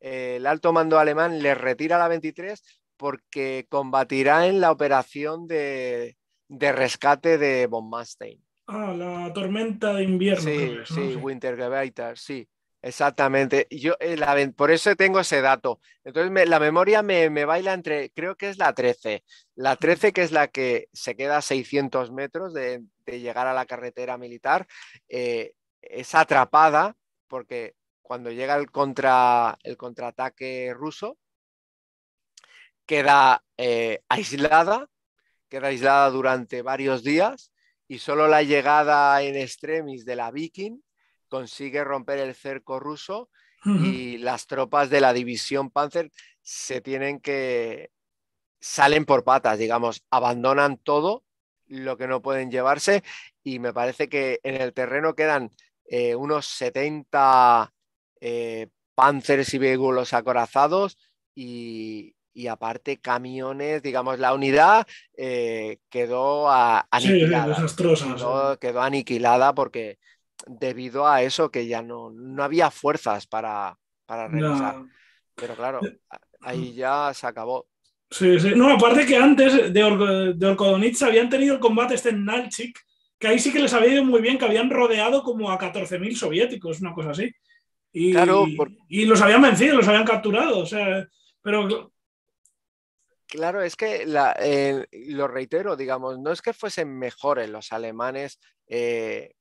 eh, el alto mando alemán le retira la veintitrés porque combatirá en la operación de, de rescate de von Manstein. Ah, la tormenta de invierno. Sí, ¿no? sí, Wintergeviter, sí, exactamente. Yo, eh, la, por eso tengo ese dato. Entonces me, la memoria me, me baila entre, creo que es la trece. La trece que es la que se queda a seiscientos metros de, de llegar a la carretera militar, eh, es atrapada. Porque cuando llega el, contra, el contraataque ruso, queda eh, aislada, queda aislada durante varios días y solo la llegada en extremis de la Viking consigue romper el cerco ruso y las tropas de la división Panzer se tienen que, salen por patas, digamos, abandonan todo lo que no pueden llevarse y me parece que en el terreno quedan... Eh, unos setenta eh, Panzers y vehículos acorazados y, y aparte camiones, digamos, la unidad eh, quedó a, aniquilada, sí, desastrosa, quedó, quedó aniquilada porque debido a eso que ya no, no había fuerzas para, para regresar, no. Pero claro, ahí ya se acabó. Sí, sí. No, aparte que antes de, Or de Ordzhonikidze habían tenido el combate este en Nalchik, que ahí sí que les había ido muy bien, que habían rodeado como a catorce mil soviéticos, una cosa así. Y, claro, por... y los habían vencido, los habían capturado, o sea, pero... Claro, es que, la, eh, lo reitero, digamos, no es que fuesen mejores los alemanes eh,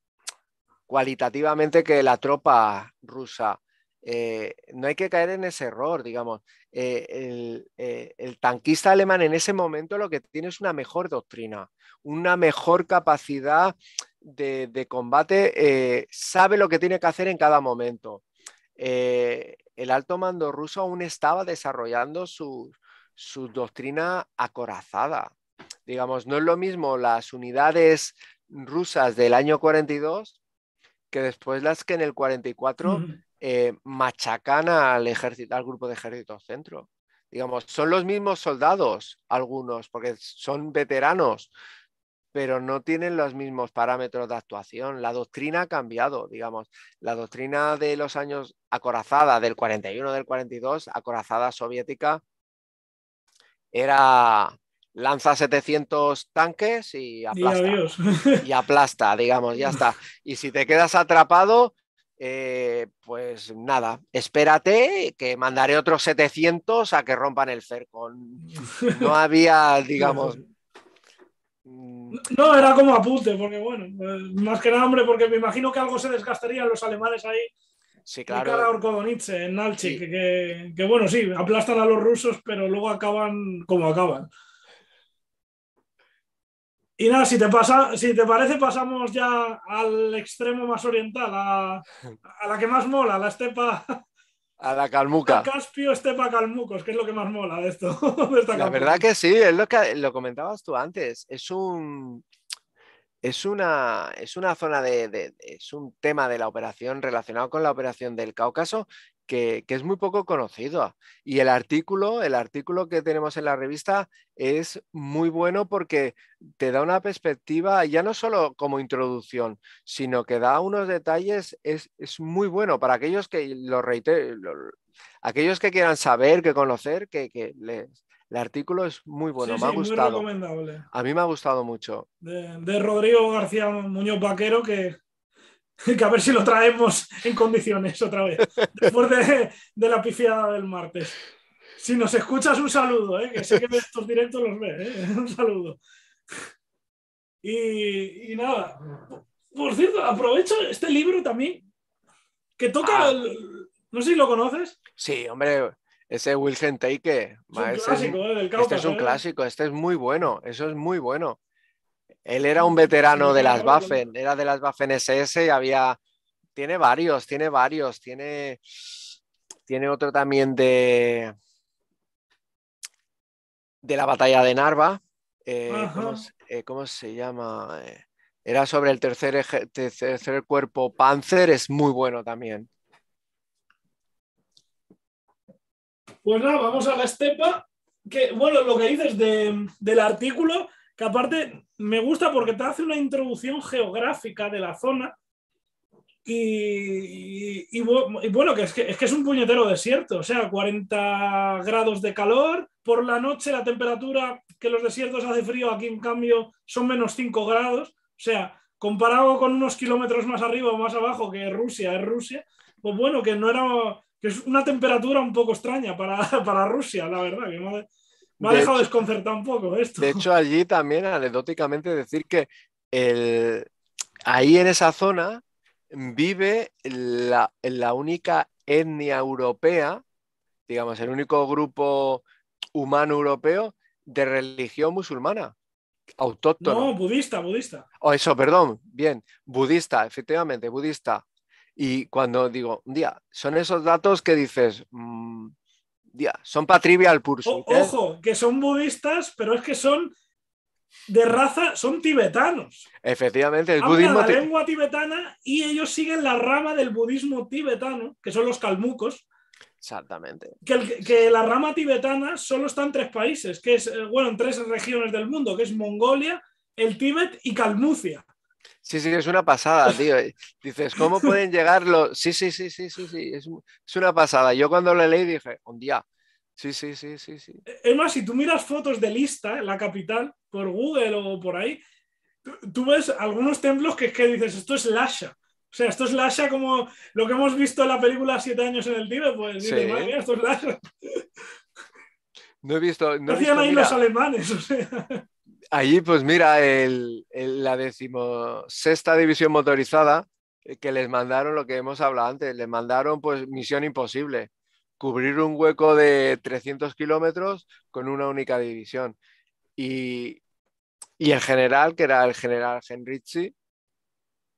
cualitativamente que la tropa rusa. Eh, no hay que caer en ese error, digamos. Eh, el, eh, el tanquista alemán en ese momento lo que tiene es una mejor doctrina, una mejor capacidad de, de combate, eh, sabe lo que tiene que hacer en cada momento. Eh, el alto mando ruso aún estaba desarrollando su, su doctrina acorazada. Digamos, no es lo mismo las unidades rusas del año cuarenta y dos que después las que en el cuarenta y cuatro... Mm-hmm. Eh, machacan al ejército, al grupo de ejército centro. Digamos, son los mismos soldados algunos, porque son veteranos, pero no tienen los mismos parámetros de actuación. La doctrina ha cambiado, digamos. La doctrina de los años acorazada, del cuarenta y uno, del cuarenta y dos, acorazada soviética, era lanza setecientos tanques y aplasta. Y, y aplasta, digamos, ya está. Y si te quedas atrapado... Eh, pues nada, espérate que mandaré otros setecientos a que rompan el cerco. No había, digamos... No, era como apunte, porque bueno, más que nada, hombre, porque me imagino que algo se desgastarían los alemanes ahí. Sí, claro. En cara a Ordzhonikidze, en Nalchik, sí. que, que bueno, sí, aplastan a los rusos, pero luego acaban como acaban. Y nada, si te, pasa, si te parece, pasamos ya al extremo más oriental, a, a la que más mola, a la estepa... A la Calmuca. A Caspio, estepa Calmucos, que es lo que más mola de esto. De esta la verdad que sí, es lo que lo comentabas tú antes. Es un, es una, es una zona de, de... Es un tema de la operación relacionado con la operación del Cáucaso que, que es muy poco conocido. Y el artículo, el artículo que tenemos en la revista es muy bueno porque te da una perspectiva, ya no solo como introducción, sino que da unos detalles, es, es muy bueno para aquellos que, lo reitero, lo, aquellos que quieran saber, que conocer, que, que les, el artículo es muy bueno, sí, me sí, ha gustado. Muy recomendable. A mí me ha gustado mucho. De, de Rodrigo García Muñoz Vaquero, que... que a ver si lo traemos en condiciones otra vez, después de, de la pifiada del martes. Si nos escuchas, un saludo, ¿eh? Que sé que estos directos los ves, ¿eh? Un saludo. Y, y nada, por cierto, aprovecho este libro también, que toca, ah. el, no sé si lo conoces. Sí, hombre, ese Wilhelm Teike. Es un clásico, es, ¿eh? Del Cáucaso, este es un ¿eh? clásico, este es muy bueno, eso es muy bueno. Él era un veterano de las Waffen, era de las Waffen ese ese y había... Tiene varios, tiene varios, tiene, tiene otro también de, de la batalla de Narva, eh, ¿cómo, eh, ¿cómo se llama? Eh, era sobre el tercer, tercer cuerpo Panzer, es muy bueno también. Pues nada, vamos a la estepa, que bueno, lo que dices de, del artículo... Que aparte me gusta porque te hace una introducción geográfica de la zona y, y, y, y bueno, que es, que es que es un puñetero desierto, o sea, cuarenta grados de calor, por la noche la temperatura, que los desiertos hace frío, aquí en cambio son menos cinco grados, o sea, comparado con unos kilómetros más arriba o más abajo que Rusia, es Rusia, pues bueno, que no era, que es una temperatura un poco extraña para, para Rusia, la verdad, que madre... Me ha dejado desconcertado un poco esto. De hecho, allí también, anecdóticamente, decir que el, ahí en esa zona vive la, la única etnia europea, digamos, el único grupo humano europeo de religión musulmana, autóctona. No, budista, budista. O oh, eso, perdón, bien, budista, efectivamente, budista. Y cuando digo, un día, son esos datos que dices... Mmm, Ya, son para trivial pursuit. ¿Eh? Ojo, que son budistas, pero es que son de raza, son tibetanos. Efectivamente, el Habla budismo. La lengua tibetana y ellos siguen la rama del budismo tibetano, que son los calmucos. Exactamente. Que, el, que la rama tibetana solo está en tres países, que es, bueno, en tres regiones del mundo, que es Mongolia, el Tíbet y Calmucia. Sí, sí, es una pasada, tío. Dices, ¿cómo pueden llegar los...? Sí, sí, sí, sí, sí, sí. Es, es una pasada. Yo cuando lo leí dije, un día. Sí, sí, sí, sí, sí. Es más, si tú miras fotos de Lista, la capital, por Google o por ahí, tú ves algunos templos que es que dices, esto es Lhasa. O sea, esto es Lhasa como lo que hemos visto en la película Siete años en el Tíbet, pues sí. Dices, madre mía, esto es Lhasa. No he visto... No, no he visto, ahí mira, los alemanes, o sea... Allí, pues mira, el, el, la decimosexta división motorizada que les mandaron, lo que hemos hablado antes, les mandaron pues misión imposible, cubrir un hueco de trescientos kilómetros con una única división. Y, y el general, que era el general Henrici,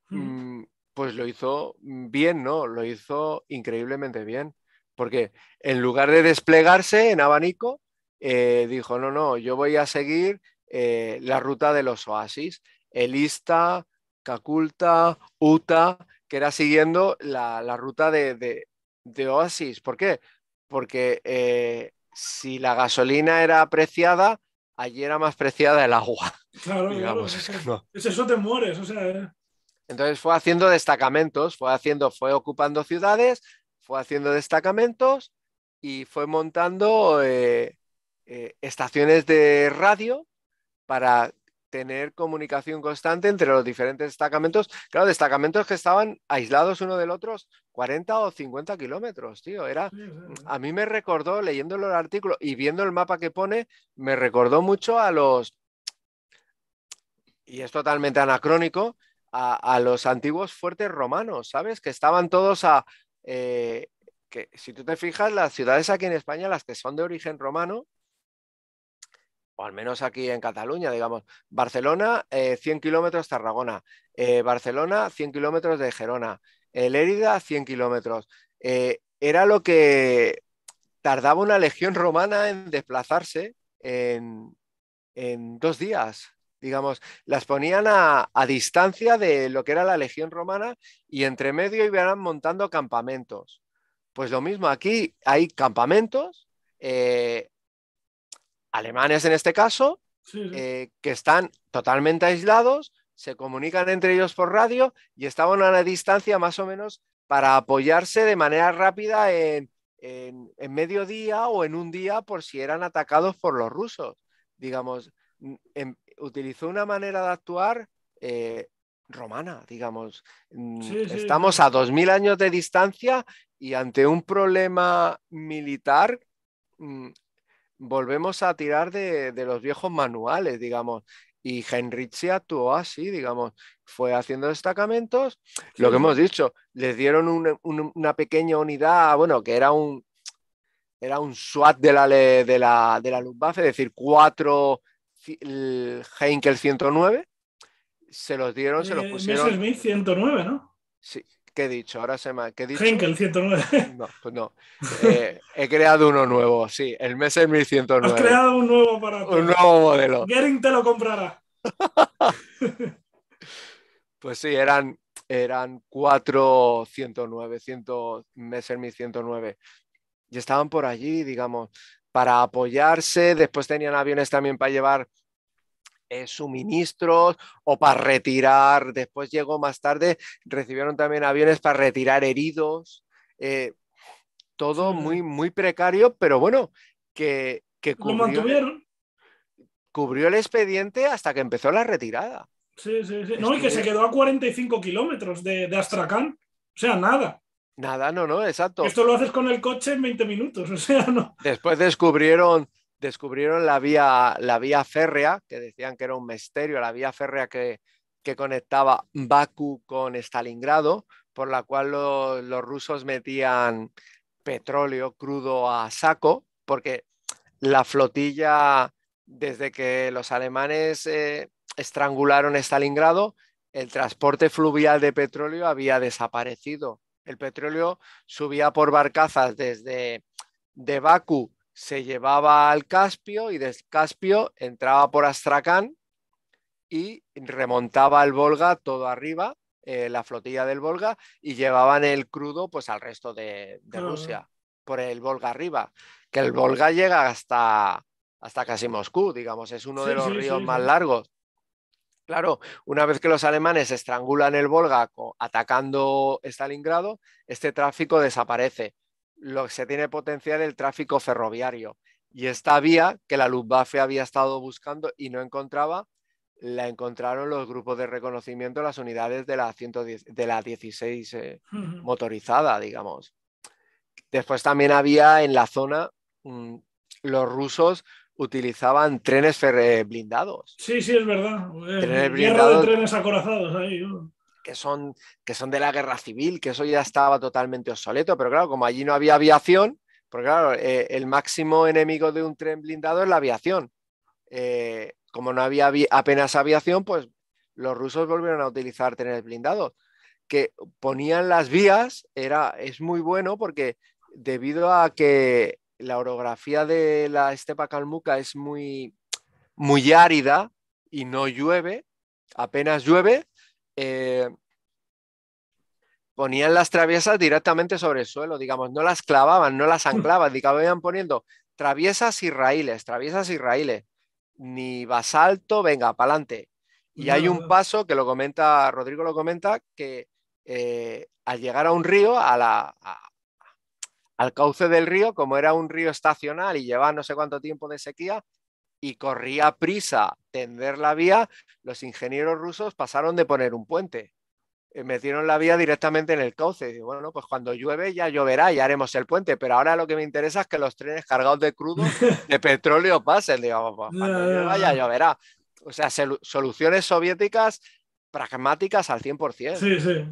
hmm. pues lo hizo bien, ¿no? Lo hizo increíblemente bien, porque en lugar de desplegarse en abanico, eh, dijo, no, no, yo voy a seguir eh, la ruta de los oasis, el Ista, Kakulta, Uta, que era siguiendo la, la ruta de, de, de oasis. ¿Por qué? Porque eh, si la gasolina era preciada, allí era más preciada el agua. Claro, digamos, claro. Es que no. Es eso, te mueres. O sea, eh. Entonces fue haciendo destacamentos, fue, haciendo, fue ocupando ciudades, fue haciendo destacamentos y fue montando eh, eh, estaciones de radio para... tener comunicación constante entre los diferentes destacamentos. Claro, destacamentos que estaban aislados uno del otro cuarenta o cincuenta kilómetros, tío. Era, a mí me recordó, leyendo el artículo y viendo el mapa que pone, me recordó mucho a los, y es totalmente anacrónico, a, a los antiguos fuertes romanos, ¿sabes? Que estaban todos a... Eh, que, si tú te fijas, las ciudades aquí en España, las que son de origen romano, o al menos aquí en Cataluña, digamos, Barcelona, eh, cien kilómetros Tarragona, eh, Barcelona, cien kilómetros de Gerona, eh, Lérida, cien kilómetros. Eh, era lo que tardaba una legión romana en desplazarse en, en dos días, digamos. Las ponían a, a distancia de lo que era la legión romana y entre medio iban montando campamentos. Pues lo mismo, aquí hay campamentos, eh, alemanes en este caso, sí, sí. Eh, que están totalmente aislados, se comunican entre ellos por radio y estaban a una distancia más o menos para apoyarse de manera rápida en, en, en mediodía o en un día por si eran atacados por los rusos. Digamos, en, utilizó una manera de actuar eh, romana, digamos. Sí, Estamos sí. a dos mil años de distancia y ante un problema militar... Mmm, volvemos a tirar de, de los viejos manuales, digamos, y Henrici actuó así, digamos, fue haciendo destacamentos, sí. Lo que hemos dicho, les dieron un, un, una pequeña unidad, bueno, que era un era un SWAT de la, de la, de la Luftwaffe, es decir, cuatro Heinkel ciento nueve, se los dieron, eh, se los pusieron... Messerschmitt ciento nueve, ¿no? Sí. ¿Qué he dicho? Ahora se me... ¿Qué he dicho? Henkel ciento nueve. No, pues no. Eh, he creado uno nuevo, sí. El Messerschmitt ciento nueve. Has creado un nuevo aparato. Un nuevo modelo. Gering te lo comprará. Pues sí, eran, eran cuatro ciento nueve, cien, Messerschmitt ciento nueve. Y estaban por allí, digamos, para apoyarse. Después tenían aviones también para llevar... Eh, suministros o para retirar, después llegó más tarde, recibieron también aviones para retirar heridos, eh, todo muy, muy precario, pero bueno, que, que cubrió, lo mantuvieron. Cubrió el expediente hasta que empezó la retirada. Sí, sí, sí. No, y que se quedó a cuarenta y cinco kilómetros de, de Astrakán, o sea, nada. Nada, no, no, exacto. Esto lo haces con el coche en veinte minutos, o sea, no. Después descubrieron... descubrieron la vía, la vía férrea, que decían que era un misterio, la vía férrea que, que conectaba Bakú con Stalingrado, por la cual lo, los rusos metían petróleo crudo a saco, porque la flotilla, desde que los alemanes eh, estrangularon Stalingrado, el transporte fluvial de petróleo había desaparecido. El petróleo subía por barcazas desde de Bakú, se llevaba al Caspio y desde Caspio entraba por Astrakán y remontaba el Volga todo arriba, eh, la flotilla del Volga, y llevaban el crudo pues al resto de, de Rusia, por el Volga arriba, que el Volga llega hasta, hasta casi Moscú, digamos, es uno sí, de los sí, ríos sí, más sí. largos. Claro, una vez que los alemanes estrangulan el Volga atacando Stalingrado, este tráfico desaparece. Lo que se tiene potencial es el tráfico ferroviario y esta vía que la Luftwaffe había estado buscando y no encontraba, la encontraron los grupos de reconocimiento, las unidades de la, ciento diez, de la dieciséis eh, uh-huh. motorizada, digamos. Después también había en la zona, mmm, los rusos utilizaban trenes blindados. Sí, sí, es verdad. Trenes blindados, de trenes acorazados ahí. Uh. Que, son, que son de la guerra civil, que eso ya estaba totalmente obsoleto, pero claro, como allí no había aviación, porque claro, eh, el máximo enemigo de un tren blindado es la aviación. Eh, como no había avi- apenas aviación, pues los rusos volvieron a utilizar trenes blindados, que ponían las vías, era, es muy bueno porque debido a que la orografía de la estepa calmuca es muy, muy árida y no llueve, apenas llueve, eh, ponían las traviesas directamente sobre el suelo, digamos, no las clavaban, no las anclaban, digamos, iban poniendo traviesas y raíles, traviesas y raíles. Ni basalto, venga, para adelante. Y no, hay un paso que lo comenta, Rodrigo lo comenta, que eh, al llegar a un río, a la, a, al cauce del río, como era un río estacional y llevaba no sé cuánto tiempo de sequía y corría prisa tender la vía, los ingenieros rusos pasaron de poner un puente. Metieron la vía directamente en el cauce. Y bueno, pues cuando llueve ya lloverá y haremos el puente, pero ahora lo que me interesa es que los trenes cargados de crudo, de petróleo pasen, digamos, pues cuando llueva ya lloverá. O sea, soluciones soviéticas pragmáticas al cien por ciento. Sí, sí.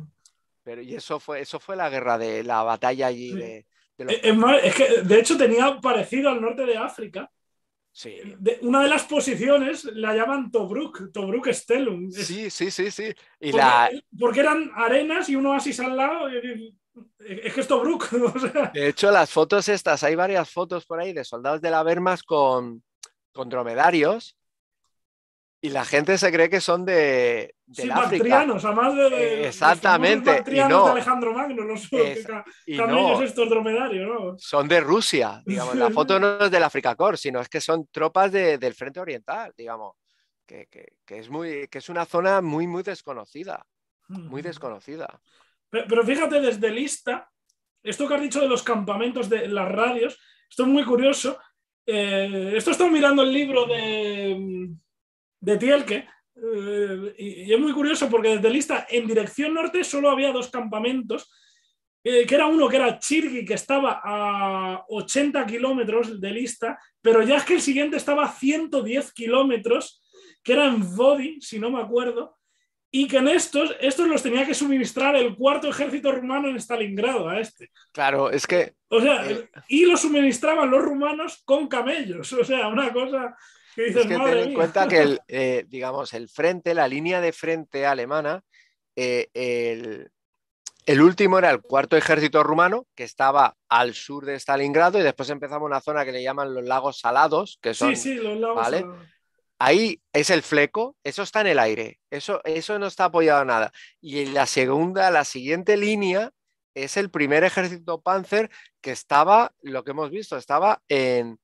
Pero, y eso fue, eso fue la guerra de la batalla allí. Sí. De, de los... es, es que, de hecho, tenía parecido al norte de África. Sí. De, una de las posiciones la llaman Tobruk, Tobruk Stellung. Sí, sí, sí, sí. Y porque, la... porque eran arenas y un oasis al lado. Es que es Tobruk. O sea... De hecho, las fotos estas, hay varias fotos por ahí de soldados de la Wehrmacht con, con dromedarios y la gente se cree que son de, de sí, bactrianos, además de... Eh, exactamente. Los bactrianos y no, de Alejandro Magno, los es, camellos no, estos dromedarios, ¿no? Son de Rusia, digamos. La foto no es del África Corps, sino es que son tropas de, del Frente Oriental, digamos. Que, que, que, es muy, que es una zona muy, muy desconocida. Muy desconocida. Pero, pero fíjate, desde lista, esto que has dicho de los campamentos, de las radios, esto es muy curioso. Eh, esto estoy mirando el libro de... de Tielke, eh, y, y es muy curioso porque desde Lista en dirección norte solo había dos campamentos, eh, que era uno que era Chirgi, que estaba a ochenta kilómetros de Lista, pero ya es que el siguiente estaba a ciento diez kilómetros, que era en Vodi, si no me acuerdo, y que en estos, estos los tenía que suministrar el cuarto ejército rumano en Stalingrado a este. Claro, es que... O sea, eh... y los suministraban los rumanos con camellos, o sea, una cosa... Es que ten en cuenta que el, eh, digamos, el frente, la línea de frente alemana, eh, el, el último era el cuarto ejército rumano, que estaba al sur de Stalingrado, y después empezamos una zona que le llaman los lagos salados, que son, sí, sí, los lagos, ¿vale? Salados. Ahí es el fleco, eso está en el aire, eso, eso no está apoyado en nada. Y en la segunda, la siguiente línea es el primer ejército panzer, que estaba, lo que hemos visto, estaba en...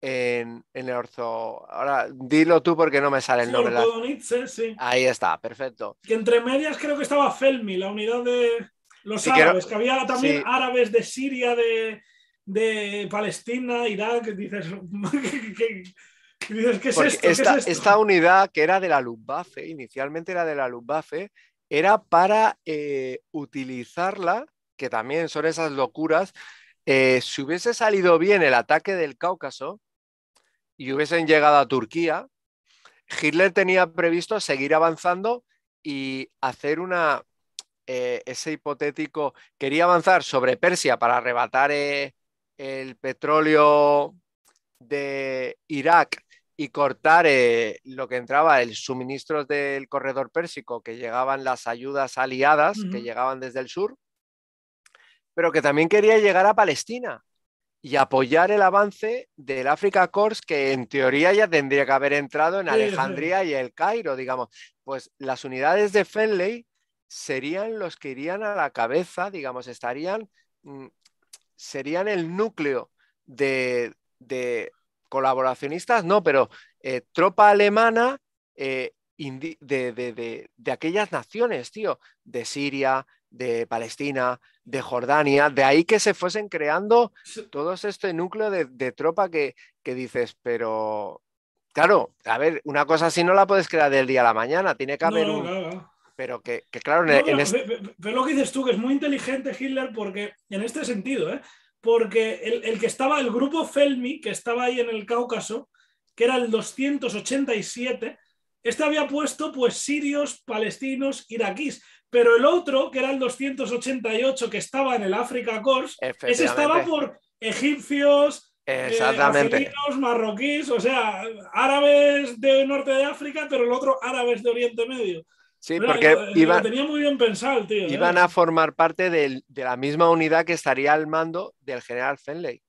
En, en el orzo, ahora dilo tú porque no me sale el sí, nombre. Ordzhonikidze, sí. Ahí está, perfecto. Que entre medias creo que estaba Felmi, la unidad de los sí, árabes, que, no... que había también sí. árabes de Siria, de, de Palestina, Irak. Dices, ¿qué, qué, dices, ¿qué es esto? Esta, ¿Qué es esto? Esta unidad que era de la Luftwaffe, inicialmente era de la Luftwaffe, era para eh, utilizarla, que también son esas locuras. Eh, si hubiese salido bien el ataque del Cáucaso y hubiesen llegado a Turquía, Hitler tenía previsto seguir avanzando y hacer una, eh, ese hipotético, quería avanzar sobre Persia para arrebatar eh, el petróleo de Irak y cortar eh, lo que entraba, el suministro del corredor pérsico, que llegaban las ayudas aliadas, uh-huh. que llegaban desde el sur, pero que también quería llegar a Palestina y apoyar el avance del África Corps, que en teoría ya tendría que haber entrado en Alejandría y el Cairo, digamos. Pues las unidades de Fenley serían los que irían a la cabeza, digamos, estarían, serían el núcleo de, de colaboracionistas, no, pero eh, tropa alemana eh, indi- de, de, de, de aquellas naciones, tío, de Siria, de Palestina, de Jordania, de ahí que se fuesen creando todo este núcleo de, de tropa que, que dices, pero Claro, a ver, una cosa así no la puedes crear del día a la mañana, tiene que haber no, un... Claro. Pero que, que claro... No, en pero, este... pero, pero lo que dices tú, que es muy inteligente Hitler, porque en este sentido, ¿eh? Porque el, el que estaba, el grupo Felmi, que estaba ahí en el Cáucaso, que era el doscientos ochenta y siete, este había puesto pues sirios, palestinos, iraquíes, pero el otro, que era el doscientos ochenta y ocho, que estaba en el África Corps, ese estaba por egipcios, eh, argelinos, marroquíes, o sea, árabes del norte de África, pero el otro árabes de Oriente Medio. Sí, mira, porque lo, iban, lo tenía muy bien pensado, tío, iban ¿eh? a formar parte del, de la misma unidad que estaría al mando del general Fenley.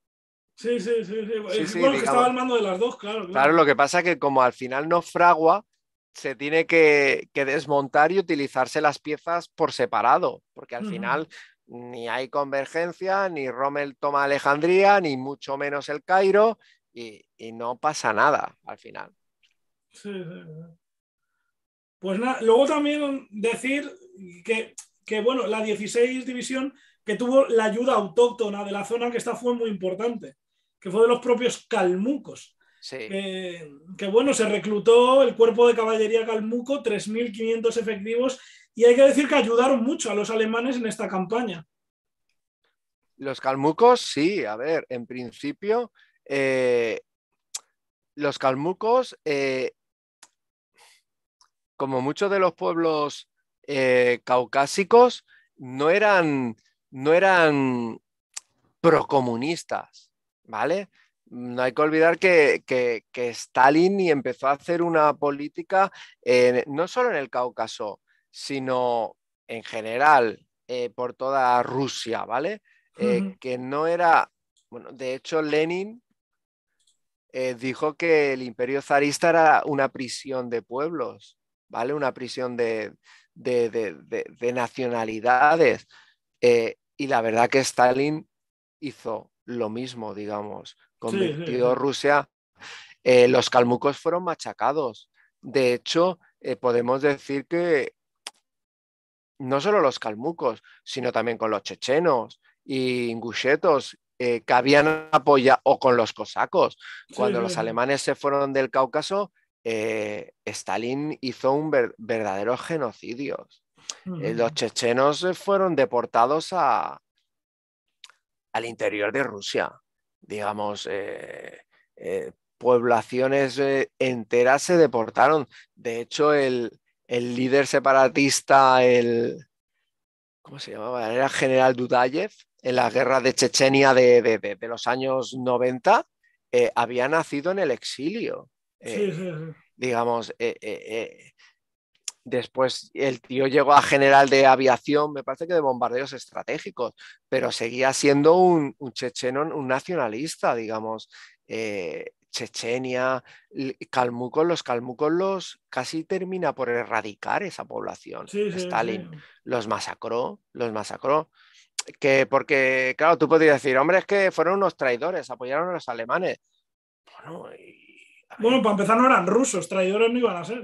Sí, sí, sí. sí. sí, sí bueno, que estaba al mando de las dos, claro, claro. Claro, lo que pasa es que como al final no fragua, se tiene que, que desmontar y utilizarse las piezas por separado, porque al uh-huh. final ni hay convergencia, ni Rommel toma Alejandría, ni mucho menos el Cairo, y, y no pasa nada al final. Sí, sí, sí. Pues nada, luego también decir que, que bueno, la dieciséis División, que tuvo la ayuda autóctona de la zona, que esta fue muy importante, que fue de los propios calmucos. Sí. Eh, que bueno, se reclutó el cuerpo de caballería calmuco, tres mil quinientos efectivos, y hay que decir que ayudaron mucho a los alemanes en esta campaña. Los calmucos, sí, a ver, en principio, eh, los calmucos... Eh, como muchos de los pueblos eh, caucásicos, no eran, no eran procomunistas, ¿vale? No hay que olvidar que, que, que Stalin empezó a hacer una política, eh, no solo en el Cáucaso, sino en general eh, por toda Rusia, ¿vale? Eh, uh-huh. Que no era... Bueno, de hecho, Lenin eh, dijo que el imperio zarista era una prisión de pueblos. ¿Vale? Una prisión de, de, de, de, de nacionalidades. Eh, y la verdad que Stalin hizo lo mismo, digamos. Convirtió sí, sí, sí. Rusia. Eh, los calmucos fueron machacados. De hecho, eh, podemos decir que no solo los calmucos, sino también con los chechenos y ingushetos eh, que habían apoyado, o con los cosacos. Cuando sí, los sí. alemanes se fueron del Cáucaso, Eh, Stalin hizo un ver, verdadero genocidio. Uh-huh. eh, los chechenos fueron deportados a, al interior de Rusia, digamos, eh, eh, poblaciones eh, enteras se deportaron. De hecho, el, el líder separatista, el ¿cómo se llamaba? Era general Dudayev, en la guerra de Chechenia de, de, de, de los años noventa, eh, había nacido en el exilio. Eh, sí, sí, sí. Digamos, eh, eh, eh. después el tío llegó a general de aviación, me parece que de bombardeos estratégicos, pero seguía siendo un, un checheno, un nacionalista, digamos. Eh, Chechenia, calmucos, los calmucos los casi termina por erradicar esa población. Sí, Stalin sí, sí. los masacró, los masacró. Que porque, claro, tú podrías decir, hombre, es que fueron unos traidores, apoyaron a los alemanes. Bueno, y Bueno, para empezar no eran rusos, traidores no iban a ser.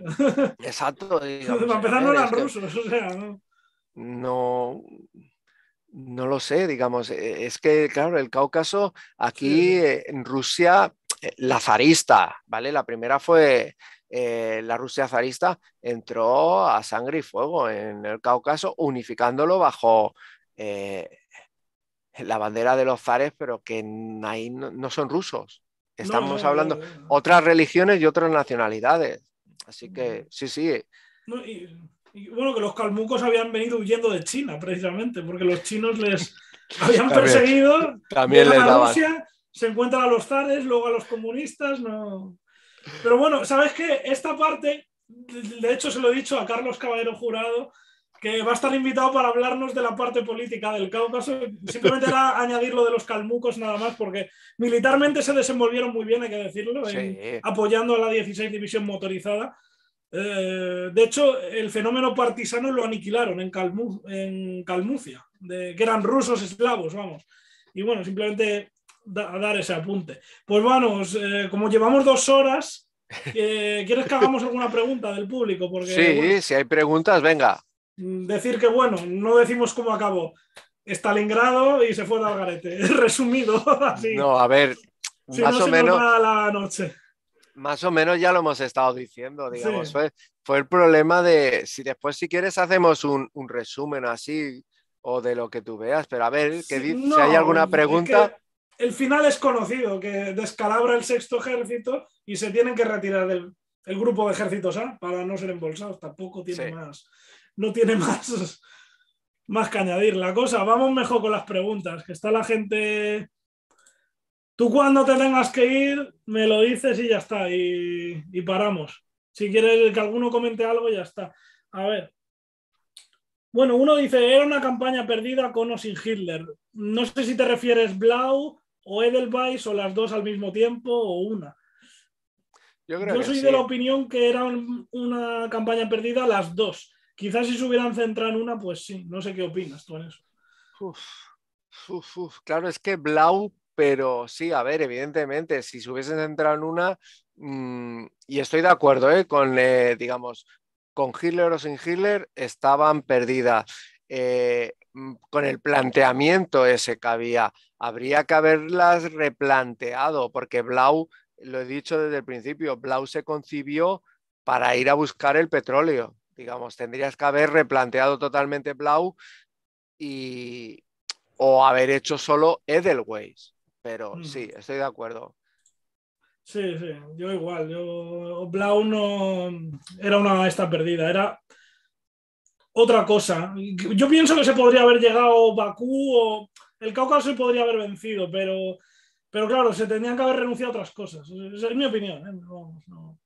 Exacto. Digamos, para empezar no eran rusos, o sea, ¿no? No, no lo sé, digamos. Es que, claro, el Cáucaso, aquí sí. en Rusia, la zarista, ¿vale? La primera fue eh, la Rusia zarista, entró a sangre y fuego en el Cáucaso, unificándolo bajo... Eh, la bandera de los zares, pero que ahí no, no son rusos. Estamos no, hablando no, no, no. otras religiones y otras nacionalidades. Así que, sí, sí. No, y, y bueno, que los calmucos habían venido huyendo de China, precisamente, porque los chinos les habían también, perseguido. También les daban. Rusia, se encuentran a los zares, luego a los comunistas. No. Pero bueno, ¿sabes qué? Esta parte, de hecho se lo he dicho a Carlos Caballero Jurado, que va a estar invitado para hablarnos de la parte política del Cáucaso. Simplemente era añadir lo de los calmucos nada más, porque militarmente se desenvolvieron muy bien, hay que decirlo, sí. en, apoyando a la dieciséis División Motorizada. Eh, de hecho, el fenómeno partisano lo aniquilaron en, Calmu, en Calmucia, de, que eran rusos eslavos, vamos. Y bueno, simplemente da, dar ese apunte. Pues vamos, eh, como llevamos dos horas, eh, ¿quieres que hagamos alguna pregunta del público? Porque, sí, bueno, si hay preguntas, venga. Decir que, bueno, no decimos cómo acabó Stalingrado y se fue de Algarete, resumido así. No, a ver, si más no o menos la noche. más o menos ya lo hemos estado diciendo, digamos. Sí. Fue, fue el problema de, si después si quieres hacemos un, un resumen así o de lo que tú veas, pero a ver, que sí, no, si hay alguna pregunta... Es que... El final es conocido, que descalabra el sexto ejército y se tienen que retirar del el grupo de ejércitos A para no ser embolsados. Tampoco tiene sí. más, no tiene más, más que añadir la cosa. Vamos mejor con las preguntas, que está la gente... Tú cuando te tengas que ir me lo dices y ya está, y, y paramos. Si quieres que alguno comente algo, ya está. A ver. Bueno, uno dice, era una campaña perdida con o sin Hitler. No sé si te refieres Blau... o Edelweiss, o las dos al mismo tiempo, o una. Yo, creo Yo soy que sí. de la opinión que era una campaña perdida las dos. Quizás si se hubieran centrado en una, pues sí. No sé qué opinas tú en eso. Uf, uf, uf. Claro, es que Blau, pero sí, a ver, evidentemente, si se hubiesen centrado en una, mmm, y estoy de acuerdo, ¿eh? con, eh, digamos, con Hitler o sin Hitler, estaban perdidas. Eh, con el planteamiento ese que había, habría que haberlas replanteado, porque Blau, lo he dicho desde el principio, Blau se concibió para ir a buscar el petróleo, digamos, tendrías que haber replanteado totalmente Blau y, o haber hecho solo Edelweiss, pero mm. sí, estoy de acuerdo. Sí, sí, yo igual, yo, Blau no era una esta perdida, era... Otra cosa, yo pienso que se podría haber llegado Bakú o el Cáucaso se podría haber vencido, pero, pero claro, se tendrían que haber renunciado a otras cosas. Esa es mi opinión. ¿eh? Vamos, no.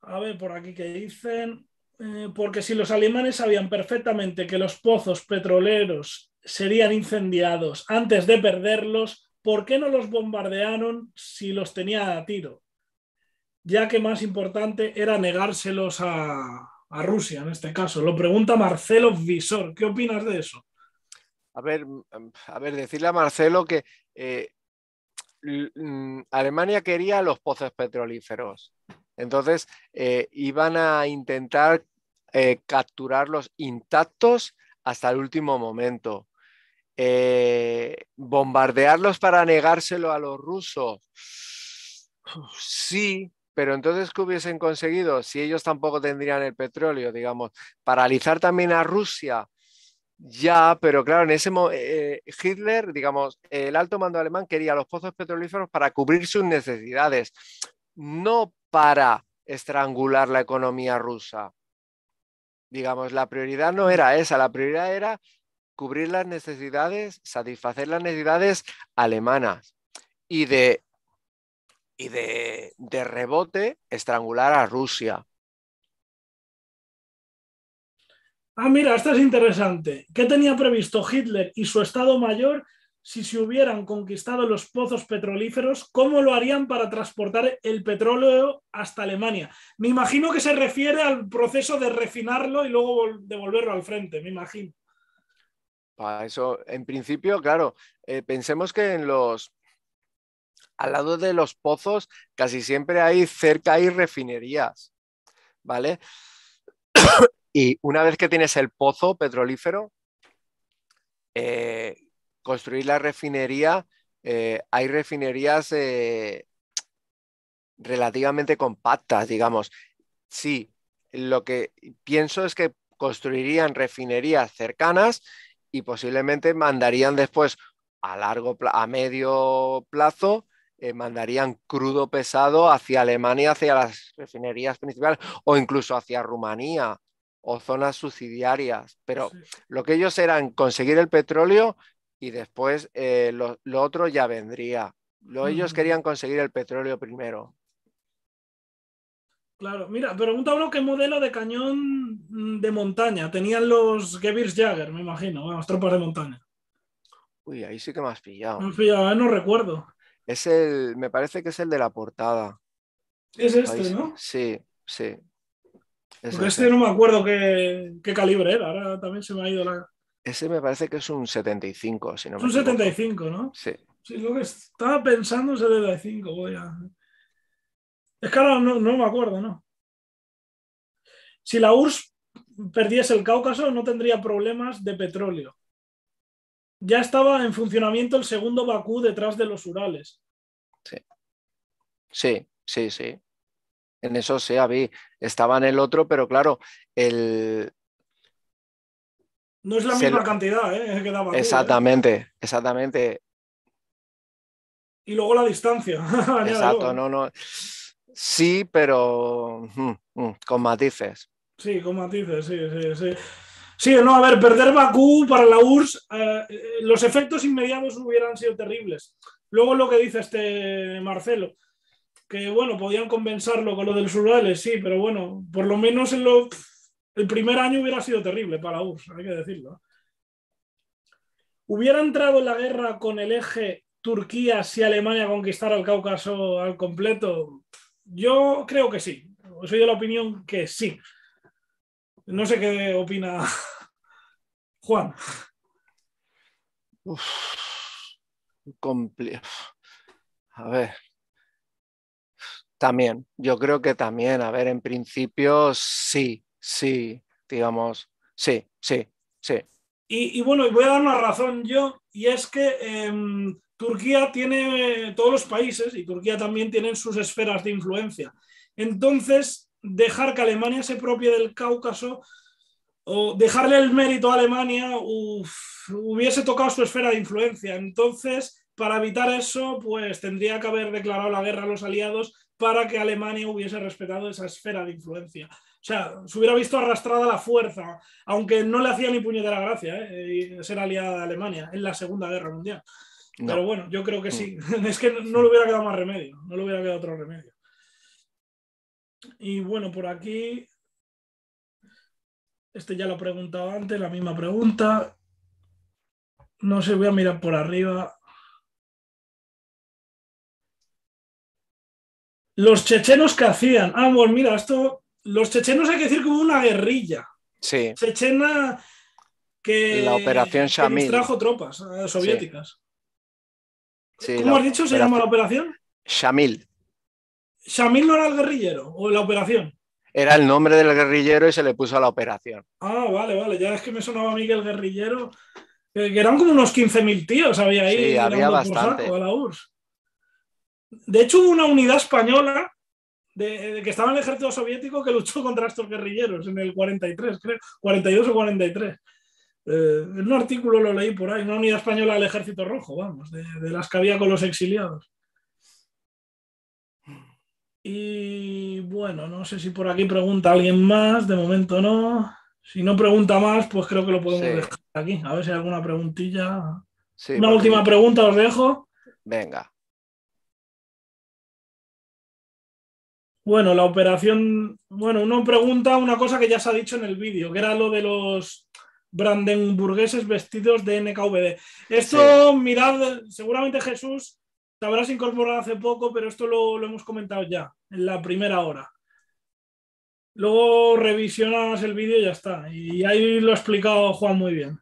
A ver, por aquí que dicen, eh, porque si los alemanes sabían perfectamente que los pozos petroleros serían incendiados antes de perderlos, ¿por qué no los bombardearon si los tenía a tiro? Ya que más importante era negárselos a... a Rusia en este caso. Lo pregunta Marcelo Visor. ¿Qué opinas de eso? A ver, a ver decirle a Marcelo que eh, Alemania quería los pozos petrolíferos. Entonces eh, iban a intentar eh, capturarlos intactos hasta el último momento. Eh, bombardearlos para negárselo a los rusos. Sí. Pero entonces, ¿qué hubiesen conseguido? Si ellos tampoco tendrían el petróleo, digamos, paralizar también a Rusia, ya, pero claro, en ese momento, eh, Hitler, digamos, el alto mando alemán quería los pozos petrolíferos para cubrir sus necesidades, no para estrangular la economía rusa. Digamos, la prioridad no era esa, la prioridad era cubrir las necesidades, satisfacer las necesidades alemanas y de... y de, de rebote estrangular a Rusia. Ah, mira, esto es interesante. ¿Qué tenía previsto Hitler y su Estado Mayor si se hubieran conquistado los pozos petrolíferos? ¿Cómo lo harían para transportar el petróleo hasta Alemania? Me imagino que se refiere al proceso de refinarlo y luego devolverlo al frente, me imagino. Para eso, en principio, claro, eh, pensemos que en los... al lado de los pozos casi siempre hay cerca hay refinerías, ¿vale? Y una vez que tienes el pozo petrolífero, eh, construir la refinería, eh, hay refinerías eh, relativamente compactas, digamos. Sí, lo que pienso es que construirían refinerías cercanas y posiblemente mandarían después a largo plazo, a medio plazo, Eh, mandarían crudo pesado hacia Alemania, hacia las refinerías principales o incluso hacia Rumanía o zonas subsidiarias, pero sí. Lo que ellos eran conseguir el petróleo y después eh, lo, lo otro ya vendría. Lo, mm. Ellos querían conseguir el petróleo primero. Claro, mira, pregunta uno qué modelo de cañón de montaña tenían los Gewürzträger, me imagino, las tropas de montaña. Uy, ahí sí que me has pillado. Me has pillado, no recuerdo. Es el, me parece que es el de la portada. Es este, Ahí, ¿no? Sí, sí. Es Porque este no me acuerdo qué, qué calibre era, ahora también se me ha ido la... Ese me parece que es un setenta y cinco, si no me equivoco. Es un setenta y cinco, ¿no? Sí. Sí, lo que estaba pensando es setenta y cinco, voy a... Es que ahora no, no me acuerdo, ¿no? Si la U R S S perdiese el Cáucaso no tendría problemas de petróleo. Ya estaba en funcionamiento el segundo Bakú detrás de los Urales. Sí. Sí, sí, sí. En eso sí, había, estaba en el otro, pero claro, el... No es la se misma lo... cantidad, ¿eh? Que da Bakú, exactamente, ¿eh? exactamente. Y luego la distancia. Exacto, no, no. Sí, pero mm, mm, con matices. Sí, con matices, sí, sí, sí. Sí, no, a ver, perder Bakú para la U R S S, eh, los efectos inmediatos hubieran sido terribles. Luego lo que dice este Marcelo, que bueno, podían compensarlo con lo de los rurales, sí, pero bueno, por lo menos en lo, el primer año hubiera sido terrible para la U R S S, hay que decirlo. ¿Hubiera entrado en la guerra con el eje Turquía si Alemania conquistara el Cáucaso al completo? Yo creo que sí, soy de la opinión que sí. No sé qué opina Juan. Uf, compli... A ver. También, yo creo que también. A ver, en principio sí, sí, digamos, sí, sí, sí. Y, y bueno, voy a dar una razón yo, y es que eh, Turquía tiene, todos los países, y Turquía también tienen sus esferas de influencia. Entonces... dejar que Alemania se apropie del Cáucaso o dejarle el mérito a Alemania uf, hubiese tocado su esfera de influencia. Entonces, para evitar eso, pues tendría que haber declarado la guerra a los aliados para que Alemania hubiese respetado esa esfera de influencia. O sea, se hubiera visto arrastrada la fuerza, aunque no le hacía ni puñetera gracia ¿eh? ser aliada de Alemania en la Segunda Guerra Mundial. No. Pero bueno, yo creo que sí. No. Es que no le hubiera quedado más remedio, no le hubiera quedado otro remedio. Y bueno, por aquí, este ya lo he preguntado antes, la misma pregunta. No sé, voy a mirar por arriba. Los chechenos que hacían. Ah, bueno, mira, esto. Los chechenos hay que decir como una guerrilla. Sí. Chechena que. La operación Shamil. Que distrajo tropas eh, soviéticas. Sí. Sí, ¿cómo has dicho? Operación... ¿Se llama la operación? Shamil. ¿Shamil no era el guerrillero o la operación? Era el nombre del guerrillero y se le puso a la operación. Ah, vale, vale. Ya es que me sonaba a mí que el guerrillero... Que eran como unos quince mil tíos había ahí. Sí, había bastante. A la U R S S. De hecho, hubo una unidad española de, de que estaba en el ejército soviético que luchó contra estos guerrilleros en el cuarenta y tres, creo. cuarenta y dos o cuarenta y tres. Eh, en un artículo lo leí por ahí. Una unidad española del ejército rojo, vamos. De, de las que había con los exiliados. Y bueno, no sé si por aquí pregunta alguien más, de momento no. Si no pregunta más, pues creo que lo podemos sí. dejar aquí. A ver si hay alguna preguntilla. Sí, Una porque... última pregunta os dejo. Venga. Bueno, la operación... Bueno, uno pregunta una cosa que ya se ha dicho en el vídeo, que era lo de los brandenburgueses vestidos de N K V D. Esto, sí. mirad, seguramente Jesús... Te habrás incorporado hace poco, pero esto lo, lo hemos comentado ya, en la primera hora. Luego revisionas el vídeo y ya está. Y ahí lo ha explicado Juan muy bien.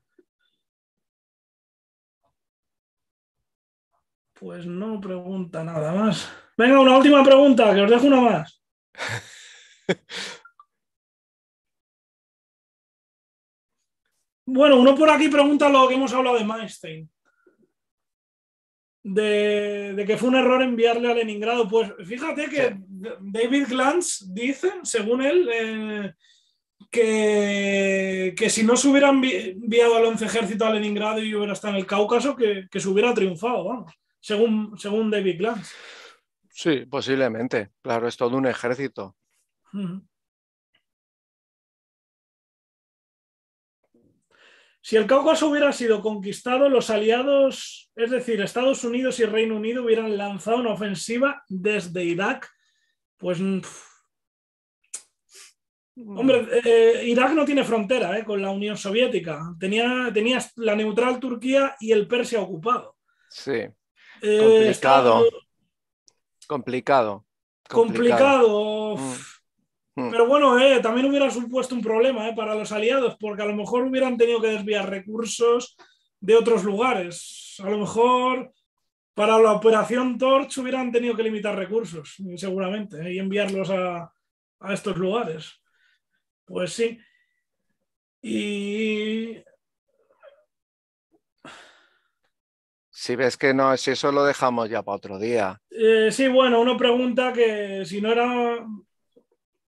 Pues no pregunta nada más. Venga, una última pregunta, que os dejo una más. Bueno, uno por aquí pregunta lo que hemos hablado de Manstein. De, de que fue un error enviarle a Leningrado. Pues fíjate que sí. David Glantz dice, según él, eh, que, que si no se hubiera enviado al once ejército a Leningrado y hubiera estado en el Cáucaso, que, que se hubiera triunfado, vamos, según, según David Glantz. Sí, posiblemente. Claro, es todo un ejército. Uh-huh. Si el Cáucaso hubiera sido conquistado, los aliados, es decir, Estados Unidos y Reino Unido, hubieran lanzado una ofensiva desde Irak, pues... Pff. Hombre, eh, Irak no tiene frontera eh, con la Unión Soviética. Tenía, tenía la neutral Turquía y el Persia ocupado. Sí. Eh, complicado. Estado... complicado. Complicado. Complicado. Mm. Pero bueno, eh, también hubiera supuesto un problema eh, para los aliados, porque a lo mejor hubieran tenido que desviar recursos de otros lugares. A lo mejor para la operación Torch hubieran tenido que limitar recursos, seguramente, eh, y enviarlos a, a estos lugares. Pues sí. Y... Si ves que no, si eso lo dejamos ya para otro día. Eh, sí, bueno, uno pregunta que si no era...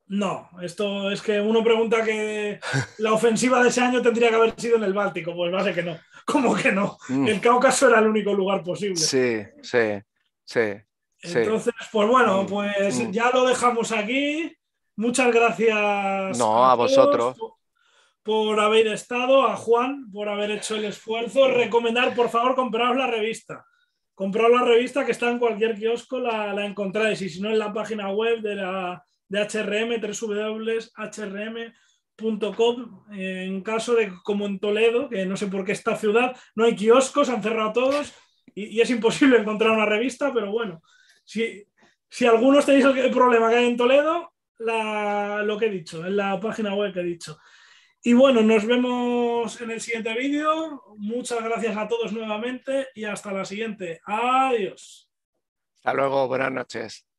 No, esto es que uno pregunta que la ofensiva de ese año tendría que haber sido en el Báltico. Pues va a ser que no. ¿Cómo que no? Mm. El Cáucaso era el único lugar posible. Sí, sí, sí. Entonces, sí. pues bueno, pues mm. ya lo dejamos aquí. Muchas gracias no, a, a vosotros por, por haber estado, a Juan por haber hecho el esfuerzo. Recomendar, por favor, compraos la revista. Compraos la revista que está en cualquier kiosco, la, la encontráis. Y si no, en la página web de la... de H R M, doble u doble u doble u punto h r m punto com. En caso de, como en Toledo, que no sé por qué esta ciudad no hay kioscos, han cerrado todos y, y es imposible encontrar una revista, pero bueno, si, si algunos tenéis el problema que hay en Toledo, la, lo que he dicho, en la página web que he dicho. Y bueno, nos vemos en el siguiente vídeo. Muchas gracias a todos nuevamente y hasta la siguiente. Adiós. Hasta luego, buenas noches.